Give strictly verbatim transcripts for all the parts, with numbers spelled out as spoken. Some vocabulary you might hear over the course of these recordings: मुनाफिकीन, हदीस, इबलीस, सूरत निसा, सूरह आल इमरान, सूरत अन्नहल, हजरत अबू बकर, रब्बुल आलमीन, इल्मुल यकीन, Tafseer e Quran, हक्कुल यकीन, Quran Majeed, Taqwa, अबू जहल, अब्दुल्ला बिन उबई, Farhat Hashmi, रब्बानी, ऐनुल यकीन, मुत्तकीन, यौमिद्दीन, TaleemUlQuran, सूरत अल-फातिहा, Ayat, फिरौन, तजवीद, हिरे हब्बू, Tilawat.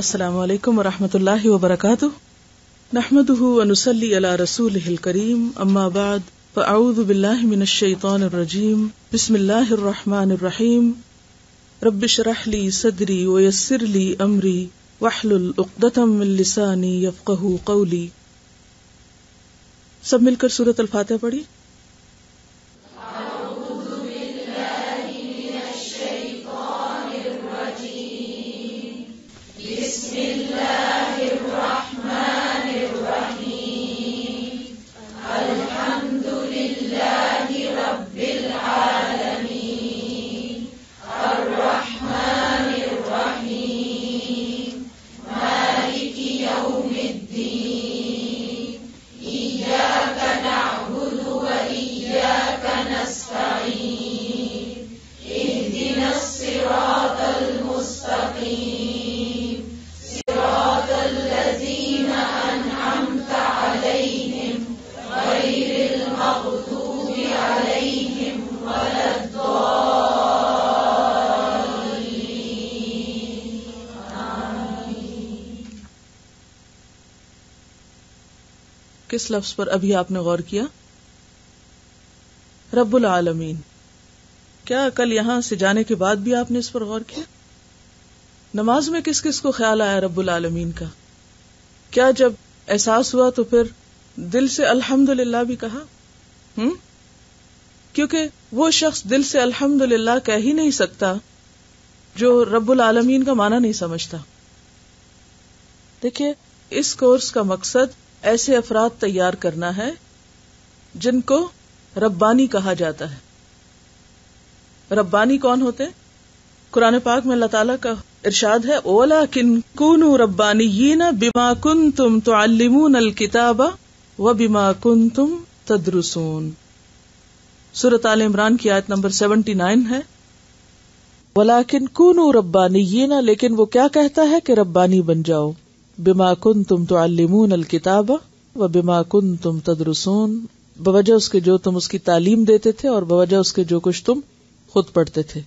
अस्सलामु अलैकुम वरहमतुल्लाहि वबरकातुहु नहमदुहु व नुसल्ली अला रसूलिहिल करीम अम्मा बाद फअऊज़ु बिल्लाहि मिनश शैतानिर रजीम बिस्मिल्लाहिर रहमानिर रहीम रब्बिशरह ली सदरी व यस्सिर ली अमरी वहलुल उक़्दतम मिन लिसानी यफ़क़हू क़ौली। सब मिलकर सूरत अल-फातिहा पढ़ी। किस लफ्ज पर अभी आपने गौर किया? रब्बुल आलमीन। क्या कल यहां से जाने के बाद भी आपने इस पर गौर किया? नमाज में किस किस को ख्याल आया रब्बुल आलमीन का? क्या जब एहसास हुआ तो फिर दिल से अल्हम्दुलिल्लाह भी कहा? हम्म क्योंकि वो शख्स दिल से अल्हम्दुलिल्लाह कह ही नहीं सकता जो रब्बुल आलमीन का माना नहीं समझता। देखिये, इस कोर्स का मकसद ऐसे अफराद तैयार करना है जिनको रब्बानी कहा जाता है। रब्बानी कौन होते हैं? कुरान पाक में अल्लाह ताला का इरशाद है, वलाकिन कुनू रब्बानियीना बिमा कुंतुम तुअल्लिमूनल किताबा व बिमा कुंतुम तदरुसून। सूरह आल इमरान की आयत नंबर उन्यासी है। वलाकिन कुनू रब्बानियीना, लेकिन वो क्या कहता है कि रब्बानी बन जाओ, बिमा कुंतुम तुअल्लिमूनल किताब व बिमा कुंतुम तदरुसून, बवजह उसके जो तुम उसकी तालीम देते थे और बवजह उसके जो कुछ तुम खुद पढ़ते थे।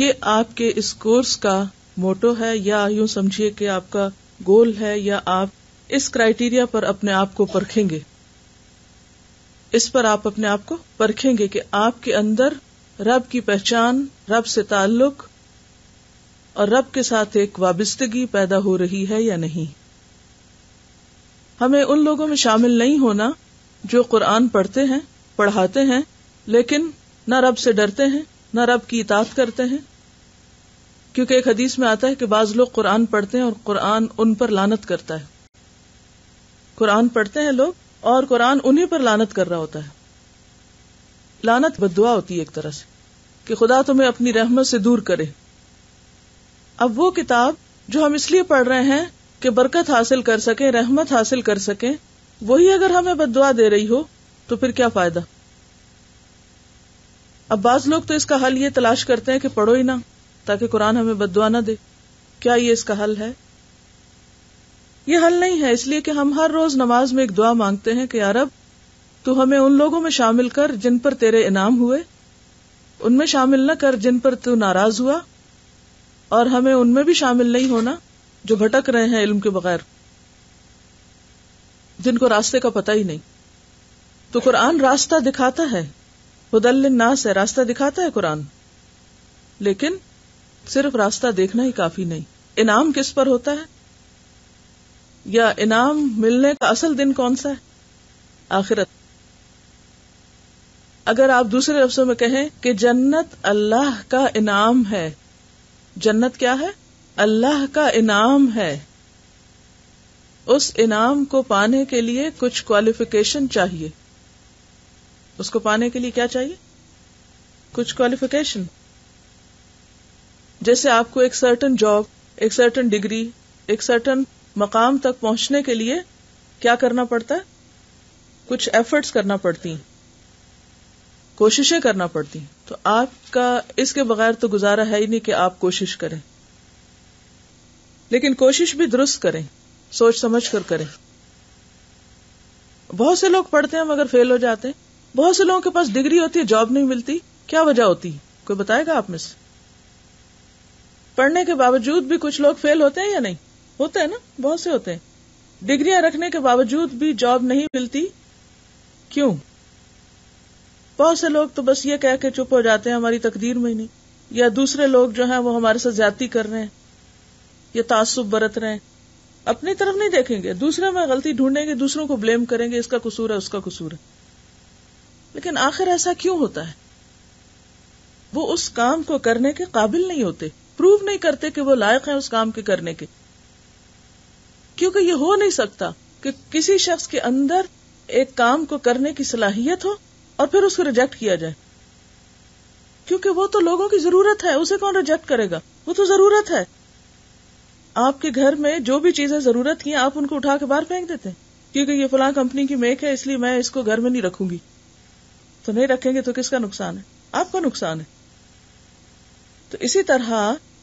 ये आपके इस कोर्स का मोटो है, या यूं समझिए कि आपका गोल है, या आप इस क्राइटेरिया पर अपने आप को परखेंगे। इस पर आप अपने आप को परखेंगे कि आपके अंदर रब की पहचान, रब से ताल्लुक और रब के साथ एक वाबस्तगी पैदा हो रही है या नहीं। हमें उन लोगों में शामिल नहीं होना जो कुरान पढ़ते हैं, पढ़ाते हैं, लेकिन न रब से डरते हैं न रब की इताअत करते हैं। क्योंकि एक हदीस में आता है कि बाज लोग कुरान पढ़ते हैं और कुरान उन पर लानत करता है। कुरान पढ़ते हैं लोग और कुरान उन्हीं पर लानत कर रहा होता है। लानत बद्दुआ होती है एक तरह से कि खुदा तुम्हें अपनी रहमत से दूर करे। अब वो किताब जो हम इसलिए पढ़ रहे हैं कि बरकत हासिल कर सके, रहमत हासिल कर सके, वही अगर हमें बद्दुआ दे रही हो तो फिर क्या फायदा। अब बाज लोग तो इसका हल ये तलाश करते हैं कि पढ़ो ही ना ताकि कुरान हमें बद्दुआ ना दे। क्या ये इसका हल है? ये हल नहीं है, इसलिए कि हम हर रोज नमाज में एक दुआ मांगते हैं कि या रब तू हमें उन लोगों में शामिल कर जिन पर तेरे इनाम हुए, उनमें शामिल न कर जिन पर तू नाराज हुआ, और हमें उनमें भी शामिल नहीं होना जो भटक रहे हैं इल्म के बगैर, जिनको रास्ते का पता ही नहीं। तो कुरान रास्ता दिखाता है, हुदल्लिन्नास है, रास्ता दिखाता है कुरान, लेकिन सिर्फ रास्ता देखना ही काफी नहीं। इनाम किस पर होता है या इनाम मिलने का असल दिन कौन सा है? आखिरत। अगर आप दूसरे लफ्जों में कहें कि जन्नत अल्लाह का इनाम है, जन्नत क्या है? अल्लाह का इनाम है। उस इनाम को पाने के लिए कुछ क्वालिफिकेशन चाहिए। उसको पाने के लिए क्या चाहिए? कुछ क्वालिफिकेशन। जैसे आपको एक सर्टन जॉब, एक सर्टन डिग्री, एक सर्टन मकाम तक पहुंचने के लिए क्या करना पड़ता है? कुछ एफर्ट्स करना पड़ती हैं, कोशिशें करना पड़ती। तो आपका इसके बगैर तो गुजारा है ही नहीं कि आप कोशिश करें, लेकिन कोशिश भी दुरुस्त करें, सोच समझ कर करें। बहुत से लोग पढ़ते हैं मगर फेल हो जाते हैं। बहुत से लोगों के पास डिग्री होती है, जॉब नहीं मिलती। क्या वजह होती है? कोई बताएगा आप में से? पढ़ने के बावजूद भी कुछ लोग फेल होते हैं या नहीं होते हैं ना, बहुत से होते हैं। डिग्रियां रखने के बावजूद भी जॉब नहीं मिलती, क्यों? बहुत से लोग तो बस ये कह के चुप हो जाते हैं हमारी तकदीर में ही नहीं, या दूसरे लोग जो हैं वो हमारे साथ ज्यादती कर रहे हैं या तासुब बरत रहे हैं, अपनी तरफ नहीं देखेंगे, दूसरे में गलती ढूंढेंगे, दूसरों को ब्लेम करेंगे, इसका कसूर है उसका कसूर है। लेकिन आखिर ऐसा क्यों होता है? वो उस काम को करने के काबिल नहीं होते, प्रूव नहीं करते कि वो लायक हैं उस काम के करने के, क्योंकि ये हो नहीं सकता कि किसी शख्स के अंदर एक काम को करने की सलाहियत हो और फिर उसको रिजेक्ट किया जाए, क्योंकि वो तो लोगों की जरूरत है, उसे कौन रिजेक्ट करेगा, वो तो जरूरत है। आपके घर में जो भी चीजें जरूरत की हैं आप उनको उठा के बाहर फेंक देते हैं, क्योंकि ये फलां कंपनी की मेक है इसलिए मैं इसको घर में नहीं रखूंगी, तो नहीं रखेंगे तो किसका नुकसान है? आपका नुकसान है। तो इसी तरह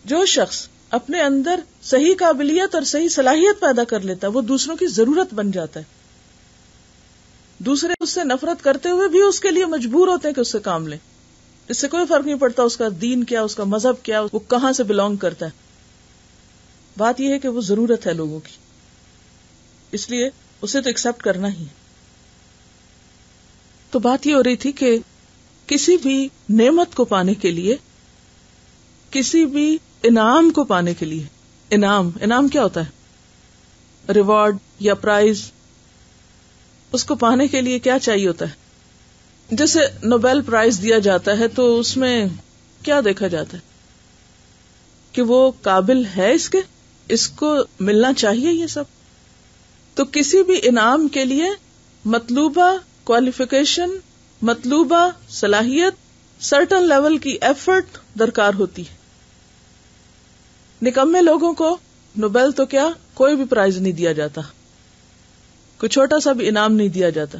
जो शख्स अपने अंदर सही काबिलियत और सही सलाहियत पैदा कर लेता है वो दूसरों की जरूरत बन जाता है, दूसरे उससे नफरत करते हुए भी उसके लिए मजबूर होते हैं कि उससे काम लें, इससे कोई फर्क नहीं पड़ता उसका दीन क्या, उसका मजहब क्या, वो कहां से बिलोंग करता है। बात यह है कि वो जरूरत है लोगों की, इसलिए उसे तो एक्सेप्ट करना ही है। तो बात ये हो रही थी कि किसी भी नेमत को पाने के लिए, किसी भी इनाम को पाने के लिए, इनाम इनाम क्या होता है? रिवॉर्ड या प्राइज। उसको पाने के लिए क्या चाहिए होता है? जैसे नोबेल प्राइज दिया जाता है तो उसमें क्या देखा जाता है कि वो काबिल है इसके, इसको मिलना चाहिए ये सब। तो किसी भी इनाम के लिए मतलूबा क्वालिफिकेशन, मतलूबा सलाहियत, सर्टन लेवल की एफर्ट दरकार होती है। निकम्मे लोगों को नोबेल तो क्या, कोई भी प्राइज नहीं दिया जाता, कोई छोटा सा भी इनाम नहीं दिया जाता,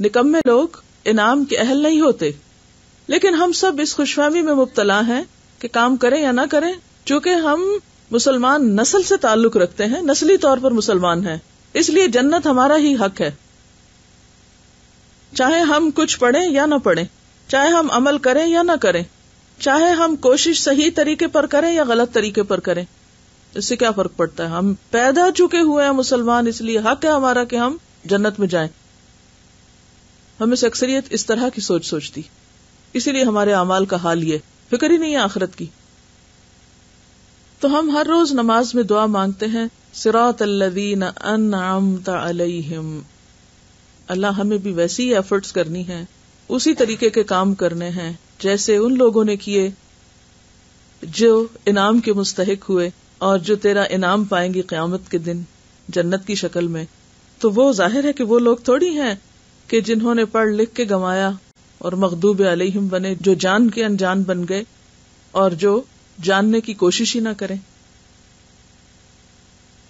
निकम्मे लोग इनाम के अहल नहीं होते। लेकिन हम सब इस खुशफहमी में मुब्तला हैं कि काम करें या ना करें, चूंकि हम मुसलमान नस्ल से ताल्लुक रखते हैं, नस्ली तौर पर मुसलमान हैं, इसलिए जन्नत हमारा ही हक है, चाहे हम कुछ पढ़ें या ना पढ़ें, चाहे हम अमल करें या ना करें, चाहे हम कोशिश सही तरीके पर करें या गलत तरीके पर करें, इससे क्या फर्क पड़ता है। हम पैदा चुके हुए हैं मुसलमान, इसलिए हक है हमारा कि हम जन्नत में जाएं। हमें से अक्सरियत इस तरह की सोच सोचती, इसीलिए हमारे अमाल का हाल ये, फिक्र ही नहीं है आखिरत की। तो हम हर रोज नमाज में दुआ मांगते हैं, सिरातल्लज़ीन अनअमत अलैहिम, अल्लाह हमें भी वैसी एफर्ट्स करनी है, उसी तरीके के काम करने हैं जैसे उन लोगों ने किए जो इनाम के मुस्तहिक हुए और जो तेरा इनाम पाएंगे क्यामत के दिन जन्नत की शक्ल में। तो वो जाहिर है कि वो लोग थोड़ी हैं कि जिन्होंने पढ़ लिख के गंवाया और मगदूब अलैहिम बने, जो जान के अनजान बन गए और जो जानने की कोशिश ही ना करें।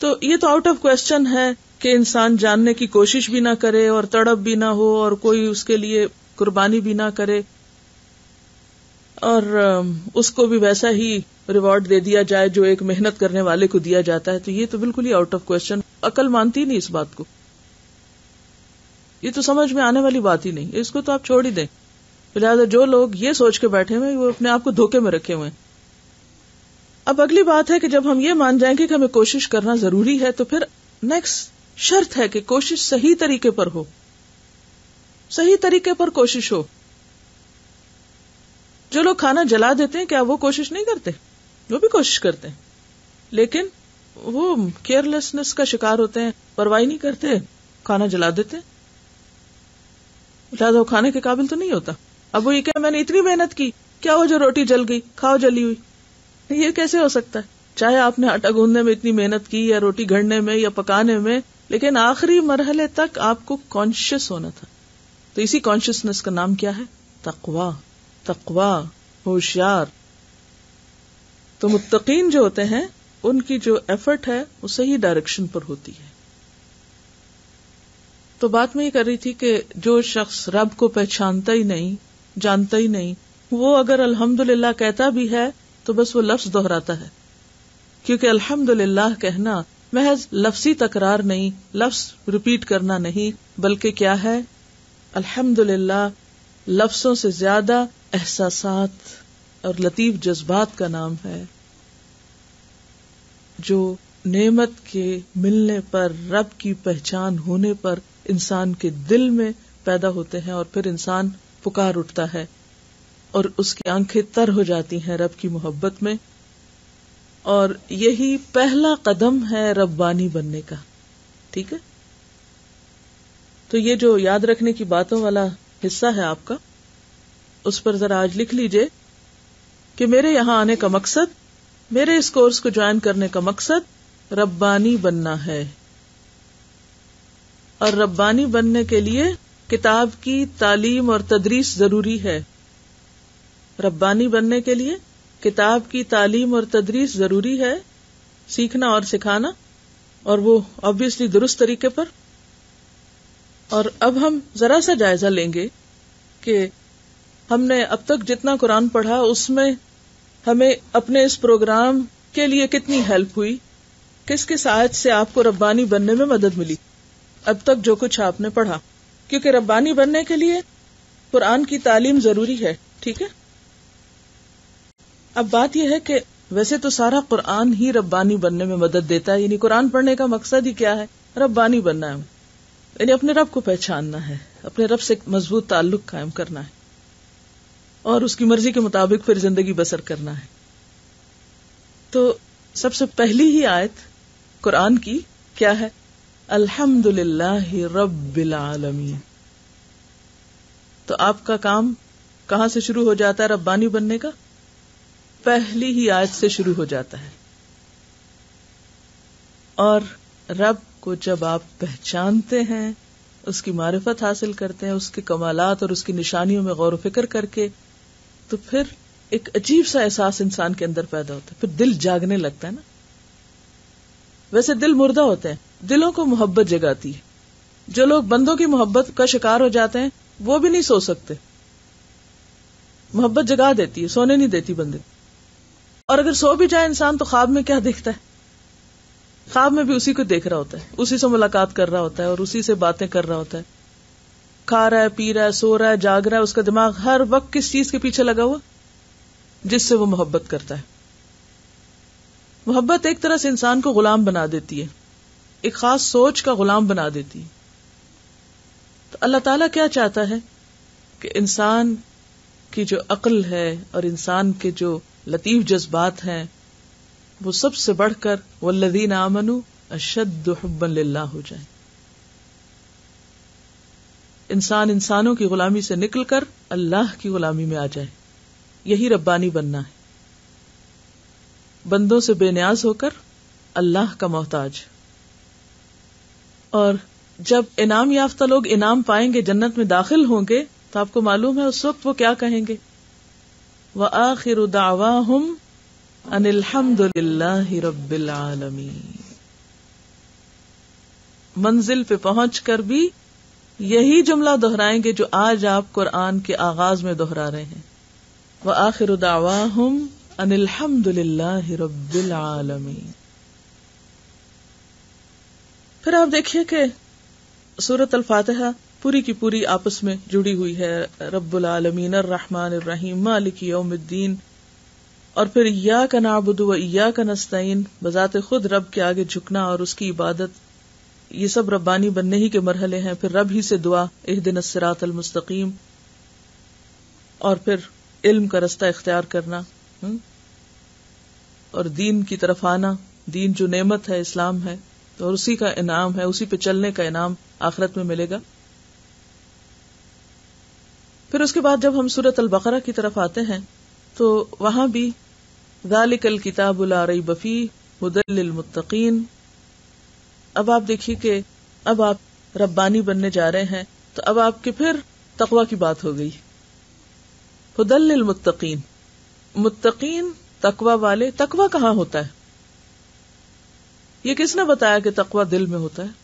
तो ये तो आउट ऑफ क्वेश्चन है कि इंसान जानने की कोशिश भी ना करे और तड़प भी ना हो और कोई उसके लिए कुर्बानी भी ना करे और उसको भी वैसा ही रिवॉर्ड दे दिया जाए जो एक मेहनत करने वाले को दिया जाता है। तो ये तो बिल्कुल ही आउट ऑफ क्वेश्चन, अकल मानती नहीं इस बात को, ये तो समझ में आने वाली बात ही नहीं, इसको तो आप छोड़ ही दें। लिहाजा जो लोग ये सोच के बैठे हुए वो अपने आप को धोखे में रखे हुए हैं। अब अगली बात है कि जब हम ये मान जाएंगे कि हमें कोशिश करना जरूरी है, तो फिर नेक्स्ट शर्त है कि कोशिश सही तरीके पर हो, सही तरीके पर कोशिश हो। जो लोग खाना जला देते हैं क्या वो कोशिश नहीं करते? वो भी कोशिश करते हैं, लेकिन वो केयरलेसनेस का शिकार होते हैं, परवाही नहीं करते, खाना जला देते हैं, लिहाजा वो खाने के काबिल तो नहीं होता। अब वो ये क्या, मैंने इतनी मेहनत की, क्या हो जो रोटी जल गई, खाओ जली हुई, ये कैसे हो सकता है? चाहे आपने आटा गूंदने में इतनी मेहनत की या रोटी घड़ने में या पकाने में, लेकिन आखिरी मरहले तक आपको कॉन्शियस होना था। तो इसी कॉन्शियसनेस का नाम क्या है? तकवा। तकवा, होशियार। तो मुत्तकीन जो होते हैं उनकी जो एफर्ट है वो सही डायरेक्शन पर होती है। तो बात मैं ये कर रही थी कि जो शख्स रब को पहचानता ही नहीं, जानता ही नहीं, वो अगर अल्हम्दुलिल्लाह कहता भी है तो बस वो लफ्ज दोहराता है, क्योंकि अल्हम्दुलिल्लाह कहना महज लफ्जी तकरार नहीं, लफ्ज रिपीट करना नहीं, बल्कि क्या है, अल्हम्दुलिल्लाह लफ्जों से ज्यादा एहसासात और लतीफ जज्बात का नाम है। जो नेमत के मिलने पर, रब की पहचान होने पर इंसान के दिल में पैदा होते हैं और फिर इंसान पुकार उठता है और उसकी आंखें तर हो जाती हैं रब की मोहब्बत में। और यही पहला कदम है रब्बानी बनने का। ठीक है, तो ये जो याद रखने की बातों वाला हिस्सा है आपका, उस पर जरा आज लिख लीजिए कि मेरे यहाँ आने का मकसद, मेरे इस कोर्स को ज्वाइन करने का मकसद रब्बानी बनना है। और रब्बानी बनने के लिए किताब की तालीम और तदरीस जरूरी है। रब्बानी बनने के लिए किताब की तालीम और तदरीस जरूरी है, सीखना और सिखाना, और वो ऑब्वियसली दुरुस्त तरीके पर। और अब हम जरा सा जायजा लेंगे कि हमने अब तक जितना कुरान पढ़ा उसमें हमें अपने इस प्रोग्राम के लिए कितनी हेल्प हुई, किस किस आयत से आपको रब्बानी बनने में मदद मिली अब तक जो कुछ आपने पढ़ा, क्योंकि रब्बानी बनने के लिए कुरान की तालीम जरूरी है। ठीक है, अब बात यह है कि वैसे तो सारा कुरान ही रब्बानी बनने में मदद देता है, यानी कुरान पढ़ने का मकसद ही क्या है? रब्बानी बनना है, यानी अपने रब को पहचानना है, अपने रब से मजबूत ताल्लुक कायम करना है और उसकी मर्जी के मुताबिक फिर जिंदगी बसर करना है। तो सबसे पहली ही आयत कुरान की क्या है? अल्हम्दुलिल्लाहि रब्बिल आलमीन। तो आपका काम कहाँ से शुरू हो जाता है? रब्बानी बनने का पहली ही आयत से शुरू हो जाता है। और रब को जब आप पहचानते हैं, उसकी मारिफत हासिल करते हैं, उसके कमालात और उसकी निशानियों में गौर फिक्र करके, तो फिर एक अजीब सा एहसास इंसान के अंदर पैदा होता है, फिर दिल जागने लगता है ना। वैसे दिल मुर्दा होते हैं, दिलों को मोहब्बत जगाती है। जो लोग बंदों की मोहब्बत का शिकार हो जाते हैं वो भी नहीं सो सकते, मोहब्बत जगा देती है, सोने नहीं देती बंदे। और अगर सो भी जाए इंसान तो ख्वाब में क्या देखता है? ख्वाब में भी उसी को देख रहा होता है, उसी से मुलाकात कर रहा होता है और उसी से बातें कर रहा होता है। खा रहा है, पी रहा है, सो रहा है, जाग रहा है, उसका दिमाग हर वक्त किस चीज के पीछे लगा हुआ जिससे वो मोहब्बत करता है। मोहब्बत एक तरह से इंसान को गुलाम बना देती है, एक खास सोच का गुलाम बना देती है। तो अल्लाह ताला क्या चाहता है कि इंसान की जो अक्ल है और इंसान के जो लतीफ जज्बात हैं वो सबसे बढ़कर वल्लज़ीन आमनू अशद्दु हुब्बन लिल्लाह हो जाए। इंसान इंसानों की गुलामी से निकलकर अल्लाह की गुलामी में आ जाए, यही रब्बानी बनना है। बंदों से बेनियाज होकर अल्लाह का मोहताज। और जब इनाम याफ्ता लोग इनाम पाएंगे, जन्नत में दाखिल होंगे, तो आपको मालूम है उस वक्त वो क्या कहेंगे? व आखिरु दावाहुम अनिल हम्दुलिल्लाहि रब्बिल आलमीन। मंजिल पे पहुंच कर भी यही जुमला दोहराएंगे जो आज आप कुरान के आगाज में दोहरा रहे हैं, व आखिरु दावाहुम अनिल हम्दुलिल्लाहि रब्बिल आलमीन। फिर आप देखिए कि सूरत अल-फातिहा पूरी की पूरी आपस में जुड़ी हुई है, रब्बुल आलमीन, अर्रहमान अर्रहीम, मालिकी यौमिद्दीन, और फिर या का नाबुदु व या का नस्ताइन, बजाते खुद रब के आगे झुकना और उसकी इबादत, ये सब रब्बानी बनने ही के मरहले हैं। फिर रब ही से दुआ, इहदिनस सिरातल मुस्तकीम, और फिर इल्म का रास्ता इख्तियार करना और दीन की तरफ आना। दीन जो नेमत है, इस्लाम है, तो उसी का इनाम है, उसी पे चलने का इनाम आखिरत में मिलेगा। फिर उसके बाद जब हम सूरत अल बकरा की तरफ आते हैं तो वहां भी ज़ालिकल किताबु ला रैब फी हुदल लिल मुत्तकीन। अब आप देखिए कि अब आप रब्बानी बनने जा रहे हैं, तो अब आपके फिर तकवा की बात हो गई। हुदल लिल मुत्तकीन, मुत्तकीन तकवा वाले। तकवा कहाँ होता है? ये किसने बताया कि तकवा दिल में होता है?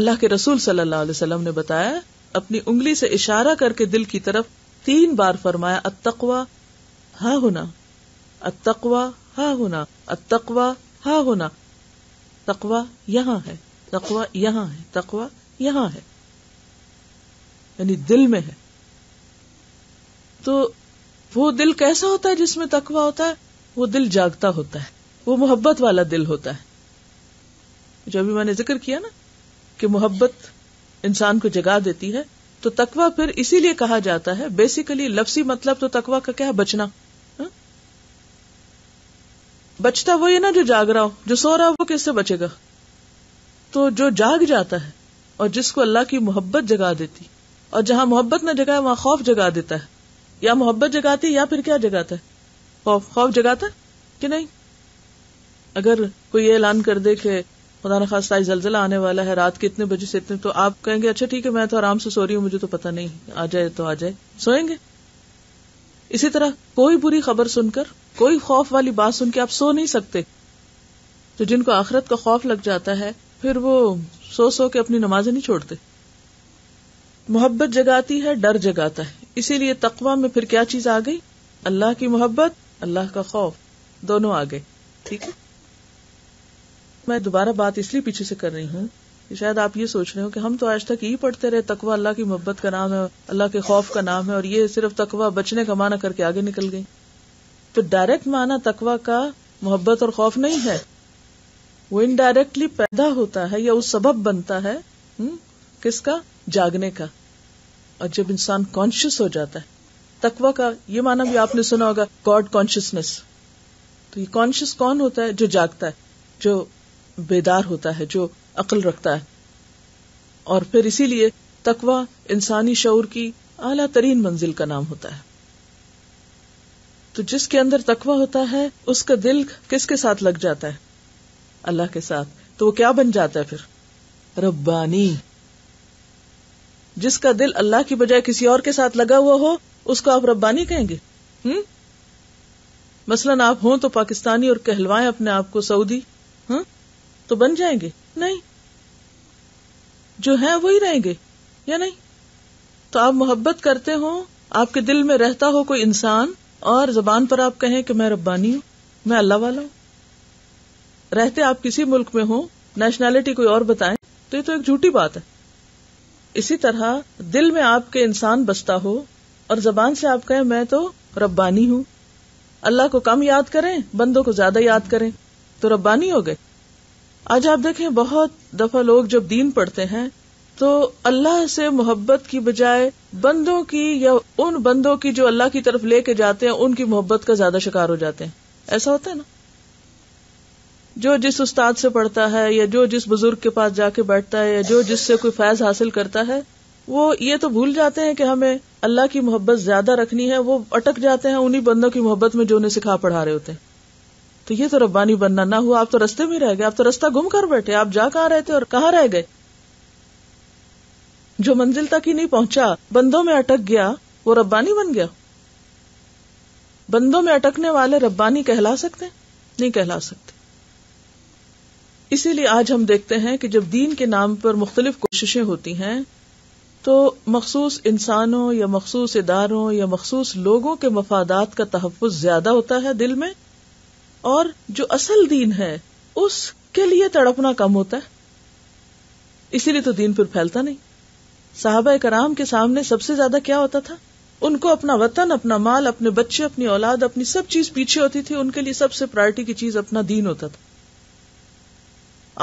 अल्लाह के रसूल सल्लल्लाहु अलैहि वसल्लम ने बताया, अपनी उंगली से इशारा करके दिल की तरफ तीन बार फरमाया, अत्तकवा हा होना, अत्तकवा हा होना, अत्तकवा हा होना। तकवा यहाँ है, तकवा यहाँ है, तकवा यहाँ है, यानी दिल में है। तो वो दिल कैसा होता है जिसमें तकवा होता है? वो दिल जागता होता है, वो मोहब्बत वाला दिल होता है। जो अभी मैंने जिक्र किया ना कि मोहब्बत इंसान को जगा देती है, तो तकवा फिर इसीलिए कहा जाता है, बेसिकली लफ्जी मतलब तो तकवा का क्या है, बचना। हा? बचता वो ये ना जो जाग रहा हो, जो सो रहा हो वो किससे बचेगा। तो जो जाग जाता है और जिसको अल्लाह की मोहब्बत जगा देती, और जहां मोहब्बत ना जगाए वहां खौफ जगा देता है, या मोहब्बत जगाती है या फिर क्या जगाता है, खौफ। खौफ जगाता है कि नहीं? अगर कोई ये ऐलान कर दे कि खुदा न खास्ता जलजला आने वाला है रात के इतने बजे से इतने, तो आप कहेंगे अच्छा ठीक है मैं तो आराम से सो रही हूँ, मुझे तो पता नहीं, आ जाए तो आ जाए, सोएंगे। इसी तरह कोई बुरी खबर सुनकर, कोई खौफ वाली बात सुनकर आप सो नहीं सकते। तो जिनको आखिरत का खौफ लग जाता है फिर वो सो सो के अपनी नमाजें नहीं छोड़ते। मोहब्बत जगाती है, डर जगाता है, इसीलिए तकवा में फिर क्या चीज आ गई, अल्लाह की मोहब्बत, अल्लाह का खौफ, दोनों आ गए। ठीक है, मैं दोबारा बात इसलिए पीछे से कर रही हूँ कि शायद आप ये सोच रहे हो कि हम तो आज तक यही पढ़ते रहे, तकवा अल्लाह की मोहब्बत का नाम है, अल्लाह के खौफ का नाम है, और ये सिर्फ तकवा बचने का माना करके आगे निकल गई। तो डायरेक्ट माना तकवा का मोहब्बत और खौफ नहीं है, वो इनडायरेक्टली पैदा होता है या उस सबब बनता है हुँ? किसका, जागने का। और जब इंसान कॉन्शियस हो जाता है, तकवा का ये माना भी आपने सुना होगा, गॉड कॉन्शियसनेस। तो ये कॉन्शियस कौन होता है, जो जागता है, जो बेदार होता है, जो अक्ल रखता है। और फिर इसीलिए तकवा इंसानी शऊर की आला तरीन मंजिल का नाम होता है। तो जिसके अंदर तकवा होता है उसका दिल किसके साथ लग जाता है, अल्लाह के साथ। तो वो क्या बन जाता है फिर, रब्बानी। जिसका दिल अल्लाह की बजाय किसी और के साथ लगा हुआ हो उसको आप रब्बानी कहेंगे। हम्म मसलन आप हो तो पाकिस्तानी और कहलवाएं अपने आप को सऊदी, हम्म तो बन जाएंगे नहीं, जो है वही रहेंगे या नहीं। तो आप मोहब्बत करते हो, आपके दिल में रहता हो कोई इंसान, और जबान पर आप कहें कि मैं रब्बानी हूं, मैं अल्लाह वाला हूँ। रहते आप किसी मुल्क में हो, नेशनैलिटी कोई और बताएं, तो ये तो एक झूठी बात है। इसी तरह दिल में आपके इंसान बसता हो और जबान से आप कहें मैं तो रब्बानी हूँ, अल्लाह को कम याद करें, बंदों को ज्यादा याद करें, तो रब्बानी हो गए। आज आप देखें बहुत दफा लोग जब दीन पढ़ते हैं तो अल्लाह से मोहब्बत की बजाय बंदों की या उन बंदों की जो अल्लाह की तरफ लेके जाते हैं उनकी मोहब्बत का ज्यादा शिकार हो जाते हैं। ऐसा होता है ना, जो जिस उस्ताद से पढ़ता है या जो जिस बुजुर्ग के पास जाके बैठता है या जो जिससे कोई फैज हासिल करता है, वो ये तो भूल जाते हैं कि हमें अल्लाह की मोहब्बत ज्यादा रखनी है, वो अटक जाते हैं उन्हीं बंदों की मोहब्बत में जो उन्हें सिखा पढ़ा रहे होते हैं। तो ये तो रब्बानी बनना ना हुआ, आप तो रस्ते में रह गए, आप तो रास्ता गुम कर बैठे, आप जा कहाँ रहे थे और कहाँ रह गए। जो मंजिल तक ही नहीं पहुंचा, बंदों में अटक गया, वो रब्बानी बन गया। बंदों में अटकने वाले रब्बानी कहला सकते, नहीं कहला सकते। इसीलिए आज हम देखते हैं कि जब दीन के नाम पर मुख्तलिफ कोशिशें होती हैं तो मखसूस इंसानों या मखसूस इदारों या मखसूस लोगों के मफादात का तहफ्फुज़ ज्यादा होता है दिल में, और जो असल दीन है उसके लिए तड़पना कम होता है। इसीलिए तो दीन फिर फैलता नहीं। सहाबा कराम के सामने सबसे ज्यादा क्या होता था, उनको अपना वतन, अपना माल, अपने बच्चे, अपनी औलाद, अपनी सब चीज पीछे होती थी, उनके लिए सबसे प्रायोरिटी की चीज अपना दीन होता था।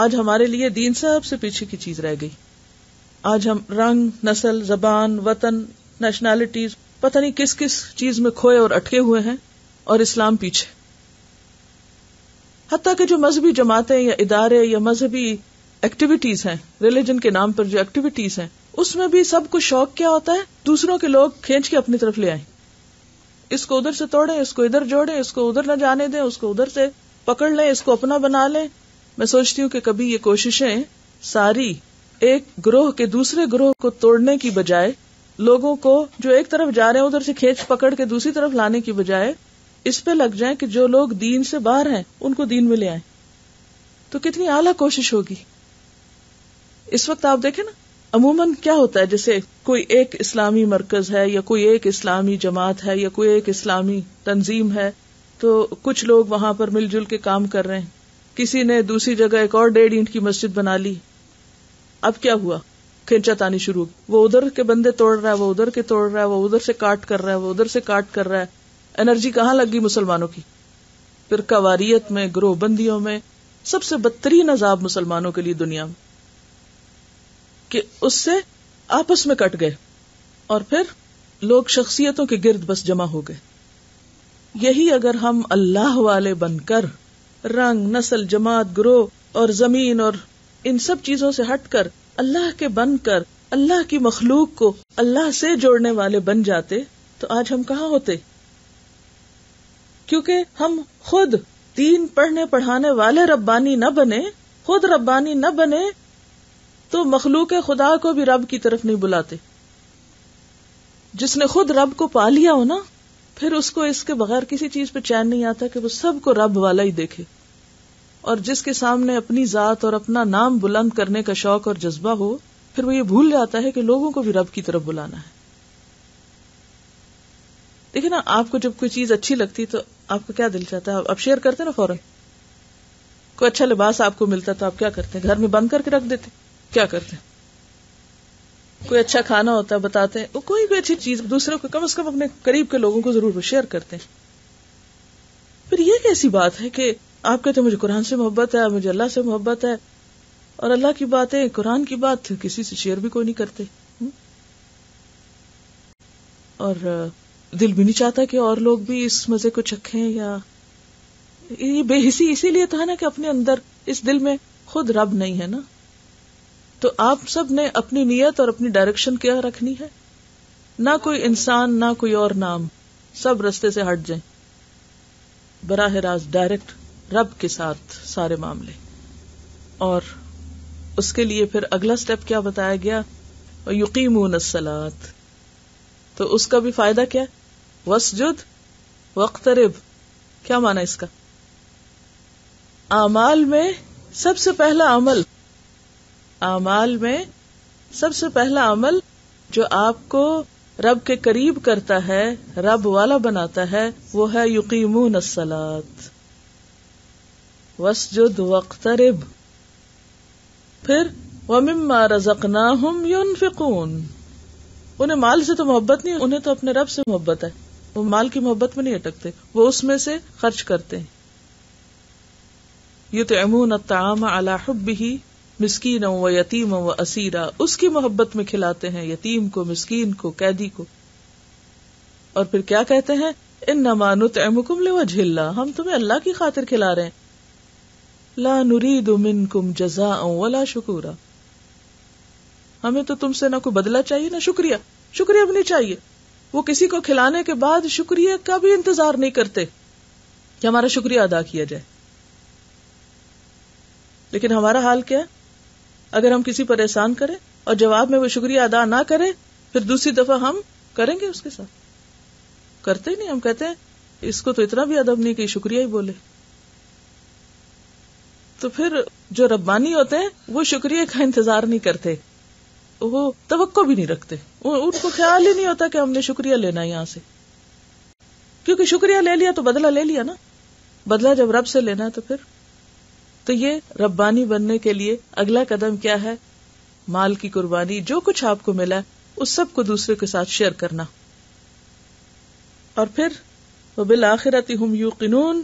आज हमारे लिए दीन सबसे पीछे की चीज रह गई। आज हम रंग, नस्ल, जबान, वतन, नेशनैलिटीज, पता नहीं किस किस चीज में खोए और अटके हुए हैं, और इस्लाम पीछे। हत्ता कि जो मजहबी जमातें या इदारे या मजहबी एक्टिविटीज हैं, रिलीजन के नाम पर जो एक्टिविटीज हैं, उसमें भी सबको शौक क्या होता है, दूसरों के लोग खींच के अपनी तरफ ले आए, इसको उधर से तोड़े, इसको इधर जोड़े, इसको उधर न जाने दें, उसको उधर से पकड़ लें, इसको अपना बना लें। मैं सोचती हूँ कि कभी ये कोशिशें सारी एक ग्रोह के दूसरे ग्रोह को तोड़ने की बजाय, लोगों को जो एक तरफ जा रहे हैं उधर से खींच पकड़ के दूसरी तरफ लाने की बजाय, इस पे लग जाए कि जो लोग दीन से बाहर हैं उनको दीन में ले आए, तो कितनी आला कोशिश होगी। इस वक्त आप देखें ना, अमूमन क्या होता है, जैसे कोई एक इस्लामी मरकज है या कोई एक इस्लामी जमात है या कोई एक इस्लामी तंजीम है, तो कुछ लोग वहां पर मिलजुल के काम कर रहे हैं, किसी ने दूसरी जगह एक और डेढ़ ईंट की मस्जिद बना ली। अब क्या हुआ, खींचातानी शुरू, वो उधर के बंदे तोड़ रहा है, वो उधर के तोड़ रहा है, वो उधर से काट कर रहा है, वो उधर से काट कर रहा है। एनर्जी कहाँ लगी मुसलमानों की, फिरका वारियत में, ग्रोह बंदियों में, सबसे बदतरीन अजाब मुसलमानों के लिए दुनिया में कि उससे आपस में कट गए और फिर लोग शख्सियतों के गिर्द बस जमा हो गए। यही अगर हम अल्लाह वाले बनकर रंग, नस्ल, जमात, ग्रोह और जमीन और इन सब चीजों से हटकर अल्लाह के बनकर अल्लाह की मखलूक को अल्लाह से जोड़ने वाले बन जाते तो आज हम कहाँ होते, क्योंकि हम खुद दीन पढ़ने पढ़ाने वाले रब्बानी न बने, खुद रब्बानी न बने तो मखलूक खुदा को भी रब की तरफ नहीं बुलाते। जिसने खुद रब को पा लिया हो ना, फिर उसको इसके बगैर किसी चीज पे चैन नहीं आता कि वो सबको रब वाला ही देखे। और जिसके सामने अपनी जात और अपना नाम बुलंद करने का शौक और जज्बा हो, फिर वो ये भूल जाता है कि लोगों को भी रब की तरफ बुलाना है। देखिए ना, आपको जब कोई चीज अच्छी लगती तो आपको क्या दिल चाहता है, आप शेयर करते ना फौरन। कोई अच्छा लिबास आपको मिलता तो आप क्या करते, घर में बंद करके रख देते, क्या करते। कोई अच्छा खाना होता है बताते हैं, कोई भी अच्छी चीज दूसरों को, कम से कम अपने करीब के लोगों को जरूर शेयर करते हैं। फिर ये कैसी बात है कि आप कहते हैं मुझे कुरान से मोहब्बत है, मुझे अल्लाह से मोहब्बत है, और अल्लाह की बात है, कुरान की बात किसी से शेयर भी कोई नहीं करते, और दिल भी नहीं चाहता कि और लोग भी इस मजे को चखें। या ये बेहिसी इसीलिए था ना कि अपने अंदर इस दिल में खुद रब नहीं है ना। तो आप सब ने अपनी नीयत और अपनी डायरेक्शन क्या रखनी है, ना कोई इंसान ना कोई और नाम, सब रास्ते से हट जाएं, बराह रास्त डायरेक्ट रब के साथ सारे मामले। और उसके लिए फिर अगला स्टेप क्या बताया गया, युकीमून सलात। तो उसका भी फायदा क्या है, वस्जुद वक्तरिब। क्या माना इसका, आमाल में सबसे पहला अमल, आमाल में सबसे पहला अमल जो आपको रब के करीब करता है, रब वाला बनाता है, वो है युकीमून अस्सलात वस्जुद वक्तरिब। फिर वमिम्मा रज़कनाहुम युनफिकून। उन्हें माल से तो मोहब्बत नहीं, उन्हें तो अपने रब से मोहब्बत है, वो माल की मोहब्बत में नहीं अटकते, वो उसमें से खर्च करते हैं। युतअमून अत्ताम अला हुब्बिही मिस्कीन व यतीम व असीरा। उसकी मोहब्बत में खिलाते हैं यतीम को, मिस्कीन को, कैदी को। और फिर क्या कहते हैं, इन्नमा नुतअमुकुम लिवज्हि अल्लाह, हम तुम्हें अल्लाह की खातिर खिला रहे हैं। ला नुरीदु मिनकुम जज़ाअन वला शुकूरा, हमें तो तुमसे ना कोई बदला चाहिए ना शुक्रिया, शुक्रिया भी नहीं चाहिए। वो किसी को खिलाने के बाद शुक्रिया का भी इंतजार नहीं करते कि हमारा शुक्रिया अदा किया जाए। लेकिन हमारा हाल क्या है, अगर हम किसी पर एहसान करें और जवाब में वो शुक्रिया अदा ना करें, फिर दूसरी दफा हम करेंगे उसके साथ, करते ही नहीं। हम कहते हैं इसको तो इतना भी अदब नहीं कि शुक्रिया ही बोले। तो फिर जो रब्बानी होते हैं वो शुक्रिया का इंतजार नहीं करते, वो तवक्को भी नहीं रखते, उनको ख्याल ही नहीं होता कि हमने शुक्रिया लेना है यहाँ से, क्योंकि शुक्रिया ले लिया तो बदला ले लिया ना। बदला जब रब से लेना है तो फिर तो ये रब्बानी बनने के लिए अगला कदम क्या है, माल की कुर्बानी, जो कुछ आपको मिला उस सब को दूसरे के साथ शेयर करना। और फिर वो बिल आखिरत हम यूकिनून।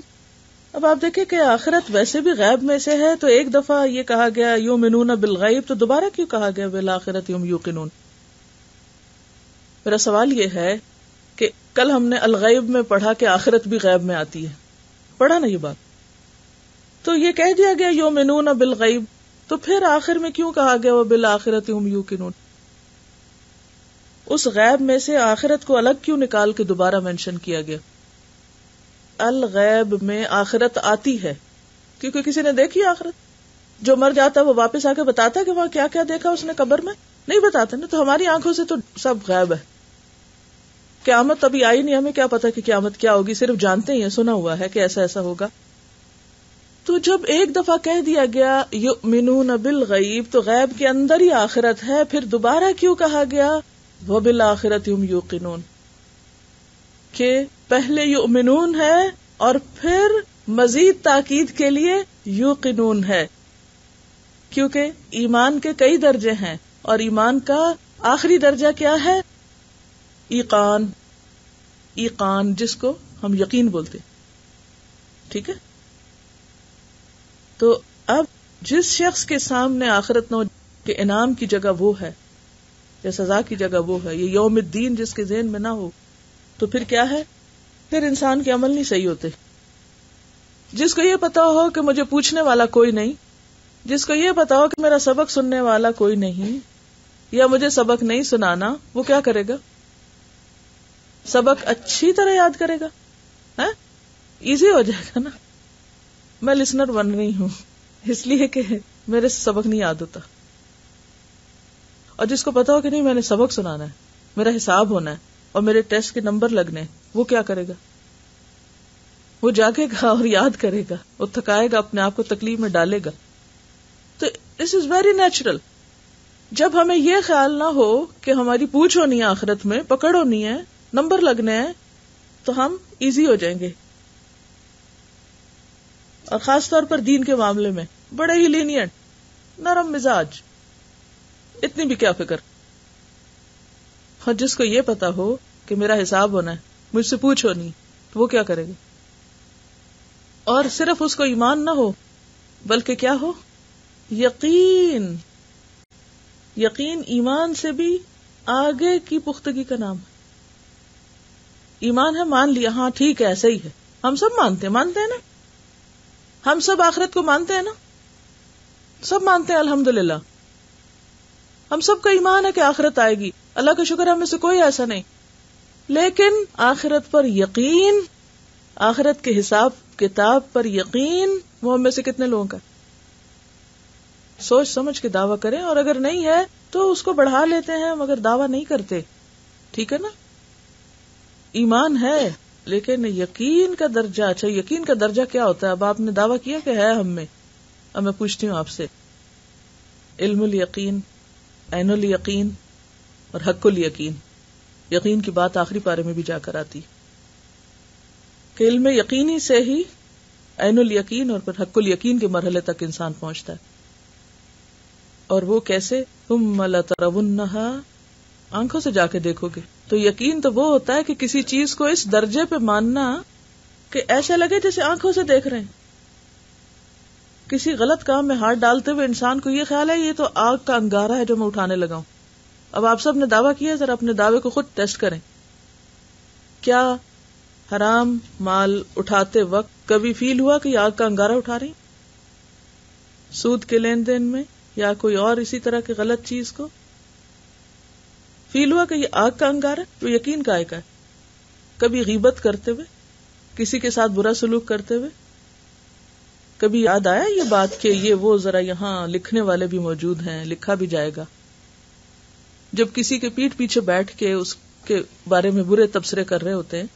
अब आप देखें कि आखिरत वैसे भी गैब में से है, तो एक दफा ये कहा गया युमिनून बिल गैब, तो दोबारा क्यों कहा गया बिल आखिरत हम यूकिनून। मेरा सवाल ये है कि कल हमने अल गैब में पढ़ा कि आखिरत भी गैब में आती है, पढ़ा ना ये बात, तो ये कह दिया गया युमिनून बिल गैब, तो फिर आखिर में क्यों कहा गया वो बिल आखिरत हम यूकिनून। उस गैब में से आखिरत को अलग क्यों निकाल के दोबारा मेंशन किया गया। अल गैब में आखिरत आती है क्योंकि किसी ने देखी आखिरत, जो मर जाता है वो वापस आके बताता है कि वहां क्या क्या देखा उसने कब्र में, नहीं बताते ना। तो हमारी आंखों से तो सब गैब है, क्यामत अभी आई नहीं, हमें क्या पता कि क्यामत क्या होगी, सिर्फ जानते ही है, सुना हुआ है कि ऐसा ऐसा होगा। तो जब एक दफा कह दिया गया युमिनून बिल गैब, तो गैब के अंदर ही आखिरत है, फिर दोबारा क्यों कहा गया व बिल आखिरत हम यूकिनून। के पहले युमिनून है और फिर मजीद ताकीद के लिए यूकिनून है, क्योंकि ईमान के कई दर्जे हैं और ईमान का आखिरी दर्जा क्या है, ईकान। ईकान जिसको हम यकीन बोलते, ठीक है। तो अब जिस शख्स के सामने आखिरत न हो कि इनाम की जगह वो है या सजा की जगह वो है, ये यौमुद्दीन जिसके ज़हन में ना हो, तो फिर क्या है, फिर इंसान के अमल नहीं सही होते। जिसको ये पता हो कि मुझे पूछने वाला कोई नहीं, जिसको ये पता हो कि मेरा सबक सुनने वाला कोई नहीं या मुझे सबक नहीं सुनाना, वो क्या करेगा, सबक अच्छी तरह याद करेगा, है इजी हो जाएगा ना। मैं लिसनर बन रही हूं इसलिए कि मेरे सबक नहीं याद होता, और जिसको पता हो कि नहीं मैंने सबक सुनाना है, मेरा हिसाब होना है और मेरे टेस्ट के नंबर लगने, वो क्या करेगा, वो जागेगा और याद करेगा, वो थकाएगा, अपने आप को तकलीफ में डालेगा। तो दिस इज वेरी नेचुरल। जब हमें यह ख्याल ना हो कि हमारी पूछ होनी है आखिरत में, पकड़ होनी है, नंबर लगने हैं, तो हम इजी हो जाएंगे। और खासतौर पर दीन के मामले में बड़े ही लीनियंट, नरम मिजाज, इतनी भी क्या फिक्र। और जिसको ये पता हो कि मेरा हिसाब होना है, मुझसे पूछ होनी, तो वो क्या करेगा। और सिर्फ उसको ईमान ना हो बल्कि क्या हो, यकीन। यकीन ईमान से भी आगे की पुख्तगी का नाम है। ईमान है मान लिया, हाँ ठीक है ऐसा ही है, हम सब मानते हैं, मानते हैं ना, हम सब आखिरत को मानते हैं ना, सब मानते हैं अल्हम्दुलिल्लाह, हम सबका ईमान है कि आखिरत आएगी, अल्लाह का शुक्र, हमें से कोई ऐसा नहीं। लेकिन आखिरत पर यकीन, आखिरत के हिसाब किताब पर यकीन, वो हमें से कितने लोगों का। सोच समझ के दावा करें, और अगर नहीं है तो उसको बढ़ा लेते हैं मगर दावा नहीं करते, ठीक है ना। ईमान है लेकिन यकीन का दर्जा, अच्छा यकीन का दर्जा क्या होता है। अब आपने दावा किया कि है हम में, अब मैं पूछती हूँ आपसे, इल्मुल यकीन, ऐनुल यकीन और हक्कुल यकीन। यकीन की बात आखिरी पारे में भी जाकर आती कि इल्म यकीनी से ही ऐनुल यकीन और फिर हक्कुल यकीन के मरहले तक इंसान पहुंचता है। और वो कैसे, तुम लतरवुन्नहा, आंखों से जाके देखोगे। तो यकीन तो वो होता है कि किसी चीज को इस दर्जे पे मानना कि ऐसा लगे जैसे आंखों से देख रहे हैं। किसी गलत काम में हाथ डालते हुए इंसान को ये ख्याल है ये तो आग का अंगारा है जो मैं उठाने लगा हूं। अब आप सब ने दावा किया, जरा अपने दावे को खुद टेस्ट करें। क्या हराम माल उठाते वक्त कभी फील हुआ कि आग का अंगारा उठा रही, सूद के लेन देन में या कोई और इसी तरह की गलत चीज को फील हुआ कि ये आग का अंगारा, जो यकीन का आएगा। कभी गीबत करते हुए, किसी के साथ बुरा सलूक करते हुए कभी याद आया ये बात कि ये वो, जरा यहाँ लिखने वाले भी मौजूद हैं, लिखा भी जाएगा। जब किसी के पीठ पीछे बैठ के उसके बारे में बुरे तबसरे कर रहे होते हैं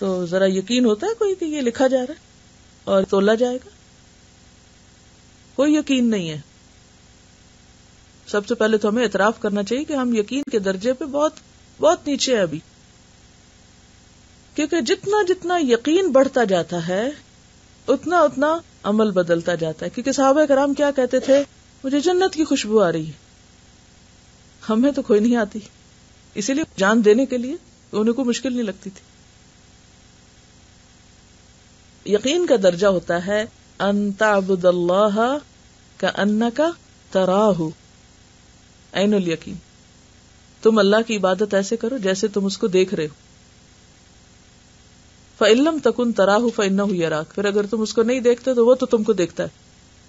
तो जरा यकीन होता है कोई कि ये लिखा जा रहा है और तोला जाएगा। कोई यकीन नहीं है। सबसे पहले तो हमें इतराफ करना चाहिए कि हम यकीन के दर्जे पे बहुत बहुत नीचे हैं अभी, क्योंकि जितना जितना यकीन बढ़ता जाता है उतना उतना अमल बदलता जाता है। क्योंकि सहाबा कराम क्या कहते थे, मुझे जन्नत की खुशबू आ रही है, हमें तो कोई नहीं आती, इसीलिए जान देने के लिए उन्हें को मुश्किल नहीं लगती थी। यकीन का दर्जा होता है अन ताबुदल्लाह का अन्नका तराहु, ऐनुल यकीन, तुम अल्लाह की इबादत ऐसे करो जैसे तुम उसको देख रहे हो। फ़इल्लम तकुन तराहु फ़इन्नहु यराक, फिर अगर तुम उसको नहीं देखते तो वो तो तुमको देखता है।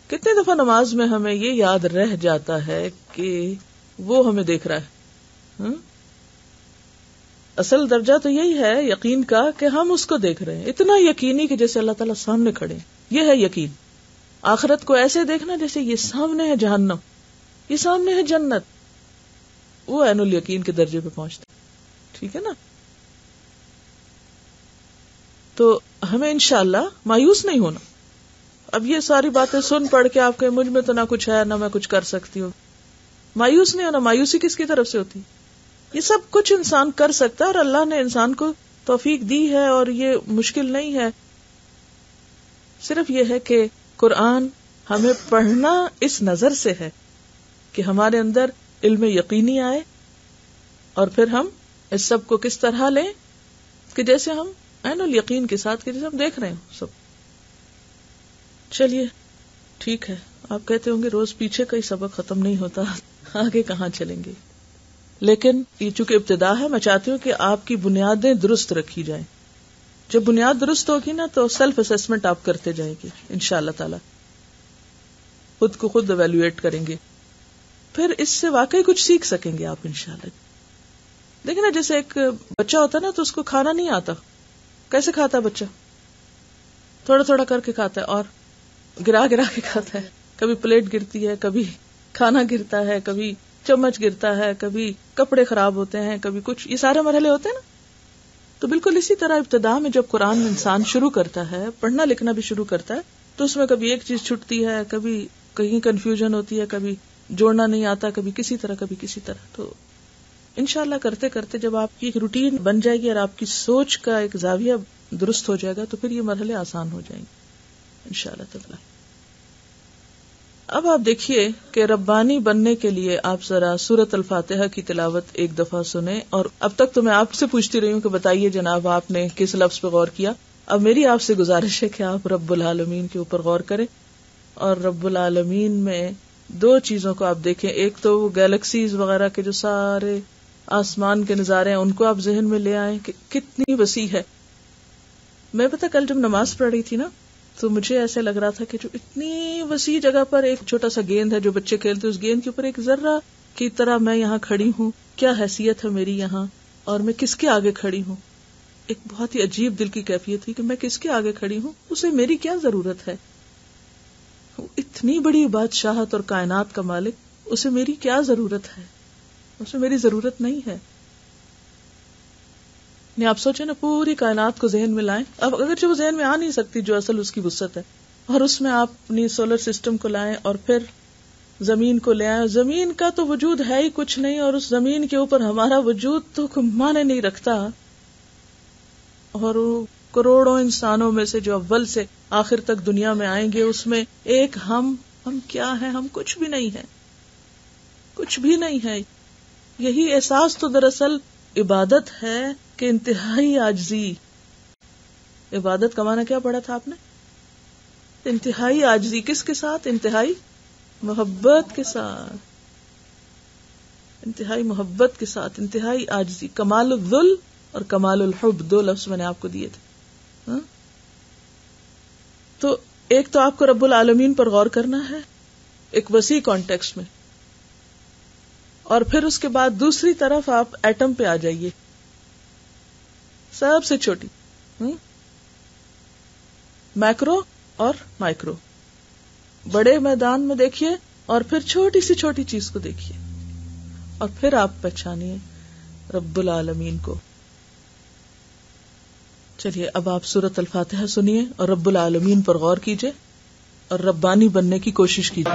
कितने दफा नमाज में हमें ये याद रह जाता है कि वो हमें देख रहा है। हुँ? असल दर्जा तो यही है यकीन का कि हम उसको देख रहे हैं, इतना यकीनी कि जैसे अल्लाह ताला सामने खड़े। ये है यकीन। आखिरत को ऐसे देखना जैसे ये सामने है जहन्नम, ये सामने है जन्नत, वो ऐनुल यकीन के दर्जे पे पहुंचता है, ठीक है ना। तो हमें इंशाल्लाह मायूस नहीं होना। अब ये सारी बातें सुन पढ़ के आप कहें मुझ में तो ना कुछ है ना मैं कुछ कर सकती हूँ, मायूस नहीं होना। मायूसी किसकी तरफ से होती, ये सब कुछ इंसान कर सकता है और अल्लाह ने इंसान को तौफीक दी है और ये मुश्किल नहीं है। सिर्फ ये है कि कुरान हमें पढ़ना इस नजर से है कि हमारे अंदर इल्म यकीनी आए और फिर हम इस सब को किस तरह लें कि जैसे हम ऐनुल यकीन के साथ, कि जैसे हम देख रहे हैं सब। चलिए ठीक है, आप कहते होंगे रोज पीछे का ही सबक खत्म नहीं होता, आगे कहाँ चलेंगे। लेकिन ये चूंकि इब्तिदा है, मैं चाहती हूँ कि आपकी बुनियादें दुरुस्त रखी जाएं। जब बुनियाद दुरुस्त होगी ना तो सेल्फ असेसमेंट आप करते जाएंगे इंशाअल्लाह ताला, खुद को खुद एवेल्युएट करेंगे, फिर इससे वाकई कुछ सीख सकेंगे आप इंशाअल्लाह। देखिए ना, जैसे एक बच्चा होता है ना तो उसको खाना नहीं आता, कैसे खाता है बच्चा? थोड़ा थोड़ा करके खाता है और गिरा गिरा के खाता है, कभी प्लेट गिरती है, कभी खाना गिरता है, कभी चम्मच गिरता है, कभी कपड़े खराब होते हैं, कभी कुछ, ये सारे मरहले होते हैं ना। तो बिल्कुल इसी तरह इब्तिदा में जब कुरान इंसान शुरू करता है, पढ़ना लिखना भी शुरू करता है, तो उसमें कभी एक चीज छूटती है, कभी कहीं कंफ्यूजन होती है, कभी जोड़ना नहीं आता, कभी किसी तरह कभी किसी तरह। तो इंशाल्लाह करते करते जब आपकी एक रूटीन बन जाएगी और आपकी सोच का एक जाविया दुरुस्त हो जाएगा तो फिर ये मरहले आसान हो जाएंगे इंशाल्लाह तआला। अब आप देखिए कि रब्बानी बनने के लिए आप जरा सूरत अल-फातिहा की तिलावत एक दफा सुने। और अब तक तो मैं आपसे पूछती रही हूँ कि बताइए जनाब आपने किस लफ्ज पर गौर किया। अब मेरी आपसे गुजारिश है कि आप रब्बुल आलमीन के ऊपर गौर करें, और रब्बुल आलमीन में दो चीजों को आप देखें। एक तो वो गैलेक्सीज वगैरह के जो सारे आसमान के नजारे हैं उनको आप जहन में ले आए कि कितनी वसी है। मैं पता कल जब नमाज पढ़ रही थी ना तो मुझे ऐसे लग रहा था कि जो इतनी वसी जगह पर एक छोटा सा गेंद है जो बच्चे खेलते हैं, उस गेंद के ऊपर एक जर्रा की तरह मैं यहाँ खड़ी हूँ, क्या हैसियत है मेरी यहाँ और मैं किसके आगे खड़ी हूँ। एक बहुत ही अजीब दिल की कैफियत थी कि मैं किसके आगे खड़ी हूँ, उसे मेरी क्या जरूरत है। इतनी बड़ी बादशाहत और कायनात का मालिक, उसे मेरी क्या जरूरत है, उसे मेरी जरूरत नहीं है। नहीं आप सोचे ना, पूरी कायनात को जहन में लाएं। अब अगर जो जहन में आ नहीं सकती जो असल उसकी वुसअत है, और उसमें आप अपनी सोलर सिस्टम को लाएं और फिर जमीन को ले आए। जमीन का तो वजूद है ही कुछ नहीं, और उस जमीन के ऊपर हमारा वजूद तो कोई माने नहीं रखता। और करोड़ों इंसानों में से जो अव्वल से आखिर तक दुनिया में आएंगे उसमें एक हम हम क्या है, हम कुछ भी नहीं है, कुछ भी नहीं है। यही एहसास तो दरअसल इबादत है कि इंतहाई आजजी। इबादत का माना क्या पढ़ा था आपने? इंतहाई आजजी, किसके साथ? इंतहाई मोहब्बत के साथ, इंतहाई मोहब्बत के साथ इंतहाई आजजी। कमाल दुल और कमालुल हुब, दो लफ्ज मैंने आपको दिए थे। हा? तो एक तो आपको रब्बुल आलमीन पर गौर करना है एक वसी कॉन्टेक्स्ट में, और फिर उसके बाद दूसरी तरफ आप एटम पे आ जाइए, सबसे छोटी मैक्रो और माइक्रो, बड़े मैदान में देखिए और फिर छोटी सी छोटी चीज को देखिए, और फिर आप पहचानिए रब्बुल आलमीन को। चलिए अब आप सूरत अल-फातिहा सुनिए और रब्बुल आलमीन पर गौर कीजिए और रब्बानी बनने की कोशिश कीजिए।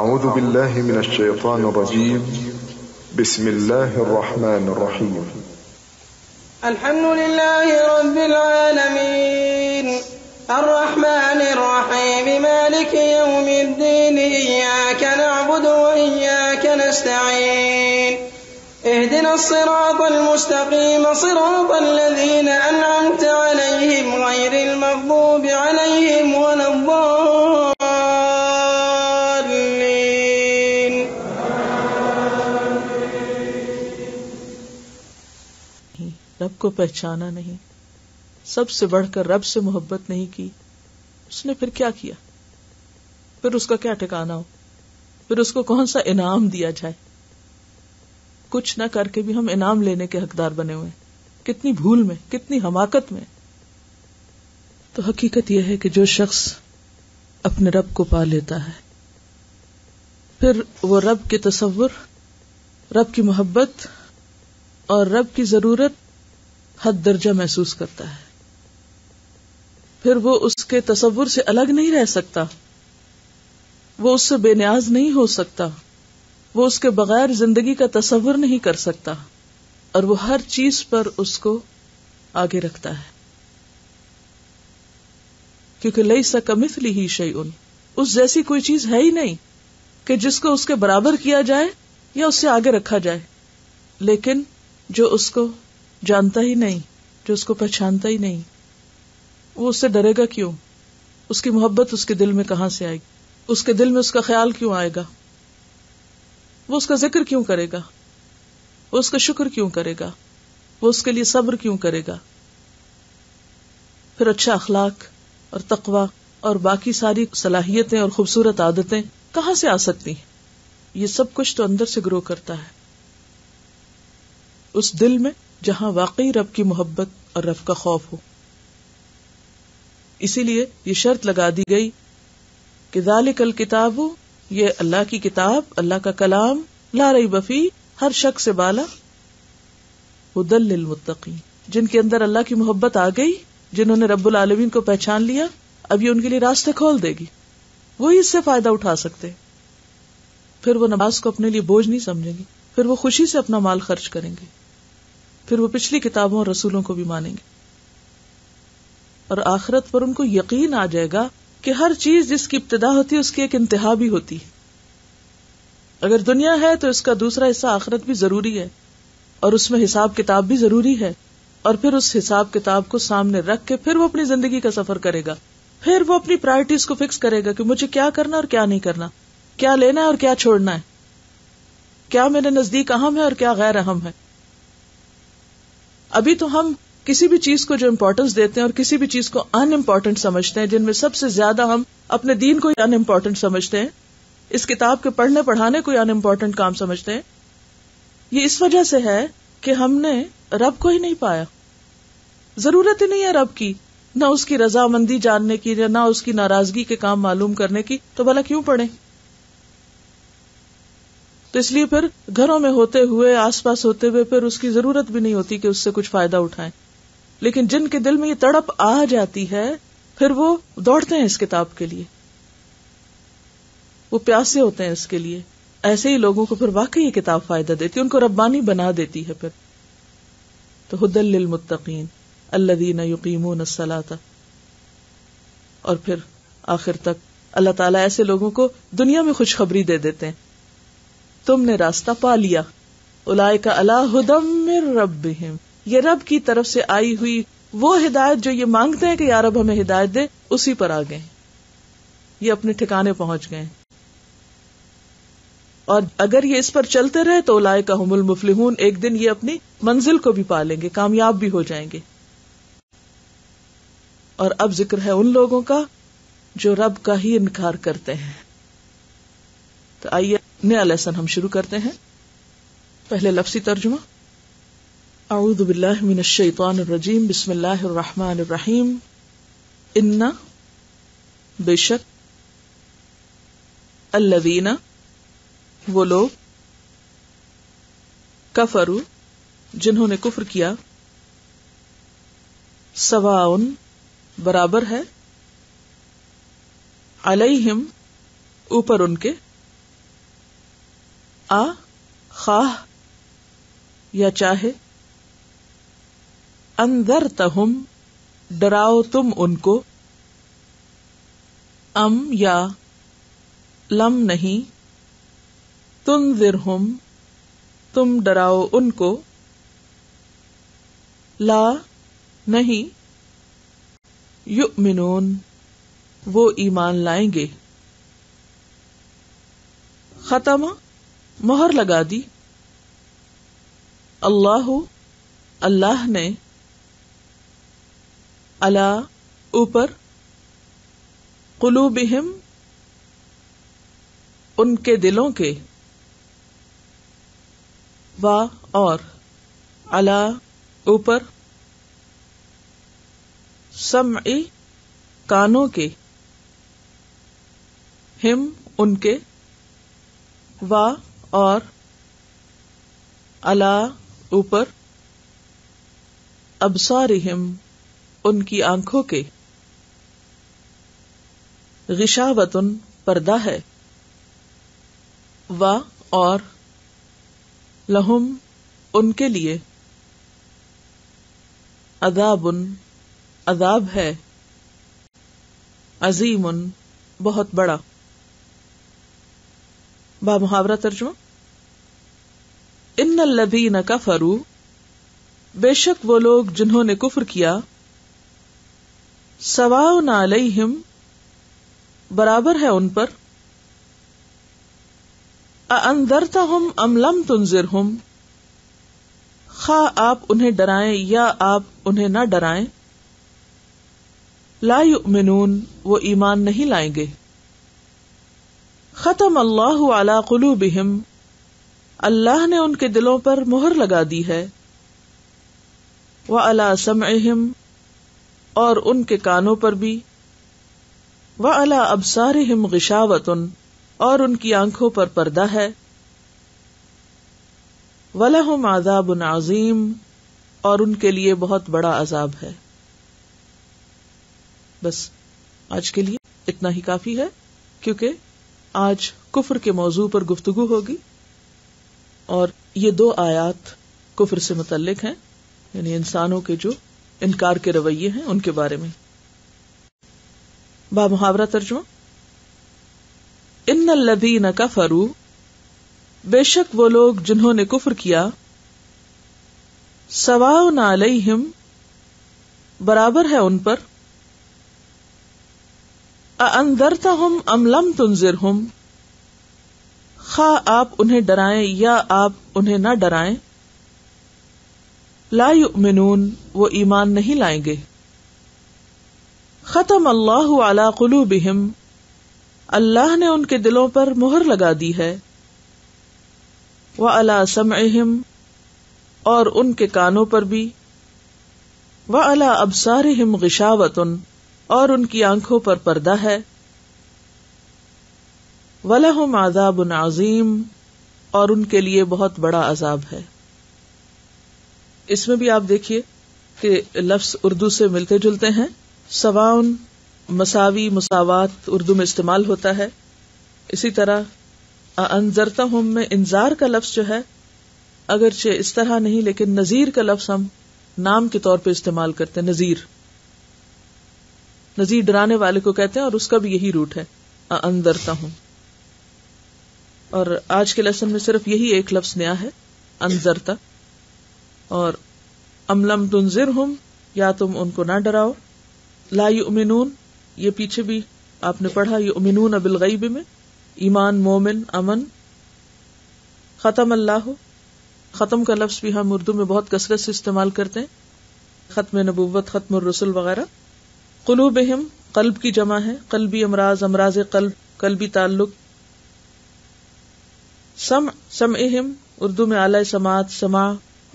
अऊज़ु बिल्लाहि मिनश शैतानिर रजीम, बिस्मिल्लाहिर रहमानिर रहीम। अल्हम्दुलिल्लाहि रब्बिल आलमीन, अर्रहमानिर रहीम, मालिकि यौमिद्दीन, इय्याका नअबुदु व इय्याका नस्तईन, इहदिनस सिरातल मुस्तकीम, सिरातल लज़ीना अनअमत अलैहिम, गैरिल मग़दूबि अलैहिम वलद्दालिन। रब को पहचाना नहीं, सबसे बढ़कर रब से मोहब्बत नहीं की उसने, फिर क्या किया? फिर उसका क्या ठिकाना हो, फिर उसको कौन सा इनाम दिया जाए? कुछ ना करके भी हम इनाम लेने के हकदार बने हुए हैं। कितनी भूल में, कितनी हमाकत में। तो हकीकत यह है कि जो शख्स अपने रब को पा लेता है फिर वो रब के तसव्वुर, रब की मोहब्बत और रब की जरूरत हद दर्जा महसूस करता है। फिर वो उसके तसव्वुर से अलग नहीं रह सकता, वो उससे बेनियाज नहीं हो सकता, वो उसके बगैर जिंदगी का तसव्वुर नहीं कर सकता, और वो हर चीज पर उसको आगे रखता है। क्योंकि लैसा कमिस्लिही शैउन, उस जैसी कोई चीज है ही नहीं कि जिसको उसके बराबर किया जाए या उससे आगे रखा जाए। लेकिन जो उसको जानता ही नहीं, जो उसको पहचानता ही नहीं, वो उससे डरेगा क्यों? उसकी मोहब्बत उसके दिल में कहां से आएगी? उसके दिल में उसका ख्याल क्यों आएगा? वो उसका जिक्र क्यों करेगा? वो उसका शुक्र क्यों करेगा? वो उसके लिए सब्र क्यों करेगा? फिर अच्छा अखलाक और तकवा और बाकी सारी सलाहियतें और खूबसूरत आदतें कहां से आ सकती हैं? ये सब कुछ तो अंदर से ग्रो करता है, उस दिल में जहां वाकई रब की मोहब्बत और रब का खौफ हो। इसीलिए ये शर्त लगा दी गई कि ज़ालिकल किताबु, ये अल्लाह की किताब, अल्लाह का कलाम, ला रैब फी, हर शक से बाला, हुदल लिल मुत्तकीन। जिनके अंदर अल्लाह की मोहब्बत आ गई, जिन्होंने रब्बुल आलमीन को पहचान लिया, अब ये उनके लिए रास्ते खोल देगी, वही इससे फायदा उठा सकते। फिर वो नमाज को अपने लिए बोझ नहीं समझेंगे, फिर वो खुशी से अपना माल खर्च करेंगे, फिर वो पिछली किताबों और रसूलों को भी मानेंगे, और आखिरत पर उनको यकीन आ जाएगा कि हर चीज जिसकी इब्तिदा होती है उसकी एक इंतहा भी होती है। अगर दुनिया है तो इसका दूसरा हिस्सा आखिरत भी जरूरी है, और उसमें हिसाब किताब भी जरूरी है, और फिर उस हिसाब किताब को सामने रख के फिर वो अपनी जिंदगी का सफर करेगा, फिर वो अपनी प्रायोरिटीज को फिक्स करेगा कि मुझे क्या करना और क्या नहीं करना, क्या लेना है और क्या छोड़ना है, क्या मेरे नजदीक अहम है और क्या गैर अहम है। अभी तो हम किसी भी चीज को जो इम्पोर्टेंस देते हैं और किसी भी चीज को अन इम्पोर्टेंट समझते हैं, जिनमें सबसे ज्यादा हम अपने दीन को अन इम्पोर्टेंट समझते हैं, इस किताब के पढ़ने पढ़ाने को अन इम्पोर्टेंट काम समझते हैं, ये इस वजह से है कि हमने रब को ही नहीं पाया। जरूरत ही नहीं है रब की, ना उसकी रजामंदी जानने की, ना उसकी नाराजगी के काम मालूम करने की, तो भला क्यों पढ़े? तो इसलिए फिर घरों में होते हुए, आसपास होते हुए, फिर उसकी जरूरत भी नहीं होती कि उससे कुछ फायदा उठाएं। लेकिन जिनके दिल में ये तड़प आ जाती है, फिर वो दौड़ते हैं इस किताब के लिए, वो प्यासे होते हैं इसके लिए। ऐसे ही लोगों को फिर वाकई ये किताब फायदा देती है, उनको रब्बानी बना देती है। फिर तो हुदल लिल मुत्तकीन अल्लज़ीना युक़ीमूना अस्सलाता, और फिर आखिर तक अल्लाह ताला ऐसे लोगों को दुनिया में खुशखबरी दे देते हैं, तुमने रास्ता पा लिया। उलाइका अला हुदम मिर रब्बिहिम, ये रब की तरफ से आई हुई वो हिदायत जो ये मांगते हैं कि या रब हमें हिदायत दे, उसी पर आ गए, ये अपने ठिकाने पहुंच गए। और अगर ये इस पर चलते रहे तो उलाइका हुमुल मुफ्लिहून, एक दिन ये अपनी मंजिल को भी पा लेंगे, कामयाब भी हो जाएंगे। और अब जिक्र है उन लोगों का जो रब का ही इनकार करते हैं। तो आइए नया लेसन हम शुरू करते हैं। पहले लफ्ज़ी तर्जुमा। अऊज़ु बिल्लाहि मिनश शैतानिर रजीम, बिस्मिल्लाहिर रहमानिर रहीम। इन्ना, बेशक, अल्लज़ीना, वो लोग, कफरू, जिन्होंने कुफ्र किया, सवाउन, बराबर है, अलैहिम, ऊपर उनके, आ खाह या चाहे, अंदरतहुम, डराओ तुम उनको, अम या लम नहीं, तुंदिरहुम, तुम डराओ उनको, ला नहीं, युमिनून, वो ईमान लाएंगे। खत्म, मोहर लगा दी। अल्लाहु, अल्लाह ने, अला, ऊपर, कुलूबिहिम, उनके दिलों के, वा और, अला, ऊपर, समई, कानों के, हिम, उनके, वा और, अला, ऊपर, अबसारिहिम, उनकी आंखों के, गिशावतुन, पर्दा है, वा और, लहुम, उनके लिए, अदाबुन, अदाब है, अजीमुन, बहुत बड़ा। बा मुहावरा तर्जुमा। इन्नल्लज़ीना कफरू, बेशक वो लोग जिन्होंने कुफ्र किया सवाउन अलैहिम बराबर है उन पर अंदरतहुम अम लम तुंजिरहुम खा आप उन्हें डराएं या आप उन्हें ना डराएं ला युमिनून वो ईमान नहीं लाएंगे। खतम अल्लाहु अला कुलूबिहिम अल्लाह ने उनके दिलों पर मोहर लगा दी है व अला समइहिम और उनके कानों पर भी व अला अबसारिहिम गिशावतुन और उनकी आंखों पर पर्दा है वलहुम आज़ाबुन अज़ीम और उनके लिए बहुत बड़ा अजाब है। बस आज के लिए इतना ही काफी है क्योंकि आज कुफ्र के मौजू पर गुफ्तगू होगी और ये दो आयात कुफ्र से मुतल्लिक हैं, यानी इंसानों के जो इनकार के रवैये हैं उनके बारे में। बा मुहावरा तर्जुमा इन्नल्लज़ीना कफरू बेशक वो लोग जिन्होंने कुफ्र किया सवाउन अलैहिम बराबर है उन पर अंदरतहुम अम लम तुंजिरहुम खा आप उन्हें डराएं या आप उन्हें ना डराएं ला युमिनून वो ईमान नहीं लाएंगे। खतम अल्लाहु अला कुलूबिहिम अल्लाह ने उनके दिलों पर मोहर लगा दी है व अला समइहिम और उनके कानों पर भी व अला अबसारिहिम गिशावतुन और उनकी आंखों पर पर्दा है व लहुम आज़ाबुन अज़ीम और उनके लिए बहुत बड़ा अजाब है। इसमें भी आप देखिए कि लफ्ज उर्दू से मिलते जुलते हैं। सवाउन मसावी मुसावात उर्दू में इस्तेमाल होता है। इसी तरह अंजरतहुम में इंजार का लफ्ज जो है अगरचे इस तरह नहीं लेकिन नजीर का लफ्ज हम नाम के तौर पे इस्तेमाल करते हैं। नजीर नजीर डराने वाले को कहते हैं और उसका भी यही रूट है अंजरतहुम। और आज के लेसन में सिर्फ यही एक लफ्ज नया है अंजरता और अमलम तुंजिरहुम या तुम उनको ना डराओ। ला युमिनून ये पीछे भी आपने पढ़ा युमिनून बिलगैब में ईमान मोमिन अमन। खतम अल्लाह खत्म का लफ्ज भी हम उर्दू में बहुत कसरत से इस्तेमाल करते हैं खत्म नबुव्वत खत्म रसूल वगैरह। कुलूबहिम कल्ब की जमा है कल्बी अमराज अमराज कल्ब कल्बी ताल्लुक। सम समइहिम उर्दू में आला समात समा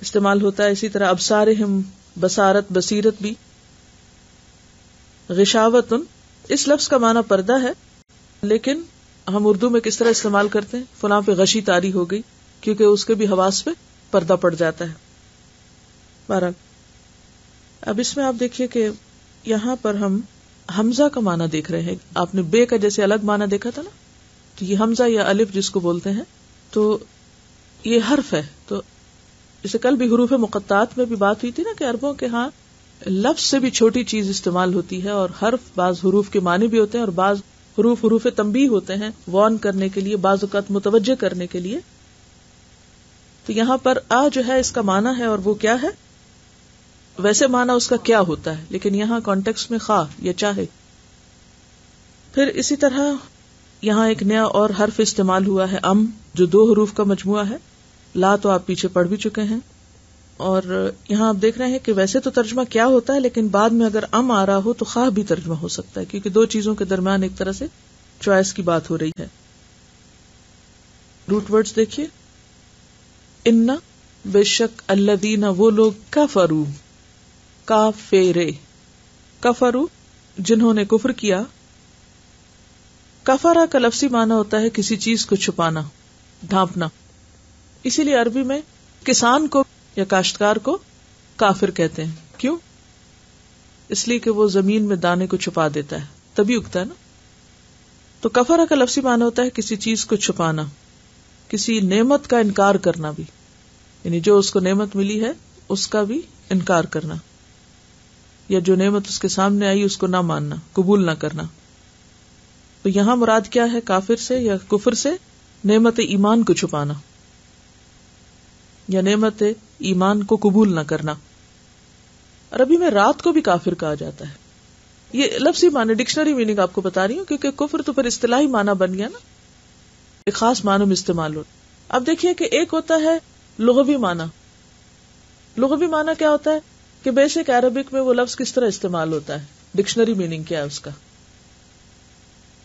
इस्तेमाल होता है। इसी तरह अबसारिहिम बसारत बसीरत भी। गिशावतुन इस लफ्ज का माना पर्दा है लेकिन हम उर्दू में किस तरह इस्तेमाल करते हैं फलां पे गशी तारी हो गई क्योंकि उसके भी हवास पे पर्दा पड़ जाता है। बहरहाल अब इसमें आप देखिए कि यहाँ पर हम हमजा का माना देख रहे हैं। आपने बे का जैसे अलग माना देखा था ना तो ये हमजा या अलिफ जिसको बोलते हैं तो ये हर्फ है। तो इसे कल भी हुरूफ मुक़त्तात में भी बात हुई थी ना कि अरबों के हाँ लफ्ज से भी छोटी चीज इस्तेमाल होती है और हर्फ बाज हुरूफ के माने भी होते हैं और बाज हुरूफ हुरूफ तंबीह होते हैं वार्न करने के लिए बाज औक़ात मुतवज्जह करने के लिए। तो यहाँ पर आ जो है इसका माना है और वो क्या है वैसे माना उसका क्या होता है लेकिन यहाँ कॉन्टेक्स्ट में खा या चाहे। फिर इसी तरह यहाँ एक नया और हर्फ इस्तेमाल हुआ है अम जो दो हुरूफ का मजमुआ है। ला तो आप पीछे पढ़ भी चुके हैं और यहाँ आप देख रहे हैं कि वैसे तो तर्जमा क्या होता है लेकिन बाद में अगर अम आ रहा हो तो खा भी तर्जमा हो सकता है क्योंकि दो चीजों के दरमियान एक तरह से चॉइस की बात हो रही है। रूट वर्ड्स देखिए इन्ना बेशक अल्लदीना वो लोग कफरू काफेरे कफरू जिन्होंने कुफर किया। कफरा का लफ्ज़ी माना होता है किसी चीज को छुपाना ढांपना। इसीलिए अरबी में किसान को या काश्तकार को काफिर कहते हैं। क्यों? इसलिए कि वो जमीन में दाने को छुपा देता है तभी उगता है ना। तो कफरा का लफ्ज़ी माना होता है किसी चीज को छुपाना किसी नेमत का इनकार करना भी यानी जो उसको नेमत मिली है उसका भी इनकार करना या जो नेमत उसके सामने आई उसको ना मानना कबूल ना करना। तो यहां मुराद क्या है काफिर से या कुफर से? नेमत ईमान को छुपाना या नेमत ईमान को कबूल ना करना। अरबी में रात को भी काफिर कहा जाता है। ये लफ्जी माने डिक्शनरी मीनिंग आपको बता रही हूँ, क्योंकि कुफर तो फिर इस्तिलाही माना बन गया ना, एक खास मानों में इस्तेमाल हो। अब देखिए कि एक होता है लुगवी माना। लुगवी माना क्या होता है कि बेसिक अरबिक में वो लफ्ज किस तरह इस्तेमाल होता है, डिक्शनरी मीनिंग क्या है उसका,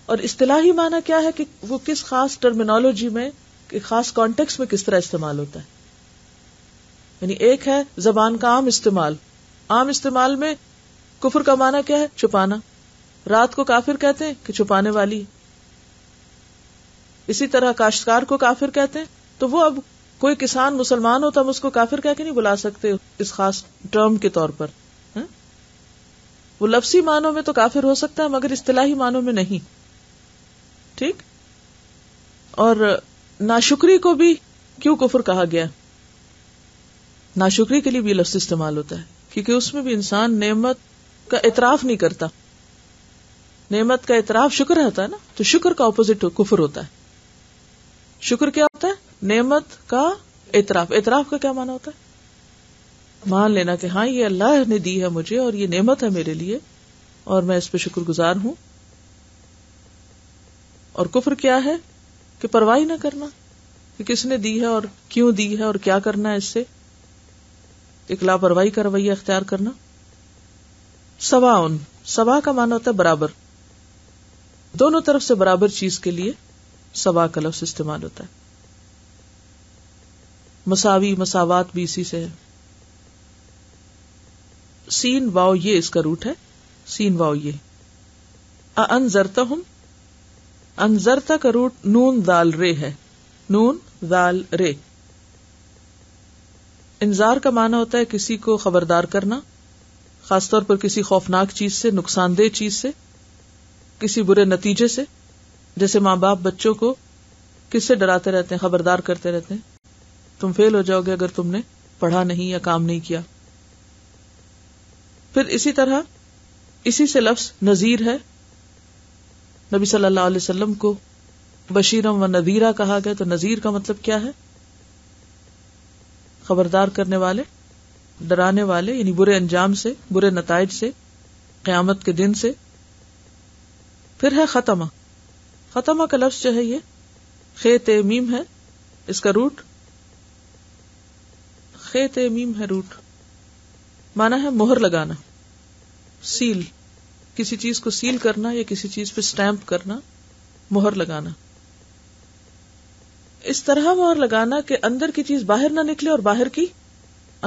और इस्तिलाही माना क्या है कि वो किस खास टर्मिनोलॉजी में, खास कॉन्टेक्स्ट में किस तरह इस्तेमाल होता है। यानी एक है जबान का आम इस्तेमाल, आम इस्तेमाल में कुफर का माना क्या है, छुपाना। रात को काफिर कहते हैं कि छुपाने वाली। इसी तरह काश्तकार को काफिर कहते हैं, तो वो अब कोई किसान मुसलमान होता हम उसको काफिर कह के नहीं बुला सकते इस खास टर्म के तौर पर। है? वो लफ्सी मानों में तो काफिर हो सकता है मगर इस्तिलाही मानों में नहीं। ठीक। और नाशुक्री को भी क्यों कुफर कहा गया, नाशुक्री के लिए भी लफ्ज इस्तेमाल होता है, क्योंकि उसमें भी इंसान नेमत का इतराफ नहीं करता। नेमत का इतराफ शुक्र रहता है ना, तो शुक्र का ऑपोजिट कुफर होता है। शुक्र क्या होता है, नेमत का इतराफ। इतराफ का क्या माना होता है, मान लेना कि हाँ ये अल्लाह ने दी है मुझे और ये नेमत है मेरे लिए और मैं इस पर शुक्रगुजार हूं। और कुफर क्या है कि परवाही ना करना कि किसने दी है और क्यों दी है और क्या करना है, इससे एक लापरवाही का रवैया अख्तियार करना। सवाउन, सवा का माना होता है बराबर, दोनों तरफ से बराबर चीज के लिए सवा का लफ्ज इस्तेमाल होता है। मसावी, मसावात भी इसी से है। सीन वाव ये इसका रूट है, सीन वाव ये। अअनज़रतहुम, अनजरता का रूट नून दाल रे है, नून दाल रे। इंजार का माना होता है किसी को खबरदार करना, खासतौर पर किसी खौफनाक चीज से, नुकसानदेह चीज से, किसी बुरे नतीजे से। जैसे माँ बाप बच्चों को किससे डराते रहते हैं, खबरदार करते रहते हैं, तुम फेल हो जाओगे अगर तुमने पढ़ा नहीं या काम नहीं किया। फिर इसी तरह इसी से लफ्ज नजीर है। नबी सल्लल्लाहु अलैहि वसल्लम को बशीरम व नदीरा कहा गया, तो नजीर का मतलब क्या है, खबरदार करने वाले, डराने वाले, यानी बुरे अंजाम से, बुरे नताइज से, क़यामत के दिन से। फिर है खतमा। खतमा का लफ्ज जो है ये खे ते मीम है, इसका रूट खे ते मीम है, रूट माना है मोहर लगाना, सील, किसी चीज को सील करना या किसी चीज पे स्टैंप करना, मोहर लगाना। इस तरह मोहर लगाना कि अंदर की चीज बाहर ना निकले और बाहर की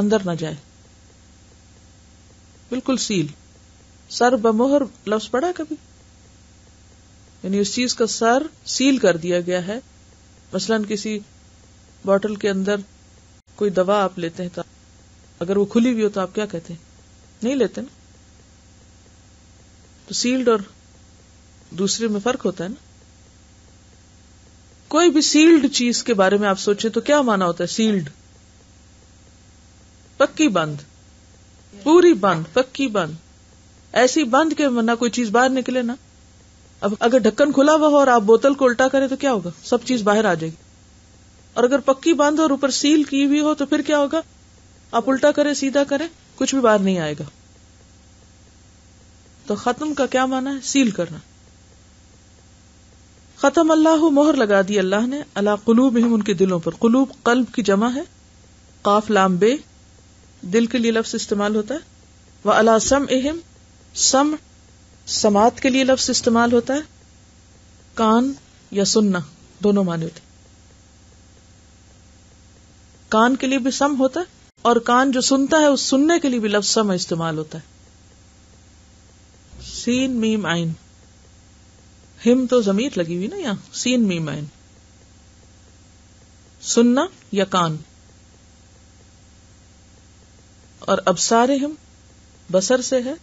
अंदर ना जाए, बिल्कुल सील। सर बमोहर लफ्ज पड़ा कभी, यानी उस चीज का सर सील कर दिया गया है। मसलन किसी बॉटल के अंदर कोई दवा आप लेते हैं, तो अगर वो खुली हुई हो तो आप क्या कहते हैं, नहीं लेते ना। तो सील्ड और दूसरे में फर्क होता है ना। कोई भी सील्ड चीज के बारे में आप सोचें तो क्या माना होता है, सील्ड, पक्की बंद, पूरी बंद, पक्की बंद, ऐसी बंद के ना कोई चीज बाहर निकले ना। अब अगर ढक्कन खुला हुआ हो और आप बोतल को उल्टा करें तो क्या होगा, सब चीज बाहर आ जाएगी। और अगर पक्की बंद और ऊपर सील की हुई हो तो फिर क्या होगा, आप उल्टा करें सीधा करें कुछ भी बाहर नहीं आएगा। तो खत्म का क्या माना है, सील करना। खत्म अल्लाह, मोहर लगा दी अल्लाह ने, अला कुलूबिहिम, उनके दिलों पर। कुलूब कल्ब की जमा है, काफ लाम बे, दिल के लिए लफ्ज इस्तेमाल होता है। व अला समइहिम, सम, समात के लिए लफ्ज इस्तेमाल होता है, कान या सुनना, दोनों माने होते। कान के लिए भी सम होता है और कान जो सुनता है उस सुनने के लिए भी लफ्ज सम इस्तेमाल होता है। सीन मीम आइन, हिम तो जमीर लगी हुई ना यहाँ, सीन मीम आइन, सुनना या कान। और अब सारे हिम बसर से है,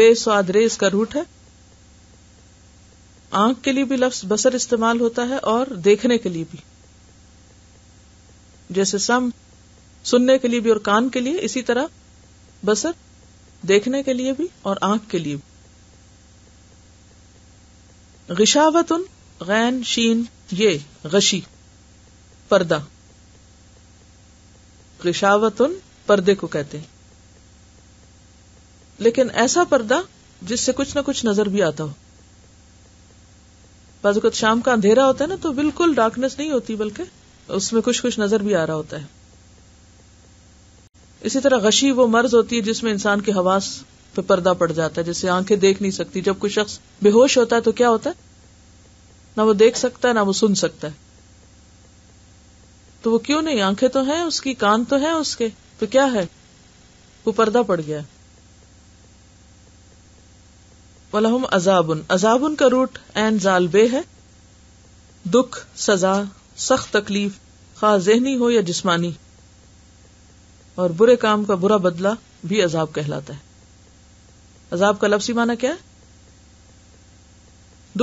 बेस्वाद रेस का रूट है। आंख के लिए भी लफ्ज बसर इस्तेमाल होता है और देखने के लिए भी, जैसे सम सुनने के लिए भी और कान के लिए, इसी तरह बसर देखने के लिए भी और आंख के लिए भी। गिशावतुन, गैन शीन ये, गशी, पर्दा। गिशावतुन पर्दे को कहते हैं। लेकिन ऐसा पर्दा जिससे कुछ ना कुछ नजर भी आता हो। बाजू कुछ शाम का अंधेरा होता है ना, तो बिल्कुल डार्कनेस नहीं होती, बल्कि उसमें कुछ कुछ नजर भी आ रहा होता है। इसी तरह गशी वो मर्ज होती है जिसमें इंसान के हवास पे पर्दा पड़ जाता है, जिससे आंखें देख नहीं सकती। जब कोई शख्स बेहोश होता है तो क्या होता है, ना वो देख सकता है ना वो सुन सकता है। तो वो क्यों नहीं, आंखें तो हैं उसकी, कान तो है उसके, तो क्या है, वो पर्दा पड़ गया। वलहुम अजाबुन, अजाबुन का रूट एन जालबे है, दुख, सजा, सख्त तकलीफ, खा ज़हनी हो या जिस्मानी, और बुरे काम का बुरा बदला भी अजाब कहलाता है। अजाब का लफ्ज़ी माना क्या है,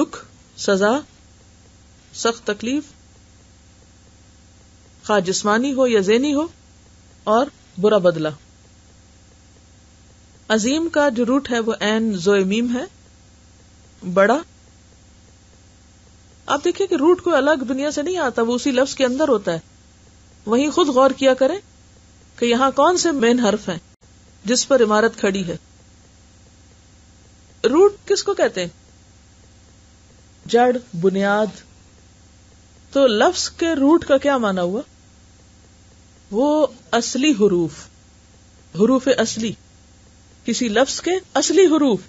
दुख, सजा, सख्त तकलीफ, खा जिस्मानी हो या ज़हनी हो, और बुरा बदला। अजीम का जो रूट है वो एन जोए मीम है, बड़ा। आप देखिए कि रूट कोई अलग दुनिया से नहीं आता, वो उसी लफ्ज के अंदर होता है। वहीं खुद गौर किया करें कि यहाँ कौन से मेन हर्फ हैं जिस पर इमारत खड़ी है। रूट किसको कहते हैं, जड़, बुनियाद। तो लफ्ज के रूट का क्या माना हुआ, वो असली हुरूफ, हुरूफ असली, किसी लफ्ज के असली हुरूफ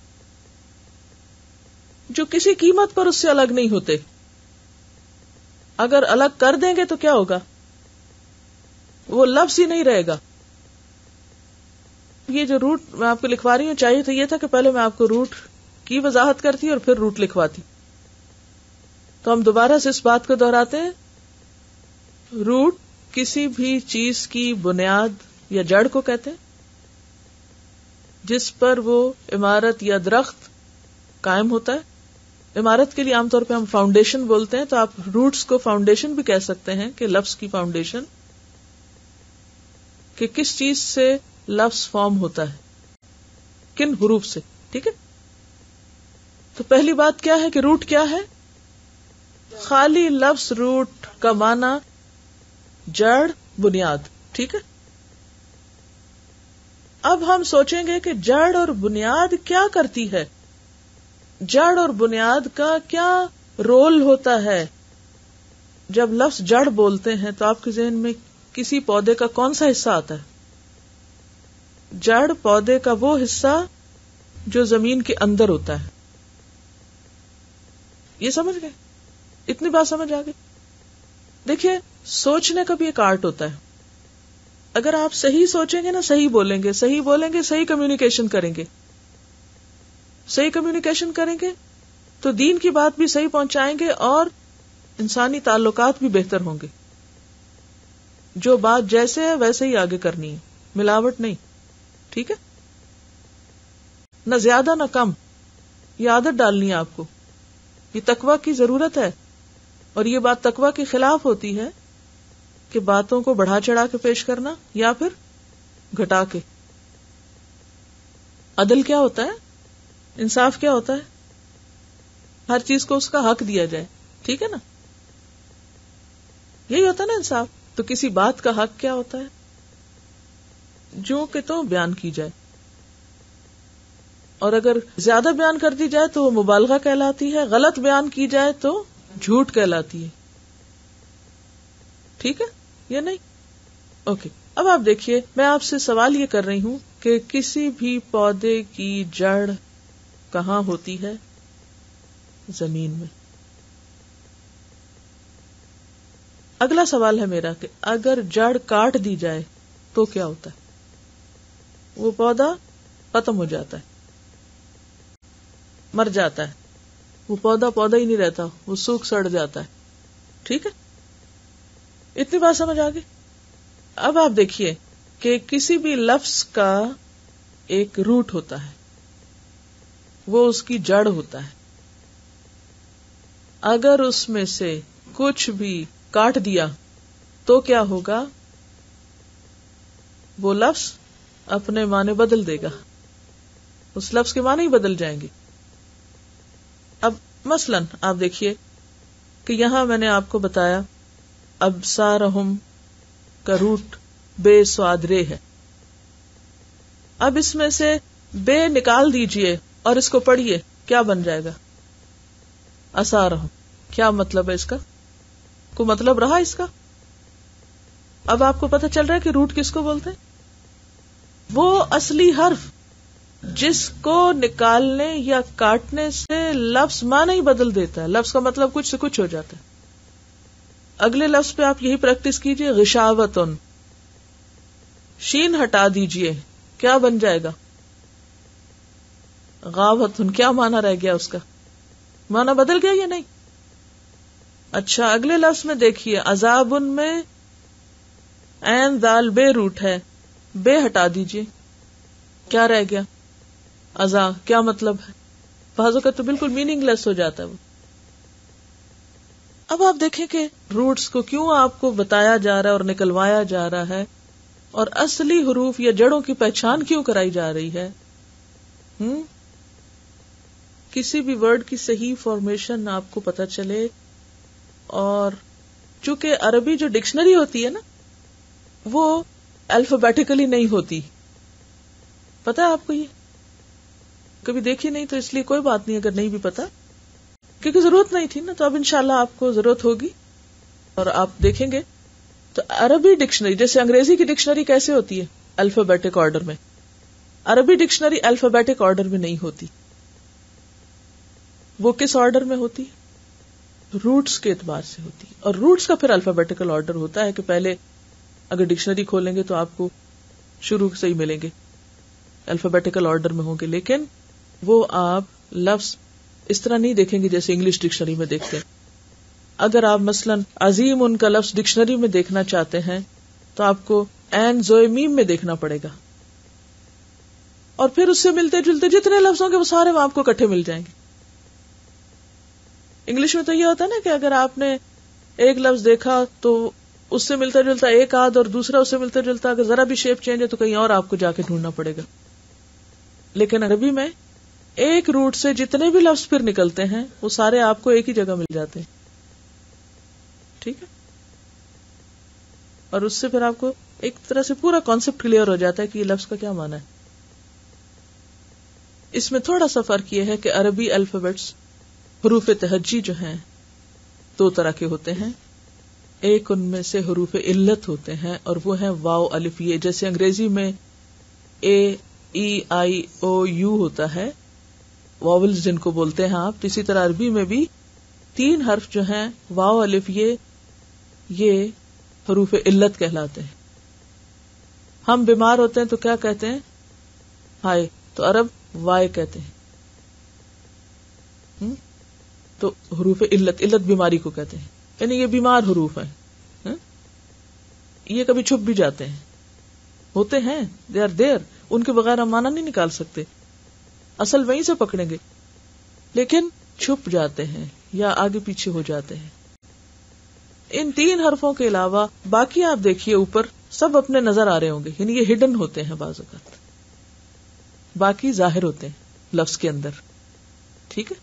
जो किसी कीमत पर उससे अलग नहीं होते। अगर अलग कर देंगे तो क्या होगा, वो लफ्ज ही नहीं रहेगा। ये जो रूट मैं आपको लिखवा रही हूं, चाहिए तो ये था कि पहले मैं आपको रूट की वजाहत करती और फिर रूट लिखवाती। तो हम दोबारा से इस बात को दोहराते हैं, रूट किसी भी चीज की बुनियाद या जड़ को कहते हैं जिस पर वो इमारत या दरख्त कायम होता है। इमारत के लिए आमतौर पे हम फाउंडेशन बोलते हैं, तो आप रूट्स को फाउंडेशन भी कह सकते हैं कि लफ्ज की फाउंडेशन, कि किस चीज से लफ्ज फॉर्म होता है, किन हुरूफ से। ठीक है, तो पहली बात क्या है कि रूट क्या है। खाली लफ्ज रूट का माना जड़, बुनियाद। ठीक है, अब हम सोचेंगे कि जड़ और बुनियाद क्या करती है, जड़ और बुनियाद का क्या रोल होता है। जब लफ्ज जड़ बोलते हैं तो आपके जहन में किसी पौधे का कौन सा हिस्सा आता है, जड़ पौधे का वो हिस्सा जो जमीन के अंदर होता है। ये समझ गए, इतनी बात समझ आ गई। देखिए, सोचने का भी एक आर्ट होता है। अगर आप सही सोचेंगे ना, सही बोलेंगे, सही बोलेंगे सही कम्युनिकेशन करेंगे, सही कम्युनिकेशन करेंगे तो दीन की बात भी सही पहुंचाएंगे और इंसानी ताल्लुकात भी बेहतर होंगे। जो बात जैसे है वैसे ही आगे करनी है, मिलावट नहीं। ठीक है, ना ज्यादा ना कम, ये आदत डालनी है आपको, ये तकवा की जरूरत है। और ये बात तकवा के खिलाफ होती है कि बातों को बढ़ा चढ़ा के पेश करना या फिर घटा के। अदल क्या होता है, इंसाफ क्या होता है, हर चीज को उसका हक दिया जाए। ठीक है ना, यही होता है ना इंसाफ। तो किसी बात का हक क्या होता है, जो कि तो बयान की जाए, और अगर ज्यादा बयान कर दी जाए तो वो मुबालगा कहलाती है, गलत बयान की जाए तो झूठ कहलाती है। ठीक है या नहीं? ओके, अब आप देखिए, मैं आपसे सवाल ये कर रही हूं कि किसी भी पौधे की जड़ कहां होती है, जमीन में। अगला सवाल है मेरा कि अगर जड़ काट दी जाए तो क्या होता है, वो पौधा खत्म हो जाता है, मर जाता है, वो पौधा पौधा ही नहीं रहता, वो सूख सड़ जाता है। ठीक है, इतनी बात समझ आ गई। अब आप देखिए कि किसी भी लफ्ज का एक रूट होता है, वो उसकी जड़ होता है। अगर उसमें से कुछ भी काट दिया तो क्या होगा, वो लफ्ज अपने माने बदल देगा, उस लफ्ज के माने ही बदल जाएंगे। अब मसलन आप देखिए कि यहां मैंने आपको बताया अबसारहुम का रूट बेस्वादरे है। अब इसमें से बे निकाल दीजिए और इसको पढ़िए, क्या बन जाएगा? असारह। क्या मतलब है इसका? कोई मतलब रहा इसका? अब आपको पता चल रहा है कि रूट किसको बोलते हैं? वो असली हर्फ जिसको निकालने या काटने से लफ्ज माना ही बदल देता है, लफ्ज का मतलब कुछ से कुछ हो जाता है। अगले लफ्ज पे आप यही प्रैक्टिस कीजिए, गिशावतुन। शीन हटा दीजिए, क्या बन जाएगा? गावतुन। क्या माना रह गया उसका? माना बदल गया या नहीं? अच्छा, अगले लफ्ज में देखिए, अजाबुन में ऐन दाल बे रूट है, बे हटा दीजिए, क्या रह गया? अजा। क्या मतलब है? बाजों का तो बिल्कुल मीनिंगलेस हो जाता है वो। अब आप देखें कि रूट्स को क्यों आपको बताया जा रहा है और निकलवाया जा रहा है, और असली हरूफ या जड़ों की पहचान क्यों कराई जा रही है। हम्म किसी भी वर्ड की सही फॉर्मेशन आपको पता चले, और चूंकि अरबी जो डिक्शनरी होती है ना, वो अल्फाबेटिकली नहीं होती, पता है आपको? ये कभी देखी नहीं, तो इसलिए कोई बात नहीं अगर नहीं भी पता, क्योंकि जरूरत नहीं थी ना, तो अब इंशाल्लाह आपको जरूरत होगी और आप देखेंगे। तो अरबी डिक्शनरी, जैसे अंग्रेजी की डिक्शनरी कैसे होती है अल्फाबेटिक ऑर्डर में, अरबी डिक्शनरी अल्फाबेटिक ऑर्डर में नहीं होती। वो किस ऑर्डर में होती है? रूट्स के एतबार से होती है, और रूट्स का फिर अल्फाबेटिकल ऑर्डर होता है कि पहले अगर डिक्शनरी खोलेंगे तो आपको शुरू से ही मिलेंगे, अल्फाबेटिकल ऑर्डर में होंगे। लेकिन वो आप लफ्ज इस तरह नहीं देखेंगे जैसे इंग्लिश डिक्शनरी में देखते हैं। अगर आप मसलन अजीम उनका लफ्ज डिक्शनरी में देखना चाहते हैं तो आपको एन जोएमीम में देखना पड़ेगा, और फिर उससे मिलते जुलते जितने लफ्ज होंगे वो सारे वहां आपको इकट्ठे मिल जाएंगे। इंग्लिश में तो ये होता है ना कि अगर आपने एक लफ्ज देखा तो उससे मिलता जुलता एक आध, और दूसरा उससे मिलता जुलता, अगर जरा भी शेप चेंज है तो कहीं और आपको जाके ढूंढना पड़ेगा। लेकिन अरबी में एक रूट से जितने भी लफ्ज फिर निकलते हैं वो सारे आपको एक ही जगह मिल जाते हैं, ठीक है? और उससे फिर आपको एक तरह से पूरा कॉन्सेप्ट क्लियर हो जाता है कि ये लफ्ज का क्या माना है। इसमें थोड़ा सा फर्क यह है कि अरबी अल्फाबेट्स, हरूफ तहज्जी जो हैं, दो तरह के होते हैं। एक उनमें से हरूफ इल्लत होते हैं, और वो हैं वाव अलिफ ये। जैसे अंग्रेजी में ए ई आई ओ यू होता है, वावल्स जिनको बोलते हैं आप, तो इसी तरह अरबी में भी तीन हर्फ जो हैं वाव अलिफ ये, ये हरूफ इल्लत कहलाते हैं। हम बीमार होते हैं तो क्या कहते हैं? हाय, तो अरब वाय कहते हैं। हुँ? तो हरूफ इल्लत, इल्लत बीमारी को कहते हैं, यानी ये बीमार हरूफ हैं। है? ये कभी छुप भी जाते हैं, होते हैं, दे आर देयर, उनके बगैर हम माना नहीं निकाल सकते, असल वहीं से पकड़ेंगे, लेकिन छुप जाते हैं या आगे पीछे हो जाते हैं। इन तीन हरफों के अलावा बाकी आप देखिए ऊपर सब अपने नजर आ रहे होंगे, यानी ये हिडन होते हैं बाज़ औक़ात, बाकी जाहिर होते हैं लफ्ज के अंदर, ठीक है?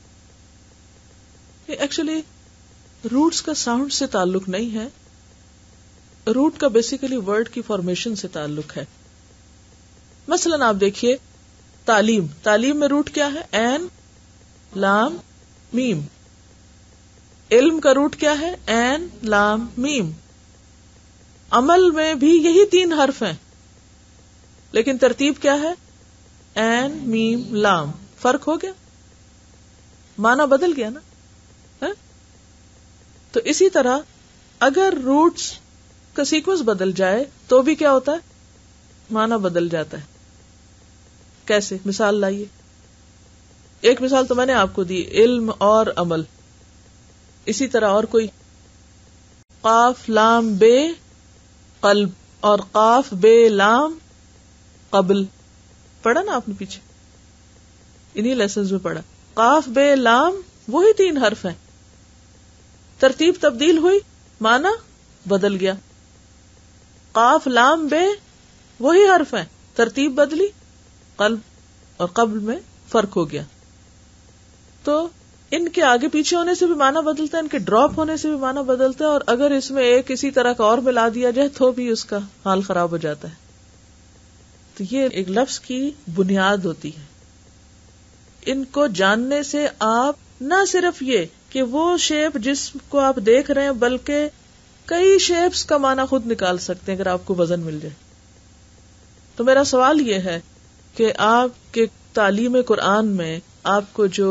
ये एक्चुअली रूट्स का साउंड से ताल्लुक नहीं है, रूट का बेसिकली वर्ड की फॉर्मेशन से ताल्लुक है। मसलन आप देखिए तालीम, तालीम में रूट क्या है? ऐन लाम मीम। इल्म का रूट क्या है? ऐन लाम मीम। अमल में भी यही तीन हर्फ हैं, लेकिन तरतीब क्या है? ऐन मीम लाम। फर्क हो गया, माना बदल गया ना, है? तो इसी तरह अगर रूट्स का सीक्वेंस बदल जाए तो भी क्या होता है? माना बदल जाता है। कैसे? मिसाल लाइए। एक मिसाल तो मैंने आपको दी, इल्म और अमल। इसी तरह और कोई? काफ लाम बे कल्ब, और काफ बे लाम कबल, पढ़ा ना आपने पीछे, इन्हीं लेसन्स में पढ़ा। काफ बे लाम वही तीन हर्फ हैं, तरतीब तब्दील हुई, माना बदल गया। काफ लाम बे वही हर्फ हैं, तरतीब बदली, कल्ब और कब्ल में फर्क हो गया। तो इनके आगे पीछे होने से भी माना बदलता है, इनके ड्रॉप होने से भी माना बदलता है, और अगर इसमें एक किसी तरह का और मिला दिया जाए तो भी उसका हाल खराब हो जाता है। तो ये एक लफ्ज की बुनियाद होती है। इनको जानने से आप न सिर्फ ये कि वो शेप जिसको आप देख रहे हैं, बल्कि कई शेप्स का माना खुद निकाल सकते हैं अगर आपको वजन मिल जाए। तो मेरा सवाल ये है कि आपके तालीम कुरान में आपको जो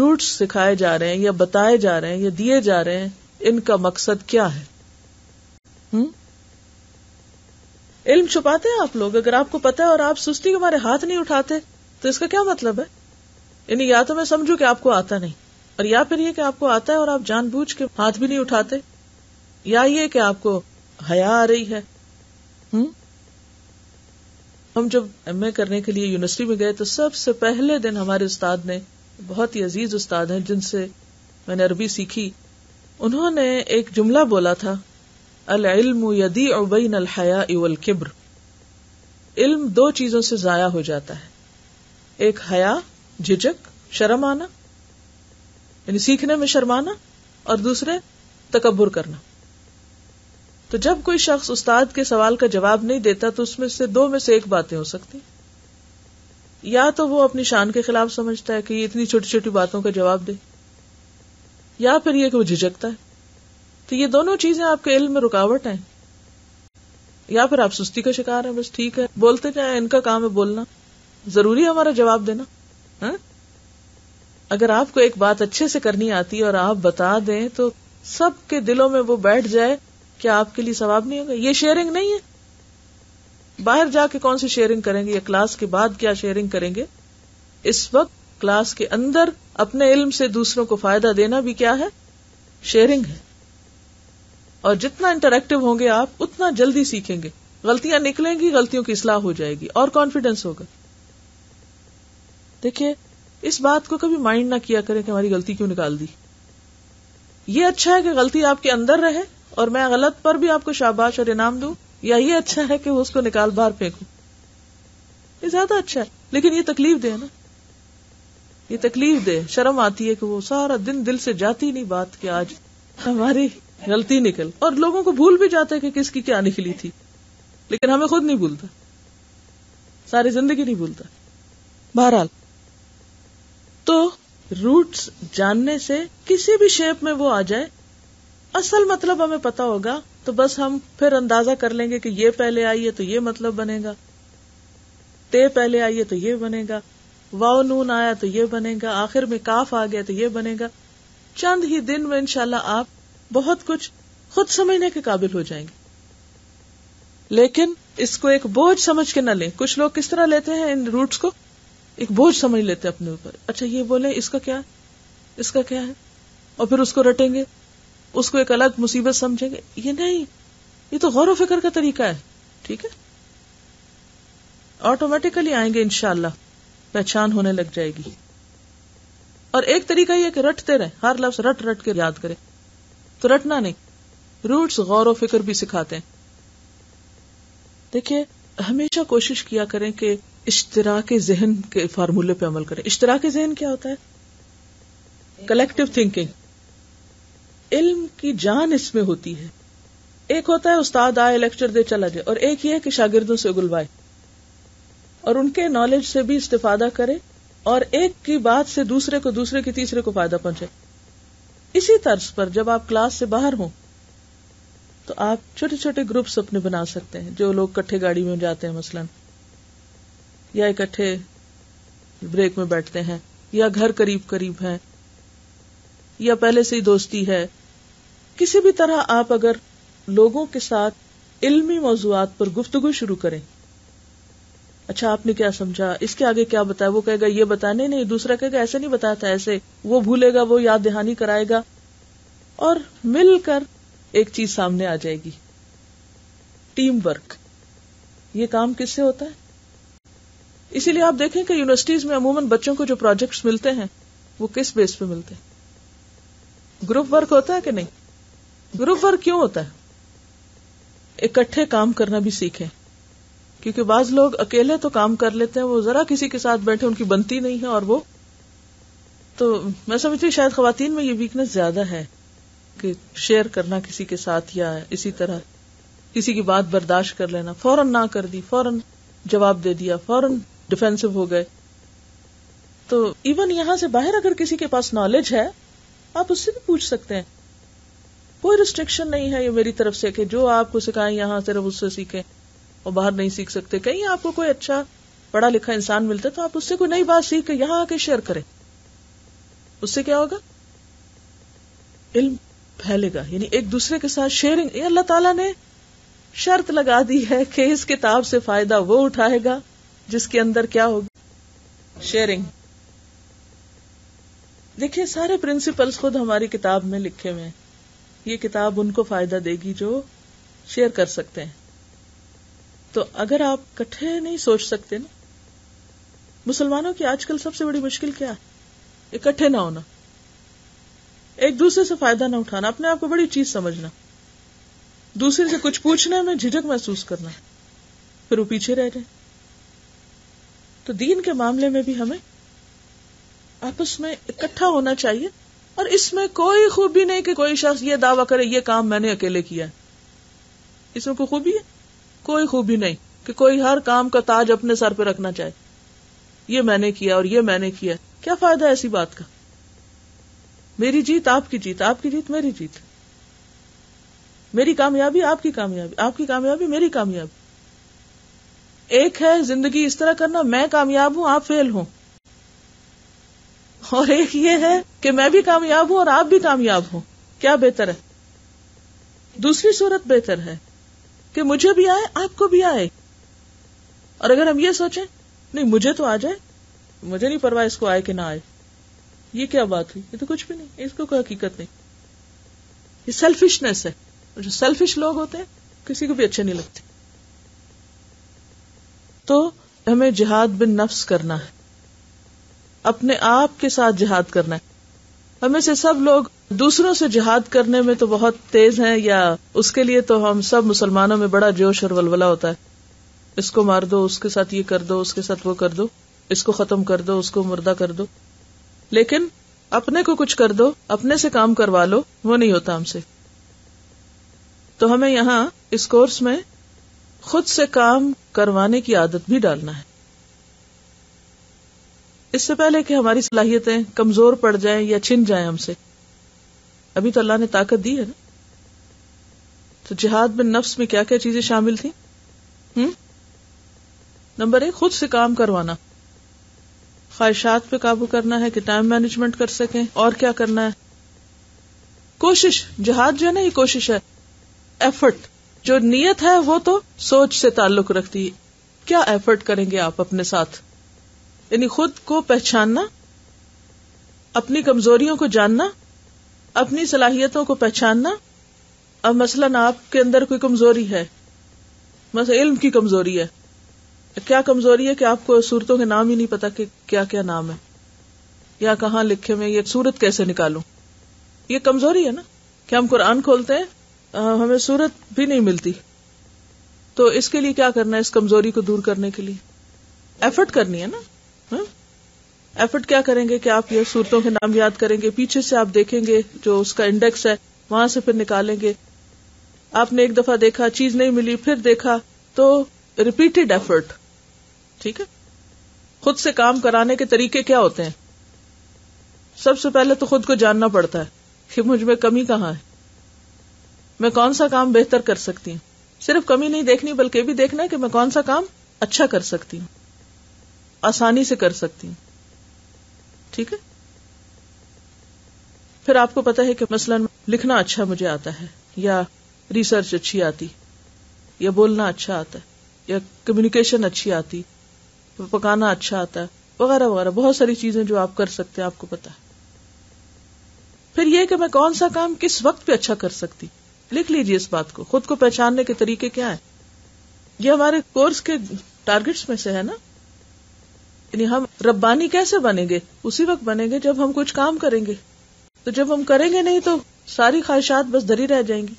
रूट्स सिखाए जा रहे हैं या बताए जा रहे हैं या दिए जा रहे हैं, इनका मकसद क्या है? हुँ? इल्म छुपाते हैं आप लोग। अगर आपको पता है और आप सुस्ती के हमारे हाथ नहीं उठाते तो इसका क्या मतलब है? यानी या तो मैं समझू कि आपको आता नहीं, और या फिर ये कि आपको आता है और आप जानबूझ के हाथ भी नहीं उठाते, या ये कि आपको हया आ रही है। हुँ? हम जब एम ए करने के लिए यूनिवर्सिटी में गए तो सबसे पहले दिन हमारे उस्ताद ने, बहुत ही अजीज उस्ताद हैं जिनसे मैंने अरबी सीखी, उन्होंने एक जुमला बोला था, अल इल्मु यदीउ बैन अल हयाइ वल किब्र। इल्म दो चीजों से जाया हो जाता है, एक हया, झिझक, शर्म आना, यानी सीखने में शर्माना, और दूसरे तकब्बुर करना। तो जब कोई शख्स उस्ताद के सवाल का जवाब नहीं देता तो उसमें से दो में से एक बातें हो सकती, या तो वो अपनी शान के खिलाफ समझता है कि ये इतनी छोटी छोटी बातों का जवाब दे, या फिर ये कि वो झिझकता है। तो ये दोनों चीजें आपके इल्म में रुकावट हैं। या फिर आप सुस्ती का शिकार हैं, बस ठीक है बोलते जाएं, इनका काम है बोलना, जरूरी है हमारा जवाब देना? हा? अगर आपको एक बात अच्छे से करनी आती है और आप बता दें तो सबके दिलों में वो बैठ जाए, क्या आपके लिए सवाब नहीं होगा? ये शेयरिंग नहीं है। बाहर जाके कौन सी शेयरिंग करेंगे या क्लास के बाद क्या शेयरिंग करेंगे? इस वक्त क्लास के अंदर अपने इल्म से दूसरों को फायदा देना भी क्या है? शेयरिंग है। और जितना इंटरैक्टिव होंगे आप उतना जल्दी सीखेंगे, गलतियां निकलेंगी, गलतियों की इस्लाह हो जाएगी और कॉन्फिडेंस होगा। देखिए, इस बात को कभी माइंड ना किया करें कि हमारी गलती क्यों निकाल दी। ये अच्छा है कि गलती आपके अंदर रहे और मैं गलत पर भी आपको शाबाश और इनाम दूं, या ये अच्छा है कि वो उसको निकाल बाहर फेंकूं। ये ज्यादा अच्छा है, लेकिन ये तकलीफ दे ना, ये तकलीफ दे। शर्म आती है कि वो सारा दिन दिल से जाती नहीं बात कि आज हमारी गलती निकल, और लोगों को भूल भी जाता है कि किसकी क्या निकली थी, लेकिन हमें खुद नहीं भूलता, सारी जिंदगी नहीं भूलता। बहरहाल, तो रूट्स जानने से किसी भी शेप में वो आ जाए, असल मतलब हमें पता होगा तो बस हम फिर अंदाजा कर लेंगे कि ये पहले आई है तो ये मतलब बनेगा, ते पहले आई है तो ये बनेगा, वाव नून आया तो ये बनेगा, आखिर में काफ आ गया तो ये बनेगा। चंद ही दिन में इंशाल्लाह आप बहुत कुछ खुद समझने के काबिल हो जाएंगे। लेकिन इसको एक बोझ समझ के न लें। कुछ लोग किस तरह लेते हैं इन रूट्स को, एक बोझ समझ लेते हैं अपने ऊपर। अच्छा ये बोले, इसका क्या, इसका क्या है, और फिर उसको रटेंगे, उसको एक अलग मुसीबत समझेंगे। ये नहीं, ये तो गौर व फिक्र का तरीका है। ठीक है, ऑटोमेटिकली आएंगे इंशाल्लाह, पहचान होने लग जाएगी। और एक तरीका ये कि रटते रहे, हर लफ्ज रट रट के याद करें। तो रटना नहीं, रूट्स गौर व फिक्र भी सिखाते हैं। देखिए, हमेशा कोशिश किया करें कि इश्तिराक ज़हन के फार्मूले पे अमल करें। इश्तिराक ज़हन क्या होता है? Collective thinking. इल्म की जान इसमें होती है। एक होता है उस्ताद आए लेक्चर दे चला जाए, और एक ये है कि शागिर्दों से गुलवाए और उनके नॉलेज से भी इस्तेफादा करे, और एक की बात से दूसरे को, दूसरे की तीसरे को फायदा पहुंचे। इसी तर्ज पर जब आप क्लास से बाहर हो तो आप छोटे छोटे ग्रुप्स अपने बना सकते हैं। जो लोग इकट्ठे गाड़ी में जाते हैं मसलन, या इकट्ठे ब्रेक में बैठते हैं, या घर करीब करीब है, या पहले से ही दोस्ती है, किसी भी तरह आप अगर लोगों के साथ इल्मी मौजुआत पर गुफ्तगू शुरू करें, अच्छा आपने क्या समझा, इसके आगे क्या बताया, वो कहेगा ये बताने नहीं, दूसरा कहेगा ऐसे नहीं बताया था ऐसे, वो भूलेगा, वो याद दहानी कराएगा, और मिलकर एक चीज सामने आ जाएगी, टीम वर्क। ये काम किससे होता है? इसीलिए आप देखें कि यूनिवर्सिटीज में अमूमन बच्चों को जो प्रोजेक्ट्स मिलते हैं वो किस बेस पे मिलते हैं? ग्रुप वर्क होता है कि नहीं? ग्रुप वर्क क्यों होता है? इकट्ठे काम करना भी सीखें, क्योंकि बाज लोग अकेले तो काम कर लेते हैं, वो जरा किसी के साथ बैठे उनकी बनती नहीं है। और वो तो मैं समझती हूँ शायद खवातीन में ये वीकनेस ज्यादा है कि शेयर करना किसी के साथ, या इसी तरह किसी की बात बर्दाश्त कर लेना, फौरन ना कर दी, फौरन जवाब दे दिया, फौरन डिफेंसिव हो गए। तो इवन यहां से बाहर अगर किसी के पास नॉलेज है आप उससे भी पूछ सकते हैं, कोई रिस्ट्रिक्शन नहीं है ये मेरी तरफ से कि जो आपको सिखाएं यहाँ सिर्फ उससे सीखें और बाहर नहीं सीख सकते। कहीं आपको कोई अच्छा पढ़ा लिखा इंसान मिलता है तो आप उससे कोई नई बात सीख के यहाँ आके शेयर करें, उससे क्या होगा, इल्म फैलेगा। यानी एक दूसरे के साथ शेयरिंग। अल्लाह ताला ने शर्त लगा दी है कि इस किताब से फायदा वो उठाएगा जिसके अंदर क्या होगी, शेयरिंग। देखिये सारे प्रिंसिपल्स खुद हमारी किताब में लिखे हुए हैं, ये किताब उनको फायदा देगी जो शेयर कर सकते हैं। तो अगर आप इकट्ठे नहीं सोच सकते ना, मुसलमानों की आजकल सबसे बड़ी मुश्किल क्या है, इकट्ठे ना होना, एक दूसरे से फायदा ना उठाना, अपने आप को बड़ी चीज समझना, दूसरे से कुछ पूछने में झिझक महसूस करना, फिर वो पीछे रह जाए। तो दीन के मामले में भी हमें आपस में इकट्ठा होना चाहिए। और इसमें कोई खूबी नहीं कि कोई शख्स ये दावा करे ये काम मैंने अकेले किया है, इसमें कोई खूबी है, कोई खूबी नहीं कि कोई हर काम का ताज अपने सर पर रखना चाहे, ये मैंने किया और ये मैंने किया। क्या फायदा ऐसी बात का, मेरी जीत आपकी जीत, आपकी जीत मेरी जीत, मेरी कामयाबी आपकी कामयाबी, आपकी कामयाबी मेरी कामयाबी। एक है जिंदगी इस तरह करना, मैं कामयाब हूं आप फेल हो, और एक ये है कि मैं भी कामयाब हूं और आप भी कामयाब हो। क्या बेहतर है, दूसरी सूरत बेहतर है कि मुझे भी आए आपको भी आए। और अगर हम ये सोचें नहीं मुझे तो आ जाए, मुझे नहीं परवाह इसको आए कि ना आए, ये क्या बात हुई, ये तो कुछ भी नहीं, इसको कोई हकीकत नहीं, ये सेल्फिशनेस है। जो सेल्फिश लोग होते हैं किसी को भी अच्छे नहीं लगते। तो हमें जिहाद बिन नफ्स करना है, अपने आप के साथ जिहाद करना है। हमें से सब लोग दूसरों से जिहाद करने में तो बहुत तेज हैं, या उसके लिए तो हम सब मुसलमानों में बड़ा जोश और वलवला होता है, इसको मार दो, उसके साथ ये कर दो, उसके साथ वो कर दो, इसको खत्म कर दो, उसको मुर्दा कर दो। लेकिन अपने को कुछ कर दो, अपने से काम करवा लो, वो नहीं होता हमसे। तो हमें यहाँ इस कोर्स में खुद से काम करवाने की आदत भी डालना है, इससे पहले कि हमारी सलाहियतें कमजोर पड़ जाएं या छिन जाएं हमसे। अभी तो अल्लाह ने ताकत दी है ना। तो जिहाद बिन नफ्स में क्या क्या चीजें शामिल थी? हम्म नंबर एक, खुद से काम करवाना, ख्वाहिशात पे काबू करना है कि टाइम मैनेजमेंट कर सकें। और क्या करना है, कोशिश। जिहाद जो है ना, ये कोशिश है, एफर्ट। जो नीयत है वो तो सोच से ताल्लुक रखती है। क्या एफर्ट करेंगे आप अपने साथ, यानी खुद को पहचानना, अपनी कमजोरियों को जानना, अपनी सलाहियतों को पहचानना। अब मसलन आपके अंदर कोई कमजोरी है, मसलन इल्म की कमजोरी है। क्या कमजोरी है कि आपको सूरतों के नाम ही नहीं पता कि क्या क्या नाम है या कहाँ लिखे में, ये सूरत कैसे निकालूं। ये कमजोरी है ना कि हम कुरान खोलते हैं, हमें सूरत भी नहीं मिलती। तो इसके लिए क्या करना है, इस कमजोरी को दूर करने के लिए एफर्ट करनी है ना। एफर्ट क्या करेंगे कि आप ये सूरतों के नाम याद करेंगे, पीछे से आप देखेंगे जो उसका इंडेक्स है, वहां से फिर निकालेंगे। आपने एक दफा देखा, चीज नहीं मिली, फिर देखा, तो रिपीटेड एफर्ट। ठीक है, खुद से काम कराने के तरीके क्या होते हैं? सबसे पहले तो खुद को जानना पड़ता है कि मुझ में कमी कहाँ है, मैं कौन सा काम बेहतर कर सकती हूँ। सिर्फ कमी नहीं देखनी, बल्कि भी देखना है कि मैं कौन सा काम अच्छा कर सकती हूँ, आसानी से कर सकती हूँ। ठीक है, फिर आपको पता है कि मसलन लिखना अच्छा मुझे आता है, या रिसर्च अच्छी आती, या बोलना अच्छा आता है, या कम्युनिकेशन अच्छी आती, पकाना अच्छा आता है, वगैरह वगैरह। बहुत सारी चीजें जो आप कर सकते हैं आपको पता है। फिर यह कि मैं कौन सा काम किस वक्त पे अच्छा कर सकती, लिख लीजिए इस बात को। खुद को पहचानने के तरीके क्या है, ये हमारे कोर्स के टारगेट्स में से है ना। यानी हम रब्बानी कैसे बनेंगे, उसी वक्त बनेंगे जब हम कुछ काम करेंगे। तो जब हम करेंगे नहीं तो सारी ख्वाहिशात बस धरी रह जाएंगी।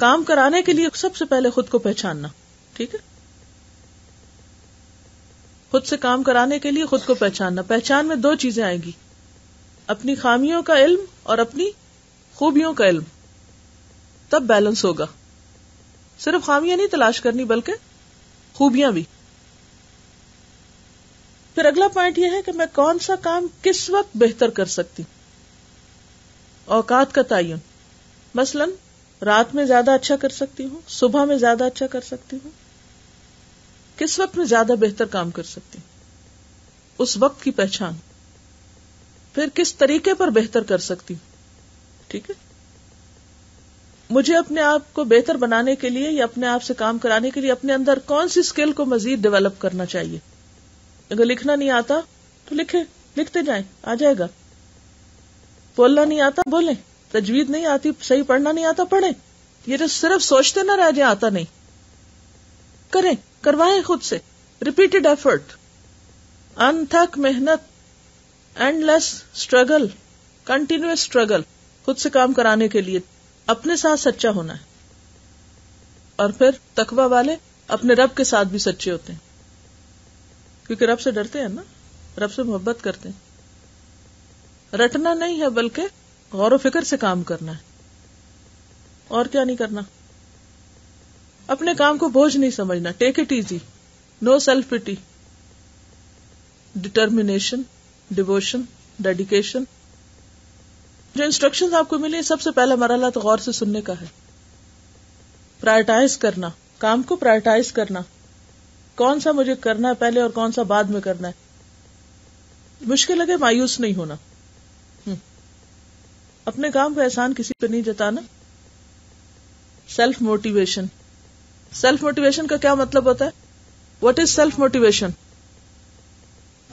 काम कराने के लिए सबसे पहले खुद को पहचानना। ठीक है, खुद से काम कराने के लिए खुद को पहचानना। पहचान में दो चीजें आएंगी, अपनी खामियों का इल्म और अपनी खूबियों का इल्म, तब बैलेंस होगा। सिर्फ खामियां नहीं तलाश करनी, बल्कि खूबियां भी। फिर अगला पॉइंट यह है कि मैं कौन सा काम किस वक्त बेहतर कर सकती हूँ। औकात का तयन, मसलन रात में ज्यादा अच्छा कर सकती हूँ, सुबह में ज्यादा अच्छा कर सकती हूँ, किस वक्त में ज्यादा बेहतर काम कर सकती हूँ, उस वक्त की पहचान। फिर किस तरीके पर बेहतर कर सकती हूँ। ठीक है, मुझे अपने आप को बेहतर बनाने के लिए या अपने आप से काम कराने के लिए अपने अंदर कौन सी स्किल को मजीद डेवलप करना चाहिए। अगर लिखना नहीं आता तो लिखे, लिखते जाएं, आ जाएगा। बोलना नहीं आता बोलें, तजवीद नहीं आती सही, पढ़ना नहीं आता पढ़ें। ये तो सिर्फ सोचते ना रह जाए आता नहीं, करें, करवाएं खुद से। रिपीटेड एफर्ट, अनथक मेहनत, एंडलेस स्ट्रगल, कंटिन्यूअस स्ट्रगल खुद से काम कराने के लिए। अपने साथ सच्चा होना है। और फिर तकवा वाले अपने रब के साथ भी सच्चे होते हैं, क्योंकि रब से डरते हैं ना, रब से मोहब्बत करते हैं। रटना नहीं है बल्कि गौर व फिक्र से काम करना है। और क्या नहीं करना, अपने काम को बोझ नहीं समझना। Take it easy, no self pity. Determination, devotion, dedication. जो इंस्ट्रक्शंस आपको मिले, सबसे पहला मरहला तो गौर से सुनने का है। प्रायोरिटाइज करना, काम को प्रायोरिटाइज करना, कौन सा मुझे करना है पहले और कौन सा बाद में करना है। मुश्किल लगे मायूस नहीं होना, अपने काम को एहसान किसी पे नहीं जताना। सेल्फ मोटिवेशन, सेल्फ मोटिवेशन का क्या मतलब होता है? What is self motivation?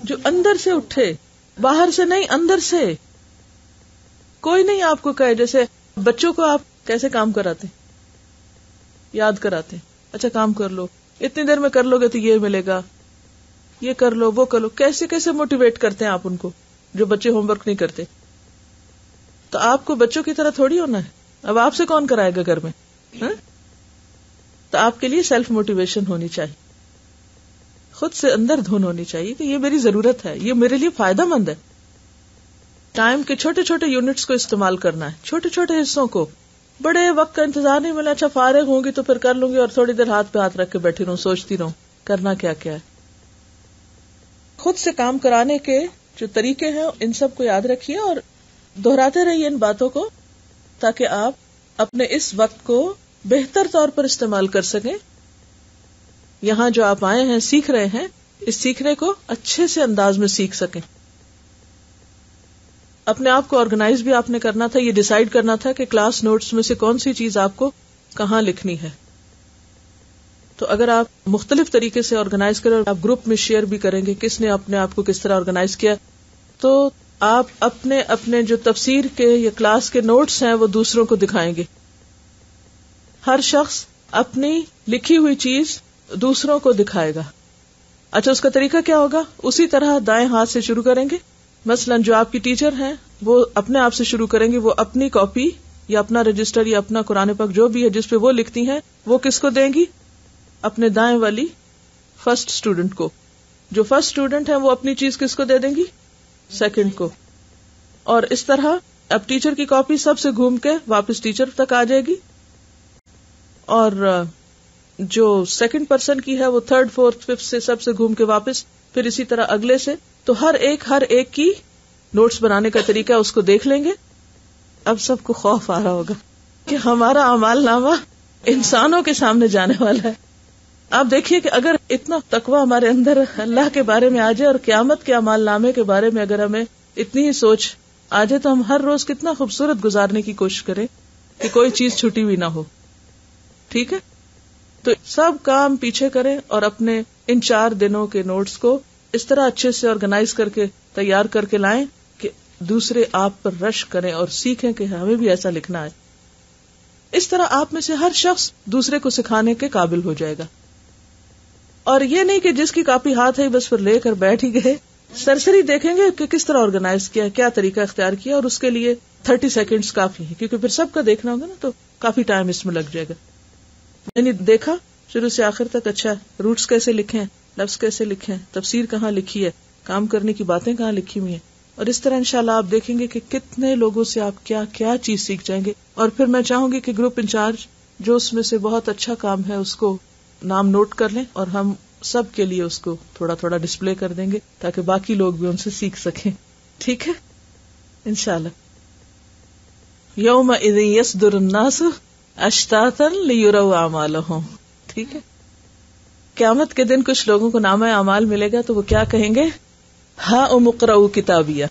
जो अंदर से उठे, बाहर से नहीं, अंदर से। कोई नहीं आपको कहे, जैसे बच्चों को आप कैसे काम कराते, याद कराते, अच्छा काम कर लो, इतनी देर में कर लोगे तो ये मिलेगा, ये कर लो, वो कर लो। कैसे कैसे मोटिवेट करते हैं आप उनको, जो बच्चे होमवर्क नहीं करते। तो आपको बच्चों की तरह थोड़ी होना है। अब आपसे कौन कराएगा घर में, हा? तो आपके लिए सेल्फ मोटिवेशन होनी चाहिए, खुद से अंदर धुन होनी चाहिए कि ये मेरी जरूरत है, ये मेरे लिए फायदेमंद है। टाइम के छोटे छोटे यूनिट्स को इस्तेमाल करना है, छोटे छोटे हिस्सों को। बड़े वक्त का इंतजार नहीं मिला, अच्छा फारिग होंगी तो फिर कर लूंगी और थोड़ी देर हाथ पे हाथ रख के बैठी रहूं, सोचती रहूं करना क्या क्या है। खुद से काम कराने के जो तरीके हैं, इन सब को याद रखिए और दोहराते रहिए इन बातों को, ताकि आप अपने इस वक्त को बेहतर तौर पर इस्तेमाल कर सकें। यहाँ जो आप आए हैं, सीख रहे हैं, इस सीखने को अच्छे से अंदाज में सीख सकें। अपने आप को ऑर्गेनाइज भी आपने करना था, ये डिसाइड करना था कि क्लास नोट्स में से कौन सी चीज आपको कहाँ लिखनी है। तो अगर आप मुख्तलिफ तरीके से ऑर्गेनाइज करें और आप ग्रुप में शेयर भी करेंगे किसने अपने आप को किस तरह ऑर्गेनाइज किया, तो आप अपने अपने जो तफसीर के या क्लास के नोट्स हैं वो दूसरों को दिखाएंगे। हर शख्स अपनी लिखी हुई चीज दूसरों को दिखाएगा। अच्छा, उसका तरीका क्या होगा? उसी तरह दाएं हाथ से शुरू करेंगे। मसलन जो आपकी टीचर हैं वो अपने आप से शुरू करेंगे, वो अपनी कॉपी या अपना रजिस्टर या अपना कुरान पाक जो भी है जिसपे वो लिखती हैं वो किसको देंगी? अपने दाएं वाली फर्स्ट स्टूडेंट को। जो फर्स्ट स्टूडेंट है वो अपनी चीज किसको दे देंगी? सेकंड को। और इस तरह अब टीचर की कॉपी सबसे घूम के वापस टीचर तक आ जाएगी, और जो सेकंड पर्सन की है वो थर्ड, फोर्थ, फिफ्थ से सबसे घूम के वापस, फिर इसी तरह अगले से। तो हर एक हर एक की नोट्स बनाने का तरीका उसको देख लेंगे। अब सबको खौफ आ रहा होगा कि हमारा अमाल नामा इंसानों के सामने जाने वाला है। आप देखिए कि अगर इतना तकवा हमारे अंदर अल्लाह के बारे में आ जाए और क्यामत के अमाल नामे के बारे में अगर हमें इतनी ही सोच आ जाए, तो हम हर रोज कितना खूबसूरत गुजारने की कोशिश करें कि कोई चीज छुटी हुई ना हो। ठीक है, तो सब काम पीछे करें और अपने इन चार दिनों के नोट्स को इस तरह अच्छे से ऑर्गेनाइज करके तैयार करके लाएं कि दूसरे आप पर रश करें और सीखें कि हमें भी ऐसा लिखना है। इस तरह आप में से हर शख्स दूसरे को सिखाने के काबिल हो जाएगा। और ये नहीं कि जिसकी कॉपी हाथ है बस फिर लेकर बैठ ही गए, सरसरी देखेंगे कि किस तरह ऑर्गेनाइज किया, क्या तरीका अख्तियार किया। और उसके लिए थर्टी सेकेंड्स काफी है, क्योंकि फिर सबका देखना होगा ना, तो काफी टाइम इसमें लग जाएगा। मैंने देखा शुरू से आखिर तक, अच्छा रूट्स कैसे लिखे, लफ्ज कैसे लिखे, तफसीर कहाँ लिखी है, काम करने की बातें कहाँ लिखी हुई हैं। और इस तरह इंशाल्लाह आप देखेंगे कि कितने लोगों से आप क्या क्या चीज सीख जाएंगे। और फिर मैं चाहूंगी कि ग्रुप इंचार्ज जो उसमें से बहुत अच्छा काम है उसको नाम नोट कर लें और हम सब के लिए उसको थोड़ा थोड़ा डिस्प्ले कर देंगे ताकि बाकी लोग भी उनसे सीख सकें। ठीक है इंशाल्लाह। यौम इज़ यसदुरुन्नासु अश्तातन लियुरौ आमालहुम। ठीक है, क़यामत के दिन कुछ लोगों को नामा आमाल मिलेगा तो वो क्या कहेंगे, हा उमुक़रऊ किताबिया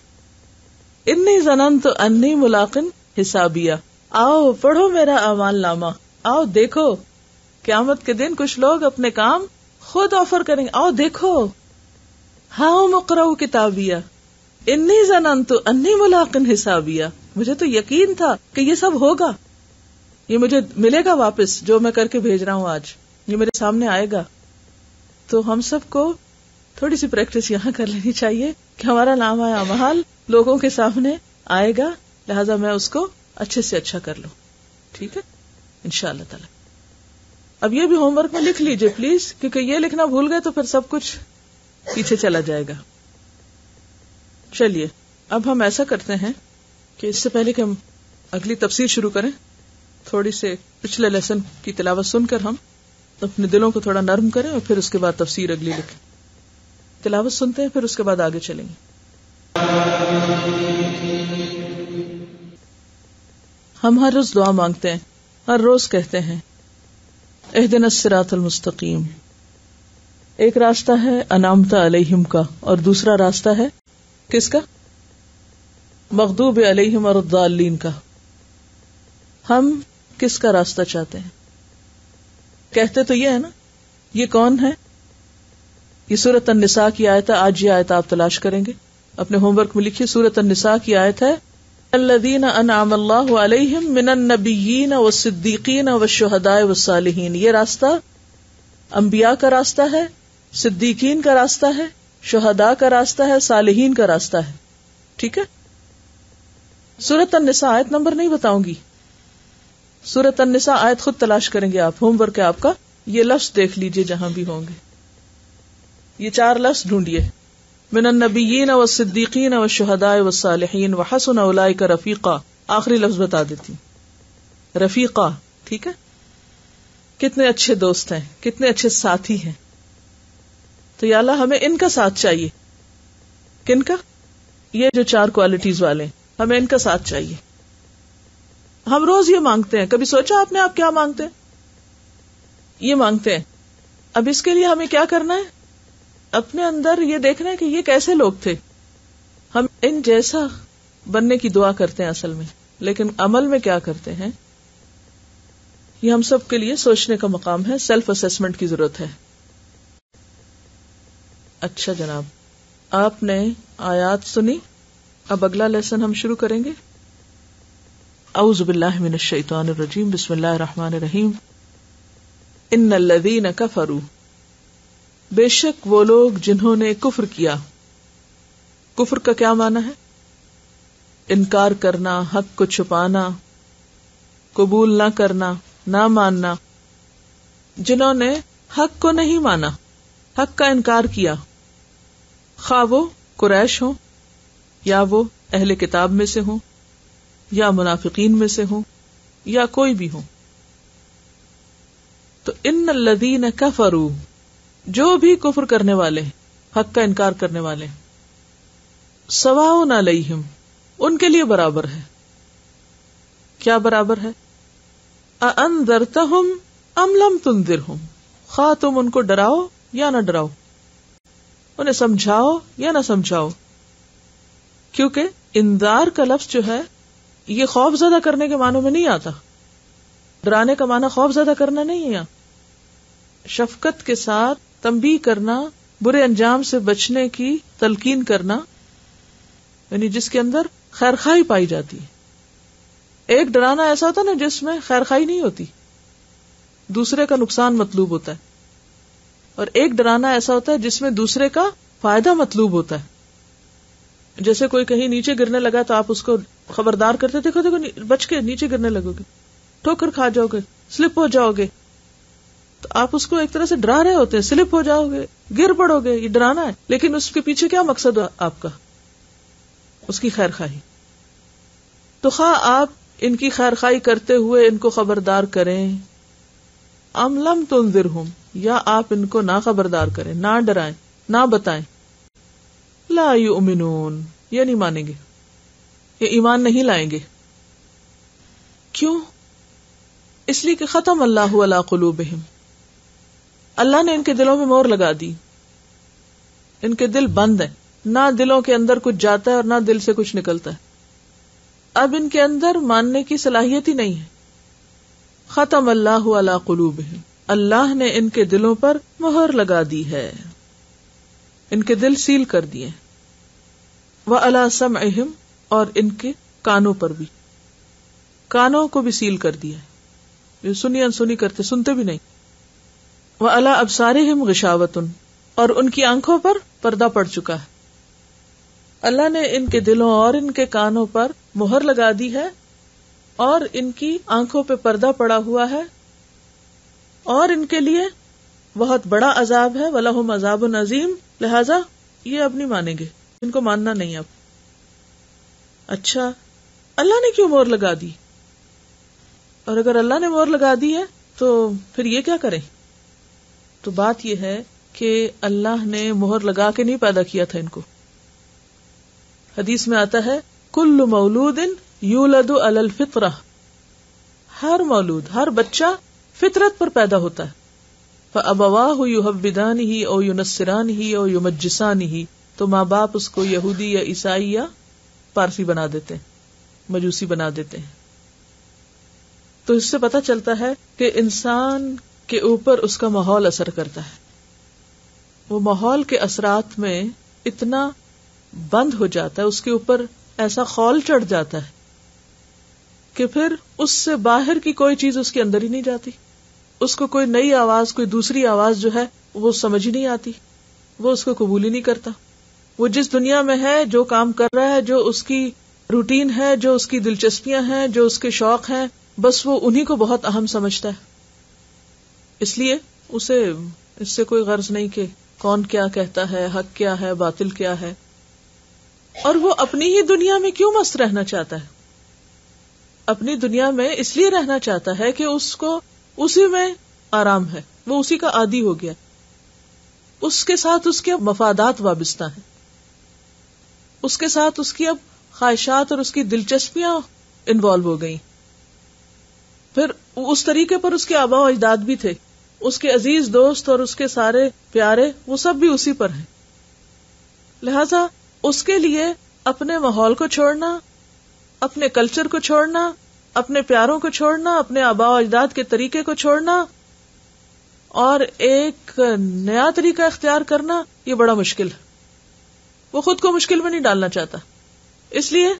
इन्नी ज़नन्तु अन्नी मुलाक़िन हिसाबिया। आओ पढ़ो मेरा आमाल नामा, आओ देखो। क़यामत के दिन कुछ लोग अपने काम खुद ऑफर करेंगे, आओ देखो। हा उमुक़रऊ किताबिया इन्नी ज़नन्तु अन्नी मुलाक़िन हिसाबिया। मुझे तो यकीन था कि ये सब होगा, ये मुझे मिलेगा वापस, जो मैं करके भेज रहा हूँ आज ये मेरे सामने आएगा। तो हम सबको थोड़ी सी प्रैक्टिस यहाँ कर लेनी चाहिए कि हमारा नाम आया अमाल लोगों के सामने आएगा, लिहाजा मैं उसको अच्छे से अच्छा कर लूं। ठीक है इंशाअल्लाह ताला। अब ये भी होमवर्क में लिख लीजिए प्लीज, क्योंकि ये लिखना भूल गए तो फिर सब कुछ पीछे चला जाएगा। चलिए अब हम ऐसा करते हैं कि इससे पहले कि हम अगली तफसीर शुरू करें, थोड़ी से पिछले लेसन की तिलावत सुनकर हम अपने दिलों को थोड़ा नरम करें और फिर उसके बाद तफसीर अगली लिखें। तिलावत सुनते हैं फिर उसके बाद आगे चलेंगे। हम हर रोज दुआ मांगते हैं, हर रोज कहते हैं इहदिनस सिरातल मुस्तकीम। एक रास्ता है अनामता अलैहिम का और दूसरा रास्ता है किसका, मगदूब अलैहिम और दाल्लीन का। हम किसका रास्ता चाहते हैं? कहते तो ये है ना, ये कौन है? ये सूरत निसा की आयत है। आज ये आयत आप तलाश करेंगे, अपने होमवर्क में लिखिए। सूरत निसा की आयत है अल्लज़ीना अनअम अल्लाहु अलैहिम मिनन नबिय्यीन वस्सिद्दीक़ीन वश्शुहदाअ वस्सालिहीन। ये रास्ता अंबिया का रास्ता है, सिद्दीकीन का रास्ता है, शुहदा का रास्ता है, सालिहीन का रास्ता है। ठीक है, सूरत निसा आयत नंबर नहीं बताऊंगी, सूरत निसा आयत खुद तलाश करेंगे आप। होमवर्क है आपका, ये लफ्ज देख लीजिए जहां भी होंगे, ये चार लफ्ज ढूंढिए। मिनन नबिय्यीन वस्सिद्दीक़ीन वश्शुहदाअ वस्सालिहीन वहसुन औलाइका रफीक़ा। आखिरी लफ्ज बता देती, रफीक़ा। ठीक है, कितने अच्छे दोस्त हैं, कितने अच्छे साथी हैं। तो या अल्लाह हमें इनका साथ चाहिए। किनका? ये जो चार क्वालिटीज वाले, हमें इनका साथ चाहिए। हम रोज ये मांगते हैं, कभी सोचा आपने आप क्या मांगते हैं? ये मांगते हैं। अब इसके लिए हमें क्या करना है, अपने अंदर ये देखना है कि ये कैसे लोग थे, हम इन जैसा बनने की दुआ करते हैं असल में, लेकिन अमल में क्या करते हैं, ये हम सब के लिए सोचने का मकाम है। सेल्फ असेसमेंट की जरूरत है। अच्छा जनाब, आपने आयात सुनी, अब अगला लेसन हम शुरू करेंगे। औज़ु बिल्लाहि मिनश शैतानिर रजीम, बिस्मिल्लाहिर रहमानिर रहीम। इन्नल्लज़ीना कफरू, बेशक वो लोग जिन्होंने कुफ्र किया। कुफ्र का क्या माना है? इनकार करना, हक को छुपाना, कबूल ना करना, ना मानना। जिन्होंने हक को नहीं माना, हक का इनकार किया, खा वो कुरैश हो या वो अहले किताब में से हो या मुनाफिकीन में से हो या कोई भी हो। तो इन्नल्लज़ीना कफरू, जो भी कुफ्र करने वाले, हक का इनकार करने वाले, सवाउन अलैहिम, उनके लिए बराबर है। क्या बराबर है? अअंज़रतहुम अम लम तुंज़िरहुम, खा तुम उनको डराओ या ना डराओ, उन्हें समझाओ या ना समझाओ। क्योंकि इंदार का लफ्ज जो है ये खौफ ज्यादा करने के मानों में नहीं आता। डराने का माना खौफ ज्यादा करना नहीं है यहाँ, शफकत के साथ तंबीह करना, बुरे अंजाम से बचने की तलकीन करना, यानी जिसके अंदर खैरखाई पाई जाती है। एक डराना ऐसा होता है ना जिसमें खैरखाई नहीं होती, दूसरे का नुकसान मतलूब होता है, और एक डराना ऐसा होता है जिसमें दूसरे का फायदा मतलूब होता है। जैसे कोई कहीं नीचे गिरने लगा तो आप उसको खबरदार करते, देखो देखो बच के, नीचे गिरने लगोगे, ठोकर खा जाओगे, स्लिप हो जाओगे। तो आप उसको एक तरह से डरा रहे होते हैं, स्लिप हो जाओगे, गिर पड़ोगे, ये डराना है। लेकिन उसके पीछे क्या मकसद आपका? उसकी खैरखाई। तो खा आप इनकी खैरखाई करते हुए इनको खबरदार करें। अम लम तुंज़िरहुम, या आप इनको ना खबरदार करें, ना डराएं, ना बताएं। ला युमिनून, ये नहीं मानेंगे, ये ईमान नहीं लाएंगे। क्यों? इसलिए कि खतम अल्लाहु अला कुलूबिहिम, अल्लाह ने इनके दिलों में मोहर लगा दी, इनके दिल बंद है, ना दिलों के अंदर कुछ जाता है और ना दिल से कुछ निकलता है। अब इनके अंदर मानने की सलाहियत ही नहीं है। खतम अल्लाहु अला कुलूबिहिम, अल्लाह ने इनके दिलों पर मोहर लगा दी है, इनके दिल सील कर दिए। व अला समइहिम, और इनके कानों पर भी, कानों को भी सील कर दिया है, ये सुनी अनसुनी करते, सुनते भी नहीं। व अला अबसारिहिम गिशावतुन, और उनकी आंखों पर पर्दा पड़ चुका है। अल्लाह ने इनके दिलों और इनके कानों पर मोहर लगा दी है और इनकी आंखों पे पर्दा पड़ा हुआ है, और इनके लिए बहुत बड़ा अजाब है। वलहुम अजाबुन अजीम, लिहाजा ये अब नहीं मानेंगे, इनको मानना नहीं अब। अच्छा, अल्लाह ने क्यों मोहर लगा दी? और अगर अल्लाह ने मोहर लगा दी है तो फिर ये क्या करें? तो बात यह है कि अल्लाह ने मोहर लगा के नहीं पैदा किया था इनको। हदीस में आता है, कुल्लु मौलूदिन यूलदु अलल फित्रह, हर मौलूद, हर बच्चा फितरत पर पैदा होता है। फअबवाहु युहब्बिदानिही औ युनस्सिरानिही औ युमज्जिसानिही, तो माँ बाप उसको यहूदी या ईसाई या पारसी बना देते हैं, मजूसी बना देते हैं। तो इससे पता चलता है कि इंसान के ऊपर उसका माहौल असर करता है। वो माहौल के असरात में इतना बंद हो जाता है, उसके ऊपर ऐसा खौल चढ़ जाता है कि फिर उससे बाहर की कोई चीज उसके अंदर ही नहीं जाती। उसको कोई नई आवाज, कोई दूसरी आवाज जो है वो समझ ही नहीं आती, वो उसको कबूल ही नहीं करता। वो जिस दुनिया में है, जो काम कर रहा है, जो उसकी रूटीन है, जो उसकी दिलचस्पियां हैं, जो उसके शौक हैं, बस वो उन्हीं को बहुत अहम समझता है। इसलिए उसे इससे कोई गर्ज नहीं कि कौन क्या कहता है, हक क्या है, बातिल क्या है। और वो अपनी ही दुनिया में क्यों मस्त रहना चाहता है? अपनी दुनिया में इसलिए रहना चाहता है कि उसको उसी में आराम है, वो उसी का आदी हो गया, उसके साथ उसके मफादात वाबस्ता हैं, उसके साथ उसकी अब ख्वाहिशात और उसकी दिलचस्पियां इन्वॉल्व हो गई। फिर उस तरीके पर उसके आबा और अजदाद भी थे, उसके अजीज दोस्त और उसके सारे प्यारे, वो सब भी उसी पर हैं। लिहाजा उसके लिए अपने माहौल को छोड़ना, अपने कल्चर को छोड़ना, अपने प्यारों को छोड़ना, अपने आबा और अजदाद के तरीके को छोड़ना और एक नया तरीका इख्तियार करना, ये बड़ा मुश्किल है। वो खुद को मुश्किल में नहीं डालना चाहता, इसलिए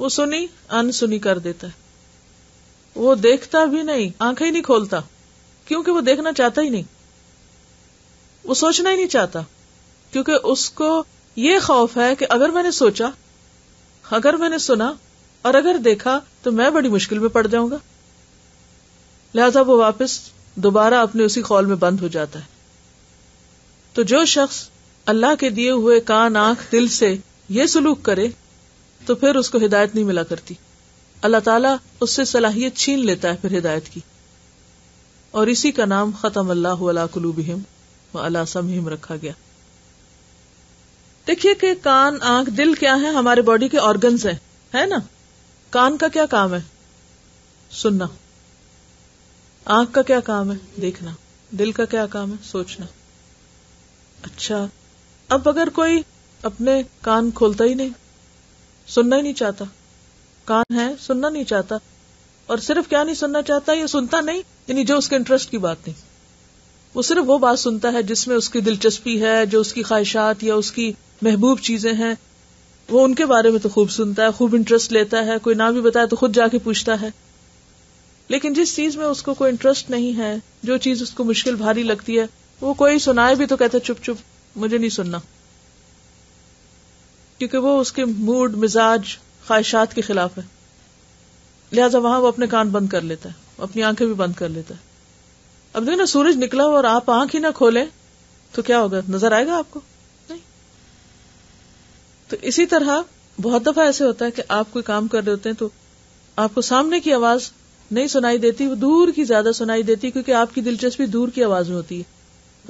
वो सुनी अनसुनी कर देता है। वो देखता भी नहीं, आंखें ही नहीं खोलता, क्योंकि वो देखना चाहता ही नहीं, वो सोचना ही नहीं चाहता, क्योंकि उसको ये खौफ है कि अगर मैंने सोचा, अगर मैंने सुना और अगर देखा तो मैं बड़ी मुश्किल में पड़ जाऊंगा। लिहाजा वो वापस दोबारा अपने उसी खौल में बंद हो जाता है। तो जो शख्स अल्लाह के दिए हुए कान, आंख, दिल से ये सुलूक करे तो फिर उसको हिदायत नहीं मिला करती, अल्लाह ताला उससे सलाहियत छीन लेता है फिर हिदायत की। और इसी का नाम खतम अल्लाहु अला कुलूबिहिम व अला समइहिम रखा गया। देखिए कि कान, आंख, दिल क्या है? हमारे बॉडी के ऑर्गन्स हैं, है ना। कान का क्या काम है? सुनना। आंख का क्या काम है? देखना। दिल का क्या काम है? सोचना। अच्छा, अब अगर कोई अपने कान खोलता ही नहीं, सुनना ही नहीं चाहता, कान है सुनना नहीं चाहता, और सिर्फ क्या नहीं सुनना चाहता, ये सुनता नहीं, यानी जो उसके इंटरेस्ट की बात नहीं, वो सिर्फ वो बात सुनता है जिसमें उसकी दिलचस्पी है, जो उसकी ख्वाहिशात या उसकी महबूब चीजें हैं, वो उनके बारे में तो खूब सुनता है, खूब इंटरेस्ट लेता है, कोई ना भी बताए तो खुद जाके पूछता है। लेकिन जिस चीज में उसको कोई इंटरेस्ट नहीं है, जो चीज उसको मुश्किल भारी लगती है, वो कोई सुनाए भी तो कहता चुप चुप, मुझे नहीं सुनना, क्योंकि वो उसके मूड, मिजाज, ख्वाहिशात के खिलाफ है। लिहाजा वहां वो अपने कान बंद कर लेता है, अपनी आंखें भी बंद कर लेता है। अब देखना, सूरज निकला और आप आंख ही ना खोलें तो क्या होगा? नजर आएगा आपको? नहीं। तो इसी तरह बहुत दफा ऐसे होता है कि आप कोई काम कर रहे होते हैं तो आपको सामने की आवाज नहीं सुनाई देती, वो दूर की ज्यादा सुनाई देती, क्योंकि आपकी दिलचस्पी दूर की आवाज में होती है।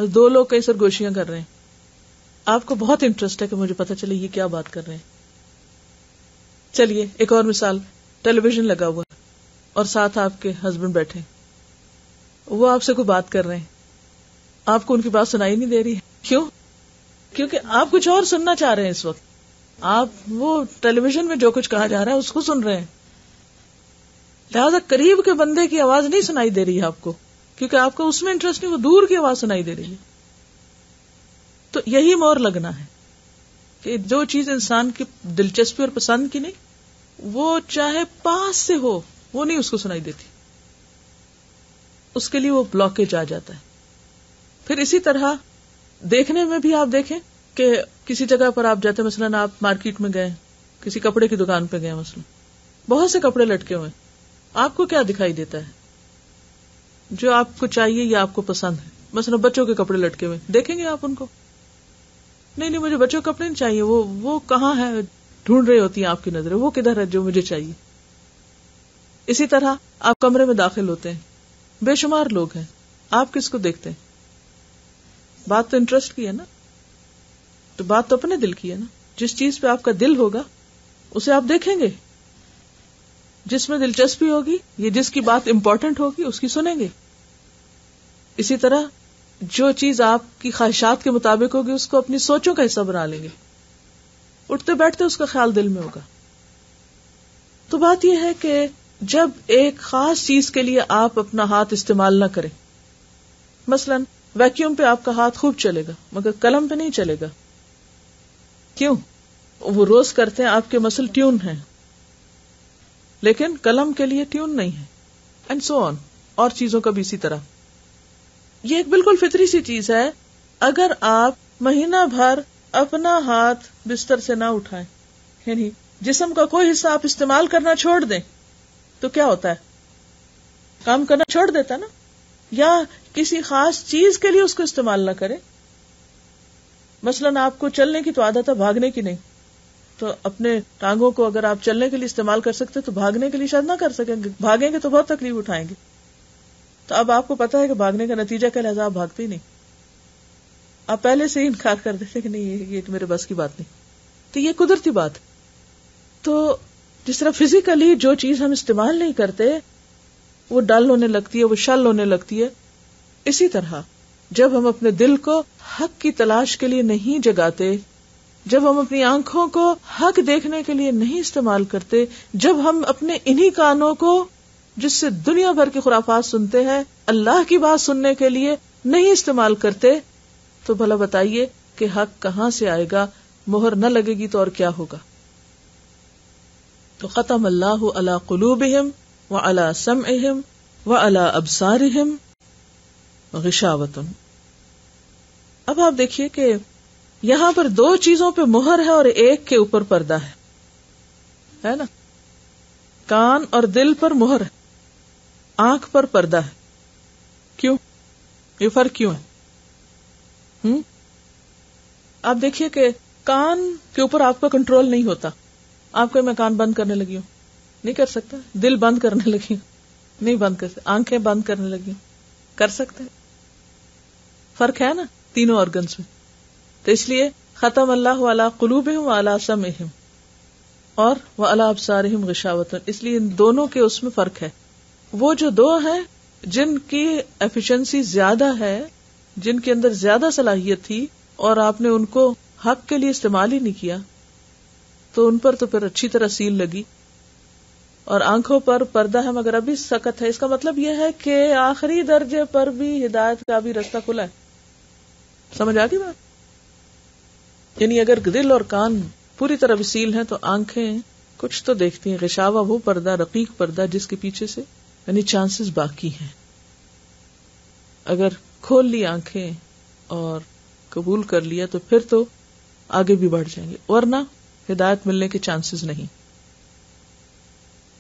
बस दो लोग कई सरगोशियां कर रहे हैं, आपको बहुत इंटरेस्ट है कि मुझे पता चले ये क्या बात कर रहे हैं। चलिए एक और मिसाल, टेलीविजन लगा हुआ और साथ आपके हस्बैंड बैठे, वो आपसे कोई बात कर रहे हैं, आपको उनकी बात सुनाई नहीं दे रही है। क्यों? क्योंकि आप कुछ और सुनना चाह रहे हैं इस वक्त, आप वो टेलीविजन में जो कुछ कहा जा रहा है उसको सुन रहे हैं, लिहाजा करीब के बंदे की आवाज नहीं सुनाई दे रही है आपको, क्योंकि आपको उसमें इंटरेस्ट नहीं, वो दूर की आवाज सुनाई दे रही है। तो यही मोर लगना है कि जो चीज इंसान की दिलचस्पी और पसंद की नहीं, वो चाहे पास से हो, वो नहीं उसको सुनाई देती, उसके लिए वो ब्लॉकेज आ जाता है। फिर इसी तरह देखने में भी आप देखें कि किसी जगह पर आप जाते हैं, मसलन आप मार्केट में गए, किसी कपड़े की दुकान पे गए, मसलन बहुत से कपड़े लटके हुए, आपको क्या दिखाई देता है जो आपको चाहिए या आपको पसंद है? मसलन बच्चों के कपड़े लटके हुए देखेंगे आप उनको, नहीं नहीं मुझे बच्चों के कपड़े नहीं चाहिए, वो वो कहाँ है, ढूंढ रही होती है आपकी नजरें, वो किधर है जो मुझे चाहिए। इसी तरह आप कमरे में दाखिल होते हैं, बेशुमार लोग हैं, आप किसको देखते हैं? बात तो इंटरेस्ट की है ना, तो बात तो अपने दिल की है ना, जिस चीज पे आपका दिल होगा उसे आप देखेंगे, जिसमें दिलचस्पी होगी या जिसकी बात इंपॉर्टेंट होगी उसकी सुनेंगे। इसी तरह जो चीज आपकी ख्वाहिशात के मुताबिक होगी उसको अपनी सोचों का हिस्सा बना लेंगे, उठते बैठते उसका ख्याल दिल में होगा। तो बात यह है कि जब एक खास चीज के लिए आप अपना हाथ इस्तेमाल न करें, मसलन वैक्यूम पे आपका हाथ खूब चलेगा मगर कलम पे नहीं चलेगा। क्यों? वो रोज करते हैं, आपके मसल ट्यून हैं, लेकिन कलम के लिए ट्यून नहीं है, एंड सो ऑन। और चीजों का भी इसी तरह, ये एक बिल्कुल फितरी सी चीज है, अगर आप महीना भर अपना हाथ बिस्तर से ना उठाएं, यानी जिस्म का कोई हिस्सा आप इस्तेमाल करना छोड़ दें, तो क्या होता है, काम करना छोड़ देता ना, या किसी खास चीज के लिए उसको इस्तेमाल ना करें। मसलन आपको चलने की तो आदत है, भागने की नहीं, तो अपने टांगों को अगर आप चलने के लिए इस्तेमाल कर सकते तो भागने के लिए शायद ना कर सकेंगे, भागेंगे तो बहुत तकलीफ उठाएंगे। तो अब आपको पता है कि भागने का नतीजा क्या, लिहाजा आप भागते ही नहीं, आप पहले से ही इनकार कर देते कि नहीं ये, ये मेरे बस की बात नहीं। तो ये कुदरती बात। तो जिस तरह फिजिकली जो चीज हम इस्तेमाल नहीं करते वो डल होने लगती है, वो शल होने लगती है, इसी तरह जब हम अपने दिल को हक की तलाश के लिए नहीं जगाते, जब हम अपनी आंखों को हक देखने के लिए नहीं इस्तेमाल करते, जब हम अपने इन्हीं कानों को जिससे दुनिया भर की खुराफात सुनते हैं अल्लाह की बात सुनने के लिए नहीं इस्तेमाल करते, तो भला बताइए कि हक कहाँ से आएगा? मोहर न लगेगी तो और क्या होगा। तो खतम अल्लाहु अला कुलूबिहिम व अला समइहिम व अला अबसारिहिम गिशावतुन। अब आप देखिए कि यहाँ पर दो चीजों पे मोहर है और एक के ऊपर पर्दा है, है ना। कान और दिल पर मोहर है, आंख पर पर्दा है। क्यों ये फर्क क्यों है? हम्म आप देखिए कि कान के ऊपर आपका कंट्रोल नहीं होता, आपको मैं कान बंद करने लगी हूँ नहीं कर सकता, दिल बंद करने लगी हूँ नहीं बंद कर सकता, आंखें बंद करने लगी हूँ कर सकते हैं। फर्क है ना तीनों ऑर्गन्स में। तो इसलिए खतम अल्लाह वाला कुलूबिहिम वाला समइहिम और वाला अबसारिहिम गिशावतन, इसलिए इन दोनों के उसमें फर्क है। वो जो दो हैं जिनकी एफिशिएंसी ज्यादा है, जिनके अंदर ज्यादा सलाहियत थी और आपने उनको हक के लिए इस्तेमाल ही नहीं किया, तो उन पर तो फिर अच्छी तरह सील लगी। और आंखों पर पर्दा है मगर अभी सख्त है, इसका मतलब यह है कि आखिरी दर्जे पर भी हिदायत का भी रास्ता खुला है। समझ आ गई बात? यानी अगर दिल और कान पूरी तरह भी सील है तो आंखें कुछ तो देखती हैं। गिशावा वो पर्दा, रकीक पर्दा जिसके पीछे से यानी चांसेस बाकी हैं। अगर खोल ली आंखें और कबूल कर लिया तो फिर तो आगे भी बढ़ जाएंगे, वरना हिदायत मिलने के चांसेस नहीं।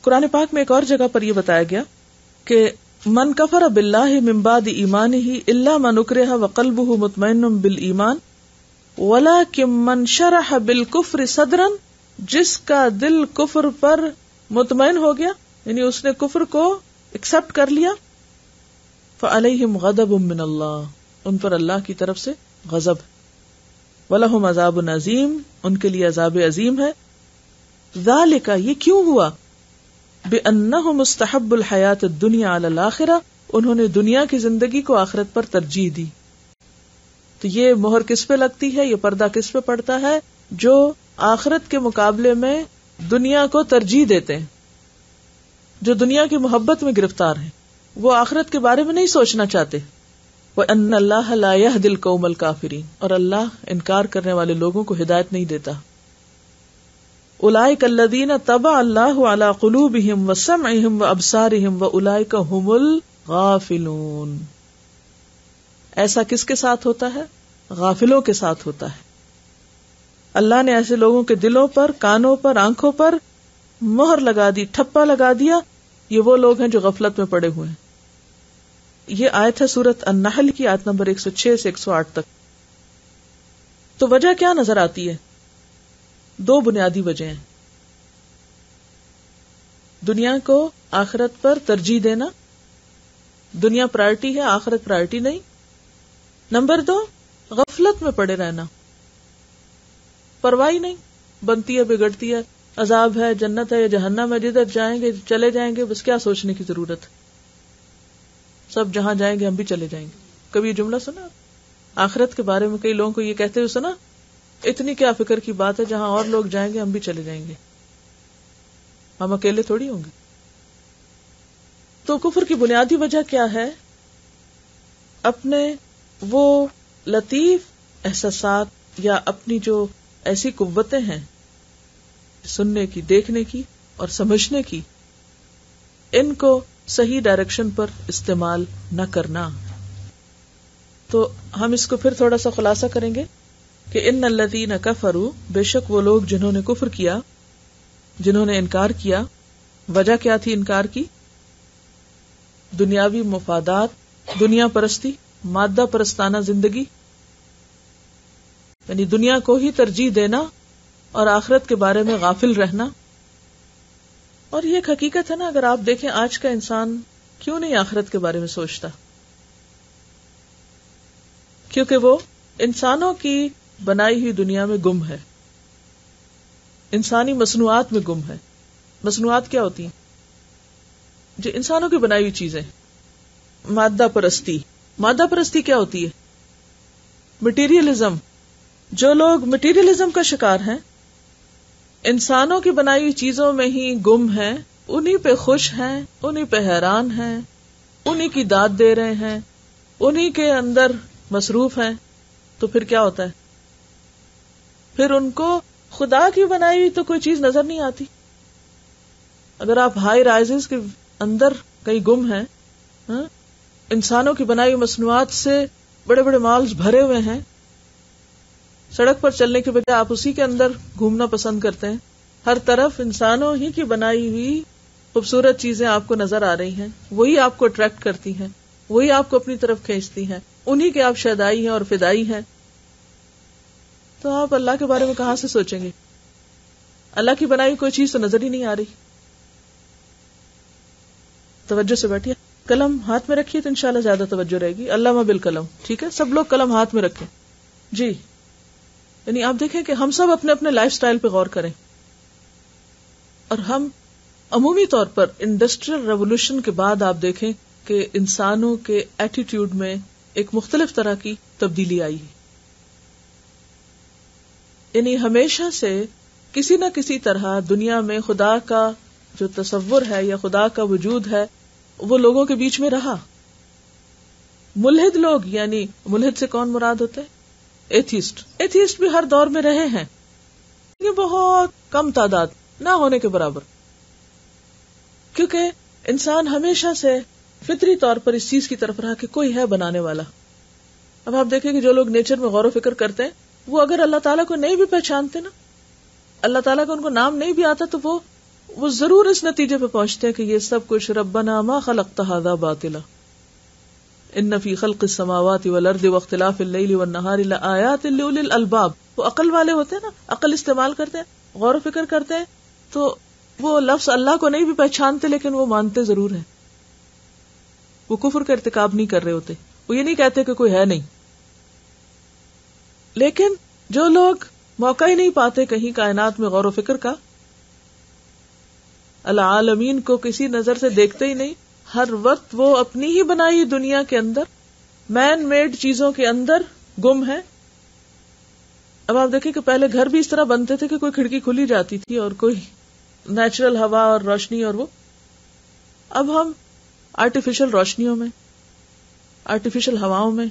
कुरान पाक में एक और जगह पर यह बताया गया कि मन कफर बिल्लाहि मिन बाद ईमानिही इल्ला मन उकरिहा व कल्बुहु मुतमइन्नुम बिल ईमान वलाकिन मन शरह बिल कुफ्र सदरन, जिसका दिल कुफ्र पर मुतमइन हो गया यानी उसने कुफ्र को एक्सेप्ट कर लिया, फअलैहिम गदबुम मिनल्लाह, उन पर अल्लाह की तरफ से गजब है। वलहुम अजाबुन अजीम, उनके लिए अजाब अजीम है। ज़ालिका, ये क्यों हुआ? बिअन्नहुम मुस्तहब्बुल हयात दुनिया अल आखिरा, उन्होंने दुनिया की जिंदगी को आखिरत पर तरजीह दी। तो ये मोहर किस पे लगती है, ये पर्दा किस पे पड़ता है? जो आखिरत के मुकाबले में दुनिया को तरजीह देते हैं, जो दुनिया की मोहब्बत में गिरफ्तार हैं, वो आखिरत के बारे में नहीं सोचना चाहते। वअन्ना अल्लाह ला यहदिल कौमल काफिरीन, और अल्लाह इनकार करने वाले लोगों को हिदायत नहीं देता। उलाइका अल्लज़ीना तबअ अल्लाहु अला कुलूबिहिम व समइहिम व अबसारिहिम व उलाइका हुमुल गाफिलून। ऐसा किसके साथ होता है? गाफिलों के साथ होता है। अल्लाह ने ऐसे लोगों के दिलों पर, कानों पर, आंखों पर मोहर लगा दी, ठप्पा लगा दिया। ये वो लोग हैं जो गफलत में पड़े हुए हैं। ये आयत है सूरत अन्नहल की, आयत नंबर एक सौ छह से एक सौ आठ तक। तो वजह क्या नजर आती है? दो बुनियादी वजह हैं, दुनिया को आखिरत पर तरजीह देना। दुनिया प्रायोरिटी है, आखिरत प्रायोरिटी नहीं। नंबर दो, गफलत में पड़े रहना, परवाही नहीं, बनती है बिगड़ती है, अजाब है, जन्नत है या जहन्नम है, जिधर जाएंगे चले जाएंगे, बस क्या सोचने की जरूरत है, सब जहां जाएंगे हम भी चले जाएंगे। कभी ये जुमला सुना आखिरत के बारे में? कई लोगों को ये कहते हुए सुना, इतनी क्या फिक्र की बात है, जहां और लोग जाएंगे हम भी चले जाएंगे, हम अकेले थोड़ी होंगे। तो कुफर की बुनियादी वजह क्या है? अपने वो लतीफ एहसासात या अपनी जो ऐसी कुव्वतें हैं सुनने की, देखने की और समझने की, इनको सही डायरेक्शन पर इस्तेमाल न करना। तो हम इसको फिर थोड़ा सा खुलासा करेंगे कि इन्नल्लज़ीना कफरू, बेशक वो लोग जिन्होंने कुफर किया, जिन्होंने इनकार किया। वजह क्या थी इनकार की? दुनियावी मुफादात, दुनिया परस्ती, मादा परस्ताना जिंदगी, यानी दुनिया को ही तरजीह देना और आखिरत के बारे में गाफिल रहना। और ये एक हकीकत है ना, अगर आप देखें आज का इंसान क्यों नहीं आखिरत के बारे में सोचता? क्योंकि वो इंसानों की बनाई हुई दुनिया में गुम है, इंसानी मसनुआत में गुम है। मसनुआत क्या होती है? जो इंसानों की बनाई हुई चीजें। मादा परस्ती, मादा परस्ती क्या होती है? मटीरियलिज्म। जो लोग मटीरियलिज्म का शिकार हैं, इंसानों की बनाई हुई चीजों में ही गुम हैं, उन्हीं पे खुश हैं, उन्हीं पे हैरान हैं, उन्हीं की दाद दे रहे हैं, उन्हीं के अंदर मसरूफ हैं, तो फिर क्या होता है? फिर उनको खुदा की बनाई हुई तो कोई चीज नजर नहीं आती। अगर आप हाई राइजेस के अंदर कहीं गुम हैं, हाँ? इंसानों की बनाई हुई मसनुआत से बड़े बड़े मॉल्स भरे हुए हैं, सड़क पर चलने के बजाय आप उसी के अंदर घूमना पसंद करते हैं। हर तरफ इंसानों ही की बनाई हुई खूबसूरत चीजें आपको नजर आ रही हैं, वही आपको अट्रैक्ट करती हैं, वही आपको अपनी तरफ खींचती हैं, उन्हीं के आप शदाई हैं और फिदाई हैं। तो आप अल्लाह के बारे में कहां से सोचेंगे? अल्लाह की बनाई कोई चीज तो नजर ही नहीं आ रही। तवज्जो से बैठिए, कलम हाथ में रखिए तो इंशाल्लाह ज्यादा तवज्जो रहेगी। अल्लामा बिल कलम, ठीक है? सब लोग कलम हाथ में रखें जी। यानी आप देखें कि हम सब अपने अपने लाइफस्टाइल पे गौर करें, और हम अमूमी तौर पर इंडस्ट्रियल रेवोल्यूशन के बाद आप देखें कि इंसानों के एटीट्यूड में एक मुख्तलिफ तरह की तब्दीली आई है। यानी हमेशा से किसी न किसी तरह दुनिया में खुदा का जो तसव्वुर है या खुदा का वजूद है वो लोगों के बीच में रहा। मुल्हिद लोग, यानी मुल्हिद से कौन मुराद होते हैं? एथिस्ट। एथिस्ट भी हर दौर में रहे हैं, ये बहुत कम तादाद, ना होने के बराबर, क्योंकि इंसान हमेशा से फितरी तौर पर इस चीज की तरफ रहा कि कोई है बनाने वाला। अब आप देखें कि जो लोग नेचर में गौर व फिक्र करते हैं, वो अगर अल्लाह ताला को नहीं भी पहचानते ना, अल्लाह ताला का उनको नाम नहीं भी आता, तो वो वो जरूर इस नतीजे पे पहुंचते हैं कि ये सब कुछ रब्बना मा खलक़्ता हाज़ा बातिला इन्न फी खल्क़िस समावाति वल अर्दि वख्तिलाफिल लैलि वन नहारि लआयातिन लिउलिल अल्बाब। वो अकल वाले होते हैं ना, अकल इस्तेमाल करते हैं, गौर फिक्र करते हैं, तो वो लफ्ज अल्लाह को नहीं भी पहचानते, लेकिन वो मानते जरूर हैं। वो कुफर का इर्तिकाब नहीं कर रहे होते, वो ये नहीं कहते कि कोई है नहीं, लेकिन जो लोग मौका ही नहीं पाते कहीं कायनात में गौर व फिक्र का, अल-आलमीन को किसी नजर से देखते ही नहीं, हर वक्त वो अपनी ही बनाई दुनिया के अंदर, मैन मेड चीजों के अंदर गुम है। अब आप देखें कि पहले घर भी इस तरह बनते थे कि कोई खिड़की खुली जाती थी और कोई नेचुरल हवा और रोशनी, और वो अब हम आर्टिफिशियल रोशनियों में, आर्टिफिशियल हवाओं में,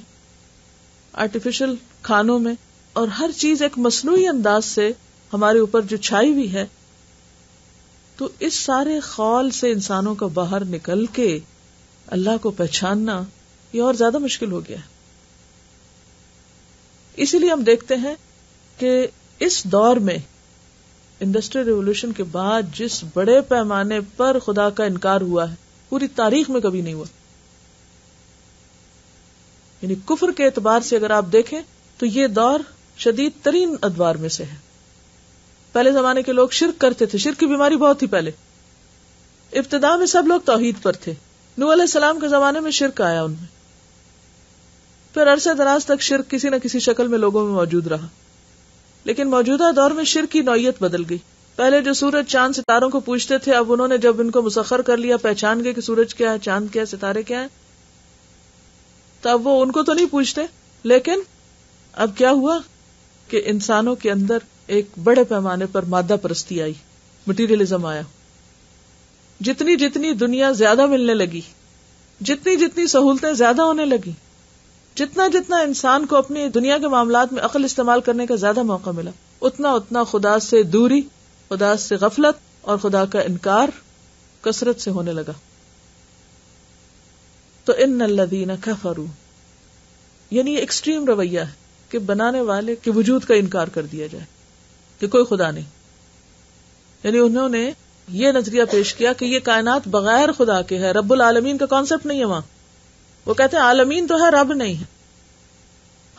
आर्टिफिशियल खानों में, और हर चीज एक मसनूई अंदाज से हमारे ऊपर जो छाई हुई है। तो इस सारे खौल से इंसानों को बाहर निकल के अल्लाह को पहचानना ये और ज्यादा मुश्किल हो गया है। इसीलिए हम देखते हैं कि इस दौर में, इंडस्ट्रियल रिवॉल्यूशन के बाद जिस बड़े पैमाने पर खुदा का इनकार हुआ है, पूरी तारीख में कभी नहीं हुआ। यानी कुफर के एतबार से अगर आप देखें तो ये दौर शदीद तरीन अदवार में से है। पहले जमाने के लोग शिर्क करते थे, शिर्क की बीमारी बहुत थी। पहले इब्तिदा में सब लोग तौहीद पर थे। नूह अलैहिस्सलाम के जमाने में शिर्क आया उनमें, फिर अरसे दराज तक शिर्क किसी न किसी शक्ल में लोगों में मौजूद रहा। लेकिन मौजूदा दौर में शिर्क की नौयत बदल गई। पहले जो सूरज चांद सितारों को पूछते थे, अब उन्होंने जब इनको मुसखर कर लिया, पहचान गए कि सूरज क्या है, चांद क्या है, सितारे क्या है, तो अब वो उनको तो नहीं पूछते। लेकिन अब क्या हुआ कि इंसानों के अंदर एक बड़े पैमाने पर मादा परस्ती आई, मटीरियलिज्म आया। जितनी जितनी दुनिया ज्यादा मिलने लगी, जितनी जितनी सहूलतें ज्यादा होने लगी, जितना जितना इंसान को अपनी दुनिया के मामलात में अकल इस्तेमाल करने का ज्यादा मौका मिला, उतना उतना खुदा से दूरी, खुदा से गफलत और खुदा का इनकार कसरत से होने लगा। तो इन्नल्लज़ीना कफरू, यानी एक्सट्रीम रवैया है कि बनाने वाले के वजूद का इनकार कर दिया जाए कि कोई खुदा नहीं। यानी उन्होंने ये नजरिया पेश किया कि ये कायनात बगैर खुदा के है, रब्बुल आलमीन का कॉन्सेप्ट नहीं है वहां। वो कहते हैं आलमीन तो है, रब नहीं है।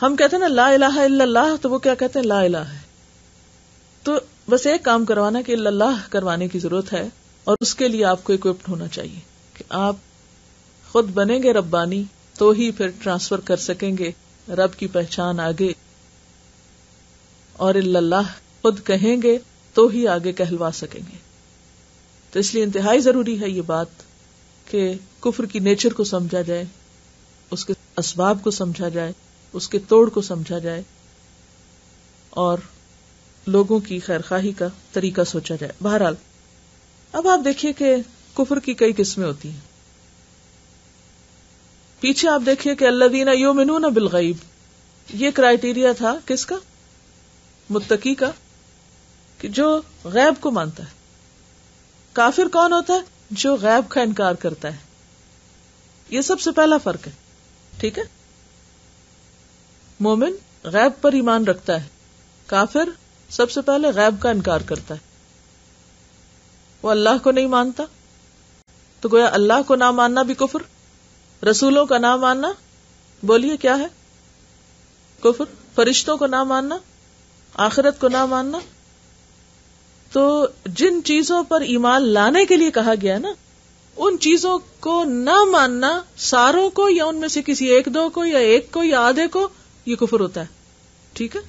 हम कहते हैं ना ला इलाहा इल्लल्लाह, तो वो क्या कहते हैं, ला इलाहा है। तो बस एक काम करवाना कि इल्लल्लाह करवाने की जरूरत है, और उसके लिए आपको इक्विप्ड होना चाहिए कि आप खुद बनेंगे रब्बानी तो ही फिर ट्रांसफर कर सकेंगे रब की पहचान आगे, और इल्लल्लाह खुद कहेंगे तो ही आगे कहलवा सकेंगे। तो इसलिए इंतहाई जरूरी है ये बात कि कुफ्र की नेचर को समझा जाए, उसके असबाब को समझा जाए, उसके तोड़ को समझा जाए, और लोगों की खैरख्वाही का तरीका सोचा जाए। बहरहाल, अब आप देखिए कि कुफ्र की कई किस्में होती हैं। पीछे आप देखिए कि अल्लज़ीना युमिनूना बिलगैब, ये क्राइटेरिया था किसका, मुत्तकी का, कि जो गैब को मानता है। काफिर कौन होता है, जो गैब का इनकार करता है। ये सबसे पहला फर्क है, ठीक है। मोमिन गैब पर ईमान रखता है, काफिर सबसे पहले गैब का इनकार करता है। वो अल्लाह को नहीं मानता, तो गोया अल्लाह को ना मानना भी कुफर, रसूलों का ना मानना, बोलिए क्या है कुफर, फरिश्तों को ना मानना, आखिरत को ना मानना। तो जिन चीजों पर ईमान लाने के लिए कहा गया ना, उन चीजों को ना मानना, सारों को या उनमें से किसी एक दो को या एक को या आधे को, ये कुफर होता है, ठीक है।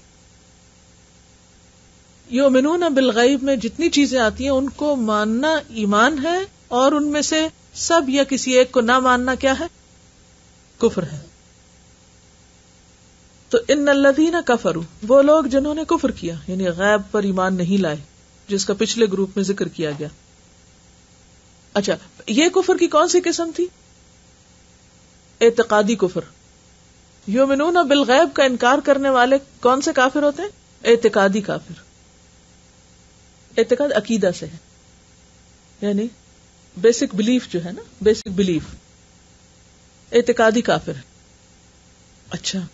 युमिनूना बिलगैब में जितनी चीजें आती हैं उनको मानना ईमान है, और उनमें से सब या किसी एक को ना मानना क्या है, कुफर है। तो इन्नल्लज़ीना कफरू, वो लोग जिन्होंने कुफर किया, यानी गैब पर ईमान नहीं लाए, जिसका पिछले ग्रुप में जिक्र किया गया। अच्छा, ये कुफर की कौन सी किस्म थी, एतकादी कुफर। युमिनूना बिलगैब का इनकार करने वाले कौन से काफिर होते हैं, एतकादी काफिर। एतकाद अकीदा से है, यानी बेसिक बिलीफ जो है ना, बेसिक बिलीफ, एतकादी काफिर। अच्छा,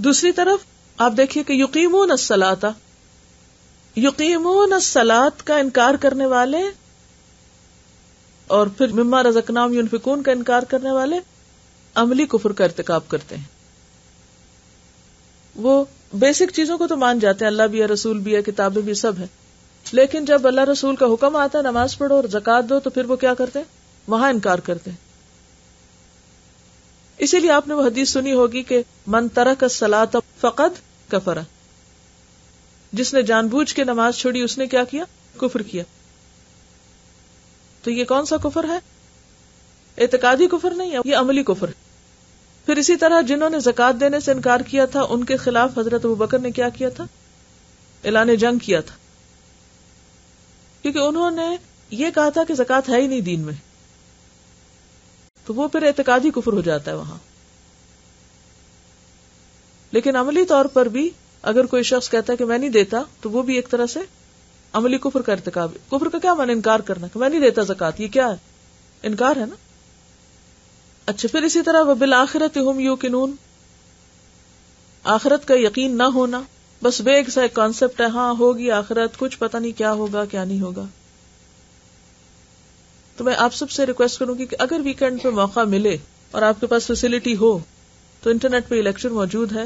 दूसरी तरफ आप देखिए कि युकीमून अस्सलाता, युकीमून अस्सलात का इनकार करने वाले, और फिर मिम्मा रज़कनाहुम युनफिकून का इनकार करने वाले अमली कुफर का इर्तिकाब करते हैं। वो बेसिक चीजों को तो मान जाते हैं, अल्लाह भी है, रसूल भी है, किताबें भी, सब है, लेकिन जब अल्लाह रसूल का हुक्म आता है नमाज पढ़ो और ज़कात दो, तो फिर वो क्या करते हैं, वहां इनकार करते हैं। इसीलिए आपने वो हदीस सुनी होगी कि मन तरक सलात फकद कफरा, जिसने जानबूझ के नमाज छोड़ी उसने क्या किया? कुफर किया। तो ये कौन सा कुफर है? एतकादी कुफर नहीं है, ये अमली कुफर। फिर इसी तरह जिन्होंने ज़कात देने से इनकार किया था उनके खिलाफ हजरत अबू बकर ने क्या किया था? ऐलान जंग किया था, क्योंकि उन्होंने ये कहा था कि ज़कात है ही नहीं दीन में, तो वो फिर एतकादी कुफर हो जाता है वहां। लेकिन अमली तौर पर भी अगर कोई शख्स कहता है कि मैं नहीं देता, तो वो भी एक तरह से अमली कुफर का इर्तिकाब। कुफर का क्या माना? इनकार करना कि मैं नहीं देता ज़कात, ये क्या है? इनकार है ना। अच्छा, फिर इसी तरह वबिल आखिरत हुम यूकिनून, आखिरत का यकीन ना होना, बस बेग सा एक कॉन्सेप्ट है, हाँ होगी आखिरत, कुछ पता नहीं क्या होगा क्या नहीं होगा। तो मैं आप सबसे रिक्वेस्ट करूंगी कि अगर वीकेंड पे मौका मिले और आपके पास फैसिलिटी हो तो इंटरनेट पे लेक्चर मौजूद है,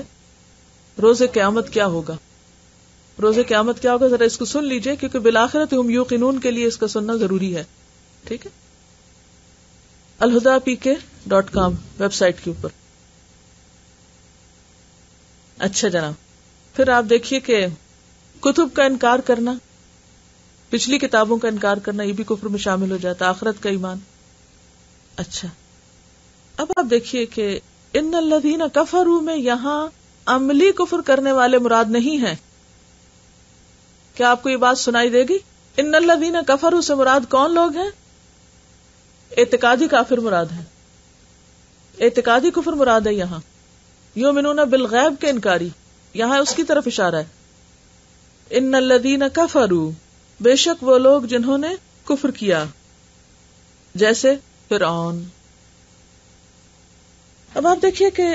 रोजे क्यामत क्या होगा, रोजे क्यामत क्या होगा, जरा इसको सुन लीजिए, क्योंकि बिलाखिरत हम यूकिनून के लिए इसका सुनना जरूरी है। ठीक है, Alhuda PK dot com website के ऊपर। अच्छा जनाब, फिर आप देखिए कि कुतुब का इनकार करना, पिछली किताबों का इनकार करना, ये भी कुफ्र में शामिल हो जाता है, आखिरत का ईमान। अच्छा, अब आप देखिए कि इन्नल्लज़ीना कफरू में यहाँ अमली कुफ्र करने वाले मुराद नहीं है। क्या आपको ये बात सुनाई देगी? इन्नल्लज़ीना कफरू से मुराद कौन लोग हैं? एतकादी काफिर मुराद है, एतकादी कुफ्र मुराद है यहाँ। युमिनूना बिल गैब के इनकारी, यहाँ उसकी तरफ इशारा है। इन्नल्लज़ीना कफरू, बेशक वो लोग जिन्होंने कुफ्र किया, जैसे फिरौन। अब आप देखिए कि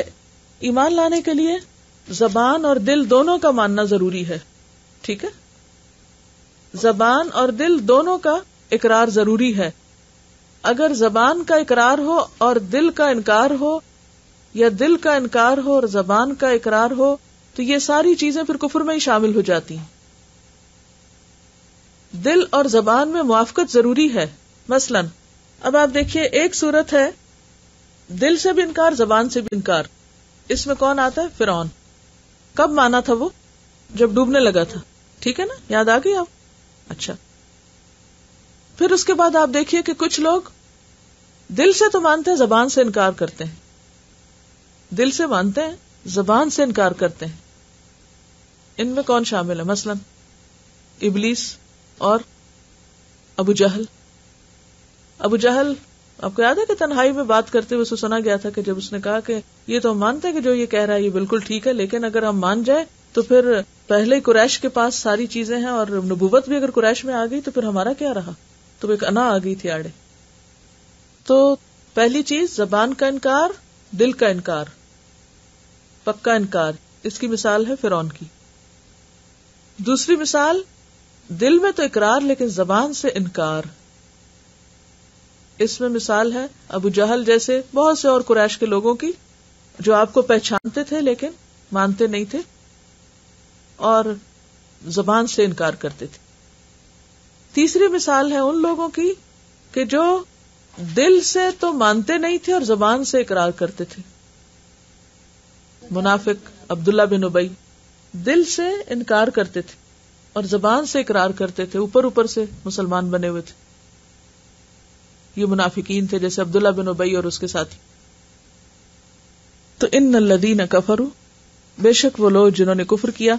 ईमान लाने के लिए जबान और दिल दोनों का मानना जरूरी है। ठीक है, जबान और दिल दोनों का इकरार जरूरी है। अगर जबान का इकरार हो और दिल का इनकार हो, या दिल का इनकार हो और जबान का इकरार हो, तो ये सारी चीजें फिर कुफ्र में ही शामिल हो जाती हैं। दिल और जबान में मुआफकत जरूरी है। मसलन अब आप देखिए, एक सूरत है दिल से भी इनकार जबान से भी इनकार, इसमें कौन आता है? फिरौन। कब माना था वो? जब डूबने लगा था। ठीक है ना, याद आ गई आप। अच्छा, फिर उसके बाद आप देखिए कि कुछ लोग दिल से तो मानते हैं, जबान से इनकार करते हैं, दिल से मानते हैं जबान से इनकार करते हैं। इनमें कौन शामिल है? मसलन इबलीस और अबू जहल। अबू जहल आपको याद है कि तन्हाई में बात करते हुए सुना गया था कि जब उसने कहा कि ये तो हम मानते हैं कि जो ये कह रहा है ये बिल्कुल ठीक है, लेकिन अगर हम मान जाए तो फिर पहले ही कुरैश के पास सारी चीजें हैं, और नबूवत भी अगर कुरैश में आ गई तो फिर हमारा क्या रहा, तो एक अना आ गई थी आड़े। तो पहली चीज जबान का इनकार, दिल का इनकार, पक्का इनकार। इसकी मिसाल है फिरौन की। दूसरी मिसाल, दिल में तो इकरार लेकिन जबान से इनकार, इसमें मिसाल है अबू जहल जैसे बहुत से और कुरैश के लोगों की, जो आपको पहचानते थे लेकिन मानते नहीं थे और जबान से इनकार करते थे। तीसरी मिसाल है उन लोगों की कि जो दिल से तो मानते नहीं थे और जबान से इकरार करते थे। मुनाफिक अब्दुल्ला बिन उबई दिल से इनकार करते थे और जबान से इकरार करते थे, ऊपर ऊपर से मुसलमान बने हुए थे। ये मुनाफिकीन थे, जैसे अब्दुल्ला बिन उबई और उसके साथी। तो इन्नल्लज़ीना कफरू, बेशक वो लोग जिन्होंने कुफर किया।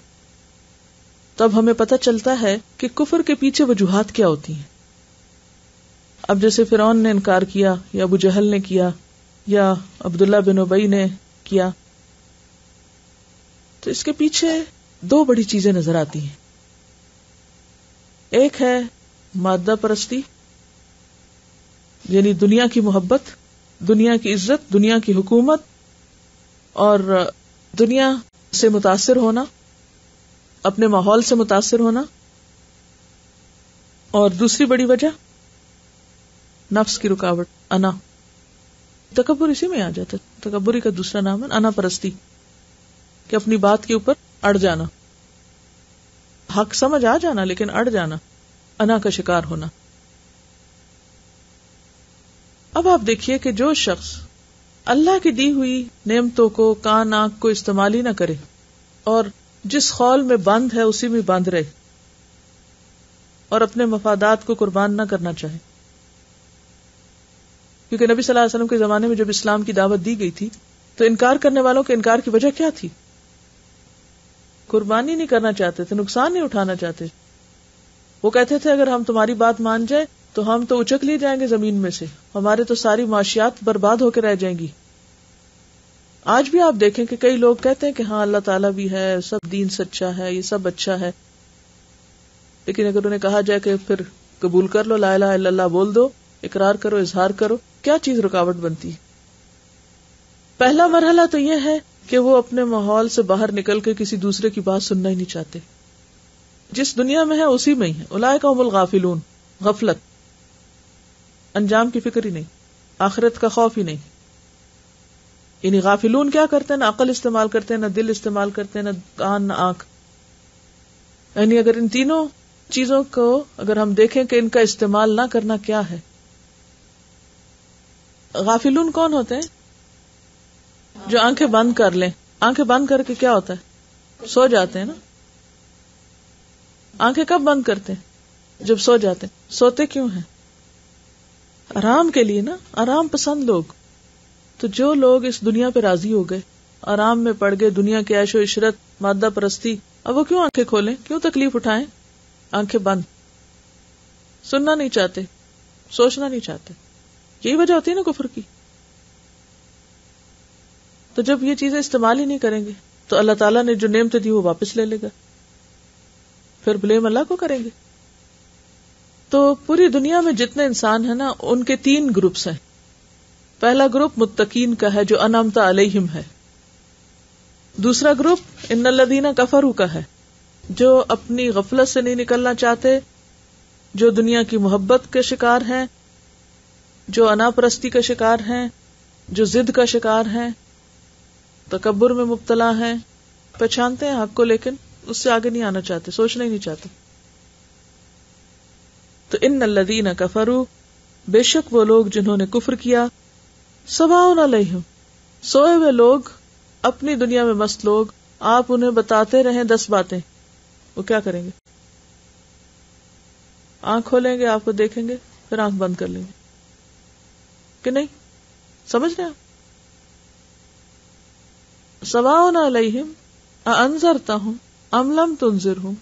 तो अब हमें पता चलता है कि कुफर के पीछे वजूहात क्या होती हैं। अब जैसे फिरौन ने इनकार किया, या अबू जहल ने किया, या अब्दुल्ला बिन उबई ने किया, तो इसके पीछे दो बड़ी चीजें नजर आती हैं। एक है मादा परस्ती, यानी दुनिया की मोहब्बत, दुनिया की इज्जत, दुनिया की हुकूमत और दुनिया से मुतासिर होना, अपने माहौल से मुतासिर होना। और दूसरी बड़ी वजह नफ्स की रुकावट, अना, तकब्बुर इसी में आ जाता है। तकब्बुरी का दूसरा नाम है अना परस्ती, कि अपनी बात के ऊपर अड़ जाना, हक समझ आ जाना लेकिन अड़ जाना, अना का शिकार होना। अब आप देखिए कि जो शख्स अल्लाह की दी हुई नेमतों को, कान आंख को इस्तेमाल ही ना करे और जिस खौल में बंद है उसी में बंद रहे और अपने मफादात को कुर्बान ना करना चाहे। क्योंकि नबी सल्लल्लाहु अलैहि वसल्लम के जमाने में जब इस्लाम की दावत दी गई थी तो इनकार करने वालों के इनकार की वजह क्या थी? कुर्बानी नहीं करना चाहते थे, नुकसान नहीं उठाना चाहते। वो कहते थे अगर हम तुम्हारी बात मान जाए तो हम तो उचक लिए जाएंगे जमीन में से, हमारे तो सारी माशियात बर्बाद होकर रह जाएंगी। आज भी आप देखें कि कई लोग कहते हैं कि हाँ अल्लाह ताला भी है, सब दीन सच्चा है, ये सब अच्छा है, लेकिन अगर उन्हें कहा जाए कि फिर कबूल कर लो, ला इलाहा इल्लल्लाह बोल दो, इकरार करो, इजहार करो, क्या चीज रुकावट बनती है? पहला मरहला तो यह है कि वो अपने माहौल से बाहर निकल के किसी दूसरे की बात सुनना ही नहीं चाहते, जिस दुनिया में है उसी में ही है। उलाइका हुमुल गाफिलून, गफलत, अंजाम की फिक्र ही नहीं, आखिरत का खौफ ही नहीं। इन्हीं गाफिलून क्या करते हैं? ना अकल इस्तेमाल करते हैं, ना दिल इस्तेमाल करते हैं, ना कान, ना आंख। यानी अगर इन तीनों चीजों को अगर हम देखें कि इनका इस्तेमाल ना करना क्या है। गाफिलून कौन होते हैं? जो आंखें बंद कर लें। आंखें बंद करके क्या होता है? सो जाते हैं ना। आंखें कब बंद करते हैं? जब सो जाते हैं। सोते क्यों हैं? आराम के लिए ना, आराम पसंद लोग। तो जो लोग इस दुनिया पे राजी हो गए, आराम में पड़ गए, दुनिया के ऐशो इशरत, मादा परस्ती, अब वो क्यों आंखें खोलें, क्यों तकलीफ उठाएं? आंखें बंद, सुनना नहीं चाहते, सोचना नहीं चाहते। यही वजह होती है ना कुफर की। तो जब ये चीजें इस्तेमाल ही नहीं करेंगे तो अल्लाह ताला ने जो नेमतें दी वो वापस ले लेगा, फिर ब्लेम अल्लाह को करेंगे। तो पूरी दुनिया में जितने इंसान है ना, उनके तीन ग्रुप्स हैं। पहला ग्रुप मुत्तकीन का है जो अनमता अलैहिम है। दूसरा ग्रुप इन्नल्लज़ीना कफरू का है जो अपनी गफलत से नहीं निकलना चाहते, जो दुनिया की मोहब्बत के शिकार हैं, जो अनापरस्ती का शिकार हैं, जो जिद का शिकार हैं, तकब्बुर में मुब्तला हैं, पहचानते हैं हक को लेकिन उससे आगे नहीं आना चाहते, सोचना ही नहीं चाहते। तो इन्नल्लज़ीना कफरू, बेशक वो लोग जिन्होंने कुफर किया, सवाउन अलैहिम, सोए हुए लोग, अपनी दुनिया में मस्त लोग। आप उन्हें बताते रहें दस बातें, वो क्या करेंगे? आंख खोलेंगे, आपको देखेंगे, फिर आंख बंद कर लेंगे कि नहीं? समझ रहे आप? सवाउन अलैहिम अअंज़रतहुम अम लम तुंज़िरहुम।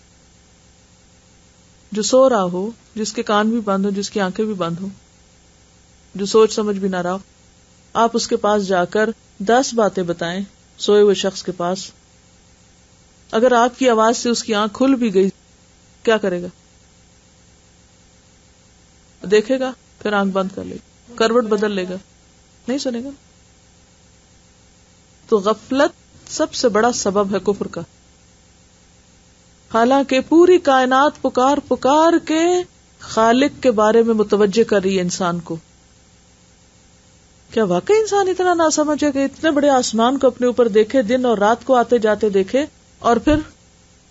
जो सो रहा हो, जिसके कान भी बंद हो, जिसकी आंखें भी बंद हो, जो सोच समझ भी ना रहा हो, आप उसके पास जाकर दस बातें बताएं सोए हुए शख्स के पास। अगर आपकी आवाज से उसकी आंख खुल भी गई, क्या करेगा? देखेगा, फिर आंख बंद कर लेगा, करवट बदल लेगा, नहीं सुनेगा। तो गफलत सबसे बड़ा सबब है कुफर का। हालांकि पूरी कायनात पुकार पुकार के खालिक के बारे में मुतवज्जे कर रही है इंसान को। क्या वाकई इंसान इतना ना समझ है कि इतने बड़े आसमान को अपने ऊपर देखे, दिन और रात को आते जाते देखे, और फिर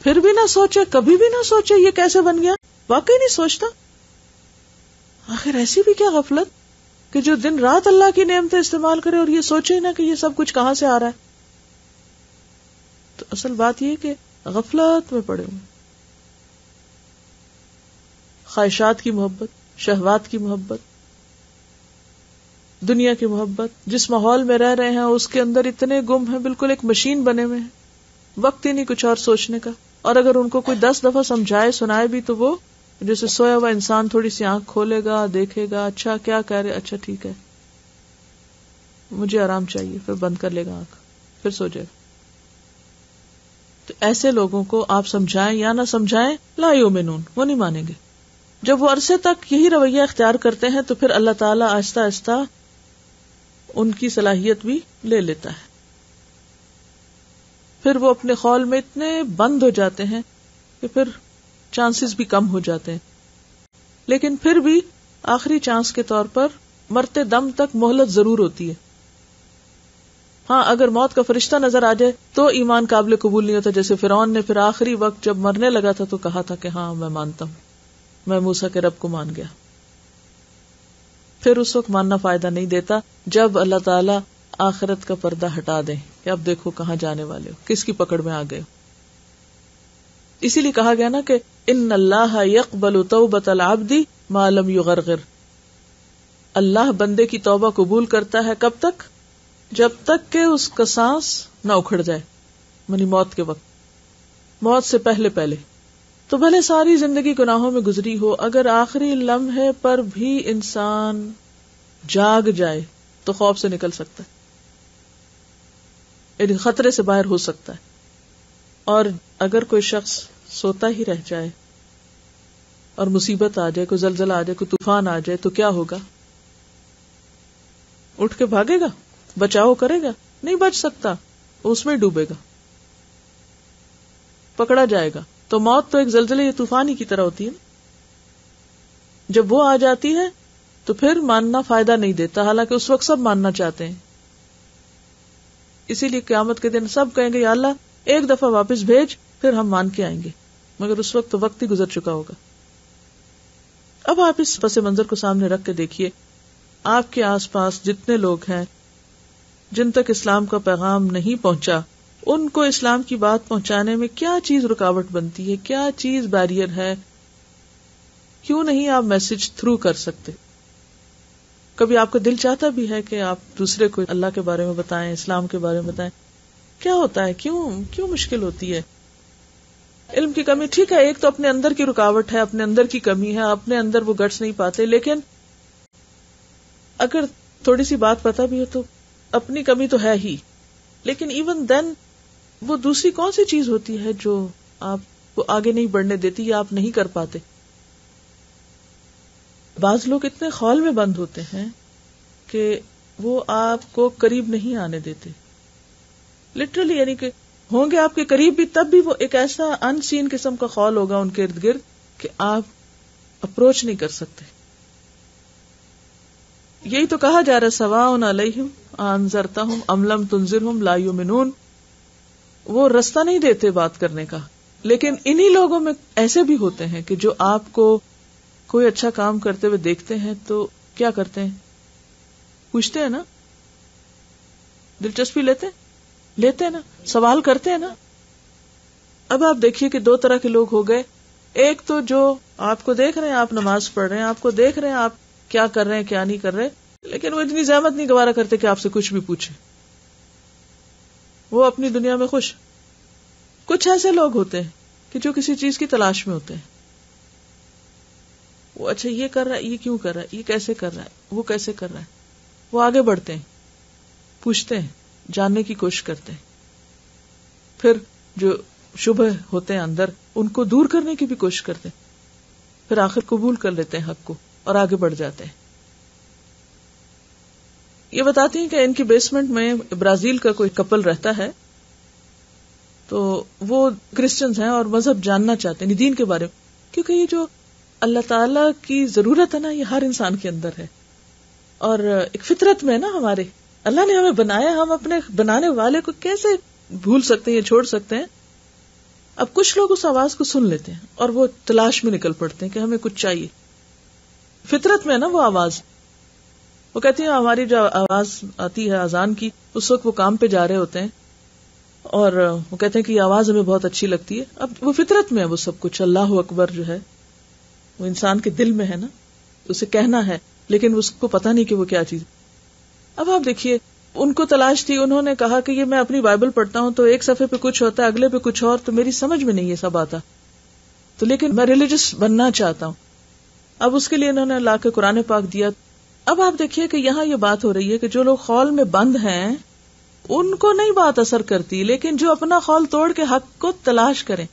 फिर भी ना सोचे, कभी भी ना सोचे ये कैसे बन गया? वाकई नहीं सोचता। आखिर ऐसी भी क्या गफलत कि जो दिन रात अल्लाह की नेमतें इस्तेमाल करे और ये सोचे ही ना कि ये सब कुछ कहाँ से आ रहा है। तो असल बात यह कि गफलत में पड़े हुए, ख्वाहिशात की मोहब्बत, शहवात की मोहब्बत, दुनिया की मोहब्बत, जिस माहौल में रह रहे हैं उसके अंदर इतने गुम हैं, बिल्कुल एक मशीन बने हुए हैं, वक्त ही नहीं कुछ और सोचने का। और अगर उनको कोई दस दफा समझाए सुनाए भी तो वो जैसे सोया हुआ इंसान थोड़ी सी आंख खोलेगा, देखेगा, अच्छा क्या कह रहे, अच्छा ठीक है, मुझे आराम चाहिए, फिर बंद कर लेगा आंख, फिर सो जाएगा। तो ऐसे लोगों को आप समझाएं या ना समझाएं, ला युमिनून, वो नहीं मानेंगे। जब वो अरसे तक यही रवैया इख्तियार करते हैं तो फिर अल्लाह ताला आहिस्ता आहिस्ता उनकी सलाहियत भी ले लेता है। फिर वो अपने खौल में इतने बंद हो जाते हैं कि फिर चांसेस भी कम हो जाते हैं। लेकिन फिर भी आखिरी चांस के तौर पर मरते दम तक मोहलत जरूर होती है। हाँ, अगर मौत का फरिश्ता नजर आ जाए तो ईमान काबिल कबूल नहीं होता, जैसे फिरौन ने फिर आखिरी वक्त जब मरने लगा था तो कहा था कि हाँ मैं मानता हूँ, मैं मूसा के रब को मान गया। फिर उस वक्त मानना फायदा नहीं देता जब अल्लाह ताला आखिरत का पर्दा हटा दें कि अब देखो कहाँ जाने वाले हो, किसकी पकड़ में आ गए हो। इसीलिए कहा गया ना कि इन्नल्लाह यक़बलु तौबतल अब्दी मा लम युग़रग़िर, अल्लाह बंदे की तौबा कबूल करता है कब तक, जब तक के उसका सांस न उखड़ जाए, मानी मौत के वक्त, मौत से पहले पहले। तो भले सारी जिंदगी गुनाहों में गुजरी हो, अगर आखिरी लम्हे पर भी इंसान जाग जाए तो खौफ से निकल सकता है, यानी खतरे से बाहर हो सकता है। और अगर कोई शख्स सोता ही रह जाए और मुसीबत आ जाए, कोई जलजला आ जाए, कोई तूफान आ जाए, तो क्या होगा? उठ के भागेगा, बचाव करेगा? नहीं बच सकता, उसमें डूबेगा, पकड़ा जाएगा। तो मौत तो एक जलजले या तूफान ही की तरह होती है ना, जब वो आ जाती है तो फिर मानना फायदा नहीं देता, हालांकि उस वक्त सब मानना चाहते हैं। इसीलिए क़यामत के दिन सब कहेंगे या अल्लाह एक दफा वापस भेज, फिर हम मान के आएंगे, मगर उस वक्त तो वक्त ही गुजर चुका होगा। अब आप इस पसे मंजर को सामने रख के देखिए, आपके आसपास जितने लोग हैं जिन तक इस्लाम का पैगाम नहीं पहुंचा, उनको इस्लाम की बात पहुंचाने में क्या चीज रुकावट बनती है, क्या चीज बैरियर है, क्यों नहीं आप मैसेज थ्रू कर सकते? कभी आपका दिल चाहता भी है कि आप दूसरे को अल्लाह के बारे में बताएं, इस्लाम के बारे में बताएं? क्या होता है, क्यों क्यों मुश्किल होती है? इल्म की कमी, ठीक है, एक तो अपने अंदर की रुकावट है, अपने अंदर की कमी है, अपने अंदर वो गट्स नहीं पाते, लेकिन अगर थोड़ी सी बात पता भी हो तो अपनी कमी तो है ही, लेकिन इवन देन वो दूसरी कौन सी चीज होती है जो आपको आगे नहीं बढ़ने देती या आप नहीं कर पाते? बाज लोग इतने खौल में बंद होते हैं कि वो आपको करीब नहीं आने देते, लिटरली, यानी कि होंगे आपके करीब भी तब भी वो एक ऐसा अनसीन किस्म का खौल होगा उनके इर्द गिर्द कि आप अप्रोच नहीं कर सकते। यही तो कहा जा रहा है, सवाउन अलैहिम अंज़रतहुम अम लम तुंज़िरहुम ला युमिनून। वो रास्ता नहीं देते बात करने का, लेकिन इन्हीं लोगों में ऐसे भी होते हैं कि जो आपको कोई अच्छा काम करते हुए देखते हैं तो क्या करते हैं, पूछते हैं ना, दिलचस्पी लेते हैं लेते हैं ना, सवाल करते हैं ना। अब आप देखिए कि दो तरह के लोग हो गए, एक तो जो आपको देख रहे हैं आप नमाज पढ़ रहे हैं, आपको देख रहे हैं आप क्या कर रहे हैं क्या नहीं कर रहे, लेकिन वो इतनी जहमत नहीं गवारा करते कि आपसे कुछ भी पूछे, वो अपनी दुनिया में खुश। कुछ ऐसे लोग होते हैं कि जो किसी चीज की तलाश में होते हैं, वो अच्छा ये कर रहा है, ये क्यों कर रहा है, ये कैसे कर रहा है, वो कैसे कर रहा है, वो आगे बढ़ते हैं, पूछते हैं, जानने की कोशिश करते हैं, फिर जो शुबह होते हैं अंदर उनको दूर करने की भी कोशिश करते हैं, फिर आखिर कबूल कर लेते हैं हक को और आगे बढ़ जाते हैं। ये बताती हैं कि इनकी बेसमेंट में ब्राजील का कोई कपल रहता है, तो वो क्रिश्चियंस हैं और मजहब जानना चाहते हैं, दीन के बारे में, क्योंकि ये जो अल्लाह ताला की जरूरत है ना, ये हर इंसान के अंदर है और एक फितरत में ना, हमारे अल्लाह ने हमें बनाया, हम अपने बनाने वाले को कैसे भूल सकते हैं या छोड़ सकते हैं। अब कुछ लोग उस आवाज को सुन लेते हैं और वो तलाश में निकल पड़ते हैं कि हमें कुछ चाहिए, फितरत में है ना वो आवाज। वो कहती है हमारी जो आवाज आती है अजान की, उस वक्त वो काम पे जा रहे होते हैं और वो कहते हैं कि ये आवाज हमें बहुत अच्छी लगती है। अब वो फितरत में है वो सब कुछ, अल्लाह अकबर जो है वो इंसान के दिल में है ना, उसे कहना है, लेकिन उसको पता नहीं कि वो क्या चीज। अब आप देखिए उनको तलाश थी, उन्होंने कहा कि ये मैं अपनी बाइबल पढ़ता हूँ तो एक सफे पे कुछ होता है, अगले पे कुछ और, तो मेरी समझ में नहीं ये सब आता, तो लेकिन मैं रिलीजियस बनना चाहता हूँ। अब उसके लिए इन्होंने ला के कुरान पाक दिया। अब आप देखिए कि यहाँ ये बात हो रही है कि जो लोग खौल में बंद हैं उनको नहीं बात असर करती, लेकिन जो अपना खौल तोड़ के हक को तलाश करें,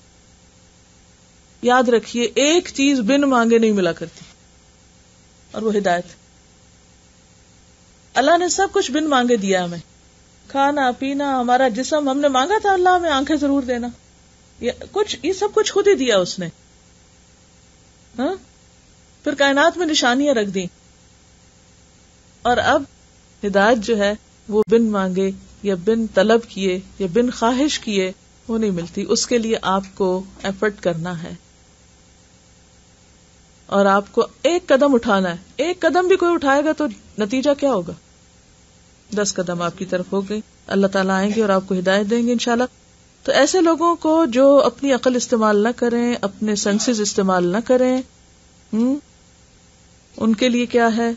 याद रखिए एक चीज बिन मांगे नहीं मिला करती, और वो हिदायत। अल्लाह ने सब कुछ बिन मांगे दिया हमें, खाना पीना, हमारा जिस्म, हमने मांगा था अल्लाह हमें आंखें जरूर देना, ये कुछ, ये सब कुछ खुद ही दिया उसने। हाँ, फिर कायनात में निशानियां रख दी, और अब हिदायत जो है वो बिन मांगे या बिन तलब किए या बिन ख्वाहिश किए वो नहीं मिलती, उसके लिए आपको एफर्ट करना है और आपको एक कदम उठाना है। एक कदम भी कोई उठाएगा तो नतीजा क्या होगा? दस कदम आपकी तरफ हो गई। अल्लाह ताला आएंगे और आपको हिदायत देंगे इंशाल्लाह। तो ऐसे लोगों को जो अपनी अकल इस्तेमाल न करें, अपने सेंसेस इस्तेमाल न करें, हुँ? उनके लिए क्या है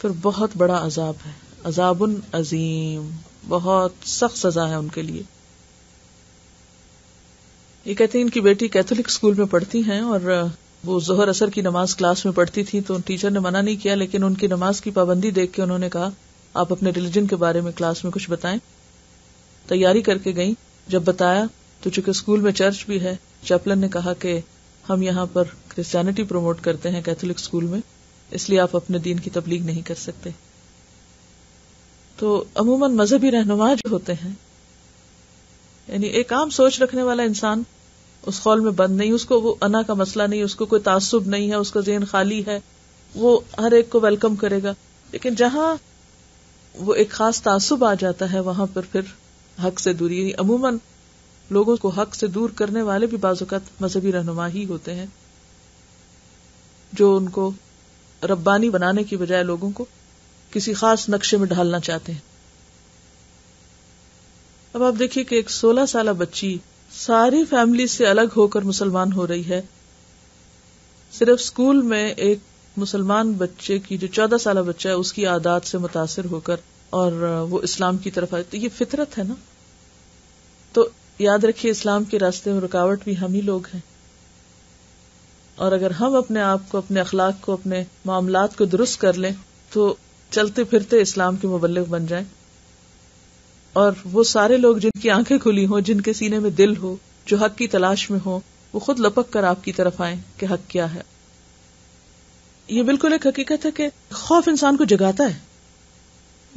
फिर? बहुत बड़ा अजाब है, अजाबुन अजीम, बहुत सख्त सजा है उनके लिए। ये कहती है इनकी बेटी कैथोलिक स्कूल में पढ़ती हैं और वो जोहर असर की नमाज क्लास में पढ़ती थी, तो टीचर ने मना नहीं किया, लेकिन उनकी नमाज की पाबंदी देख के उन्होंने कहा आप अपने रिलीजन के बारे में क्लास में कुछ बताएं। तैयारी करके गई, जब बताया तो चूंकि स्कूल में चर्च भी है, चैपलन ने कहा कि हम यहाँ पर क्रिश्चियनिटी प्रमोट करते हैं कैथोलिक स्कूल में, इसलिए आप अपने दीन की तबलीग नहीं कर सकते। तो अमूमन मजहबी रहनुमा जो होते हैं, यानी एक आम सोच रखने वाला इंसान उस खौल में बंद नहीं, उसको वो अना का मसला नहीं, उसको कोई तासुब नहीं है, उसका ज़हन खाली है, वो हर एक को वेलकम करेगा। लेकिन जहाँ वो एक खास तासुब आ जाता है वहां पर फिर हक से दूरी, यानी अमूमन लोगों को हक से दूर करने वाले भी बाज़ात मजहबी रहनुमा ही होते हैं, जो उनको रब्बानी बनाने की बजाय लोगों को किसी खास नक्शे में ढालना चाहते हैं। अब आप देखिए कि एक सोलह साल बच्ची सारी फैमिली से अलग होकर मुसलमान हो रही है, सिर्फ स्कूल में एक मुसलमान बच्चे की, जो चौदह साल बच्चा है, उसकी आदत से मुतासिर होकर और वो इस्लाम की तरफ आए। तो ये फितरत है ना। तो याद रखिए इस्लाम के रास्ते में रुकावट भी हम ही लोग हैं, और अगर हम अपने आप को, अपने अखलाक को, अपने मामलात को दुरुस्त कर लें तो चलते फिरते इस्लाम के मुबल्लिग बन जाएं। और वो सारे लोग जिनकी आंखें खुली हों, जिनके सीने में दिल हो, जो हक की तलाश में हो, वो खुद लपक कर आपकी तरफ आए कि हक क्या है। ये बिल्कुल एक हकीकत है कि खौफ इंसान को जगाता है,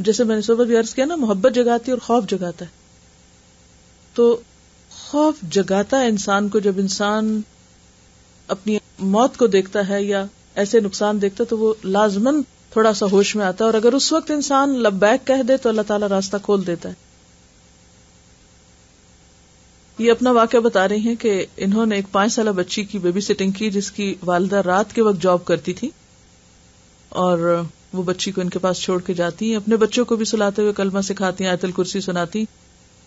जैसे मैंने सुबह भी अर्ज किया ना, मोहब्बत जगाती है और खौफ जगाता है। तो खौफ जगाता है इंसान को, जब इंसान अपनी मौत को देखता है या ऐसे नुकसान देखता है तो वो लाजमन थोड़ा सा होश में आता है, और अगर उस वक्त इंसान लब्बैक कह दे तो अल्लाह ताला रास्ता खोल देता है। ये अपना वाकया बता रही हैं कि इन्होंने एक पांच साल बच्ची की बेबी सिटिंग की, जिसकी वालिदा रात के वक्त जॉब करती थी, और वो बच्ची को इनके पास छोड़ के जाती है, अपने बच्चों को भी सुलाते हुए कलमा सिखाती हैं, आयतुल कुर्सी सुनाती,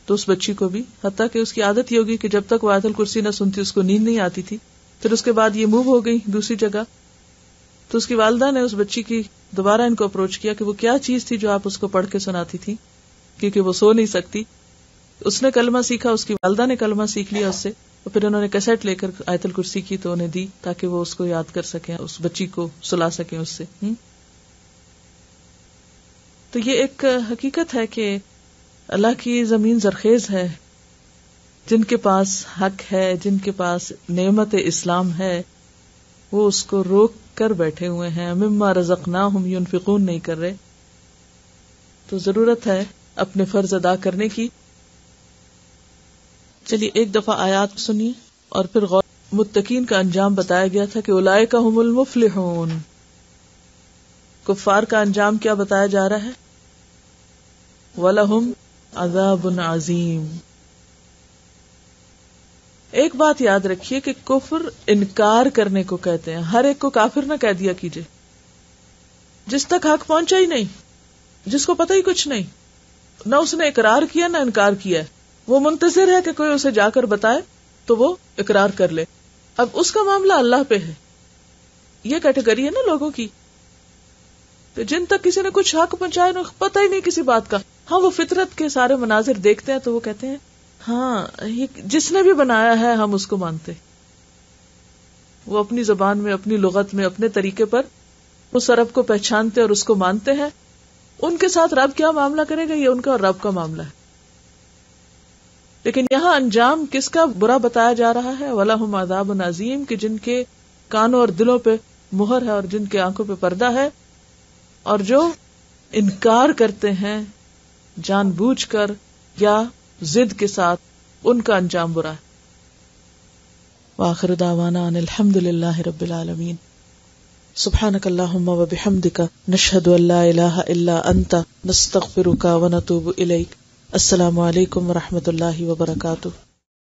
तो उस बच्ची को भी, हत्ता कि उसकी आदत ये होगी कि जब तक वो आयतुल कुर्सी न सुनती उसको नींद नहीं आती थी। फिर उसके बाद ये मूव हो गई दूसरी जगह, तो उसकी वालिदा ने उस बच्ची की दोबारा इनको अप्रोच किया कि वो क्या चीज थी जो आप उसको पढ़ के सुनाती थी, क्योंकि वो सो नहीं सकती। उसने कलमा सीखा, उसकी वालिदा ने कलमा सीख लिया उससे, और फिर उन्होंने कैसेट लेकर आयतुल कुर्सी की तो उन्हें दी ताकि वो उसको याद कर सके, उस बच्ची को सुला सके उससे। हुँ? तो ये एक हकीकत है कि अल्लाह की जमीन जरखेज है, जिनके पास हक है, जिनके पास नेमत इस्लाम है, वो उसको रोक कर बैठे हुए हैं, मिम्मा रज़क़नाहुम युनफ़िक़ून नहीं कर रहे। तो जरूरत है अपने फर्ज अदा करने की। चलिए एक दफा आयात सुनिए और फिर गौर। मुत्तकीन का अंजाम बताया गया था कि उलाइका हुमुल मुफ़्लिहून। कुफ़ार का अंजाम क्या बताया जा रहा है? वलहुम अज़ाबुन अज़ीम। एक बात याद रखिए कि कुफ्र इनकार करने को कहते हैं, हर एक को काफिर न कह दिया कीजिए जिस तक हक पहुंचा ही नहीं, जिसको पता ही कुछ नहीं, ना उसने इकरार किया ना इनकार किया, वो मुंतजर है कि कोई उसे जाकर बताए तो वो इकरार कर ले। अब उसका मामला अल्लाह पे है, ये कैटेगरी है ना लोगों की। तो जिन तक किसी ने कुछ हक पहुंचाया ना, पता ही नहीं किसी बात का। हाँ, वो फितरत के सारे मनाजिर देखते हैं तो वो कहते हैं हाँ ये जिसने भी बनाया है हम उसको मानते। वो अपनी जबान में, अपनी लुगत में, अपने तरीके पर उस रब को पहचानते और उसको मानते हैं। उनके साथ रब क्या मामला करेगा ये उनका और रब का मामला है। लेकिन यहाँ अंजाम किसका बुरा बताया जा रहा है? वलहुम अज़ाबुन अज़ीम, कि जिनके कानों और दिलों पे मुहर है और जिनके आंखों पे पर्दा है, और जो इनकार करते हैं जानबूझकर या जिद के साथ, उनका अंजाम बुरा है। वाखिर दावाना अल्हम्दुलिल्लाहि रब्बिल आलमीन। सुब्हानकल्लाहुम्मा व बिहम्दिका नशहदु अल्ला इलाहा इल्ला अंता नस्तगफिरुका व नतूबु इलैक। अस्सलामु अलैकुम व रहमतुल्लाहि व बरकातुहू।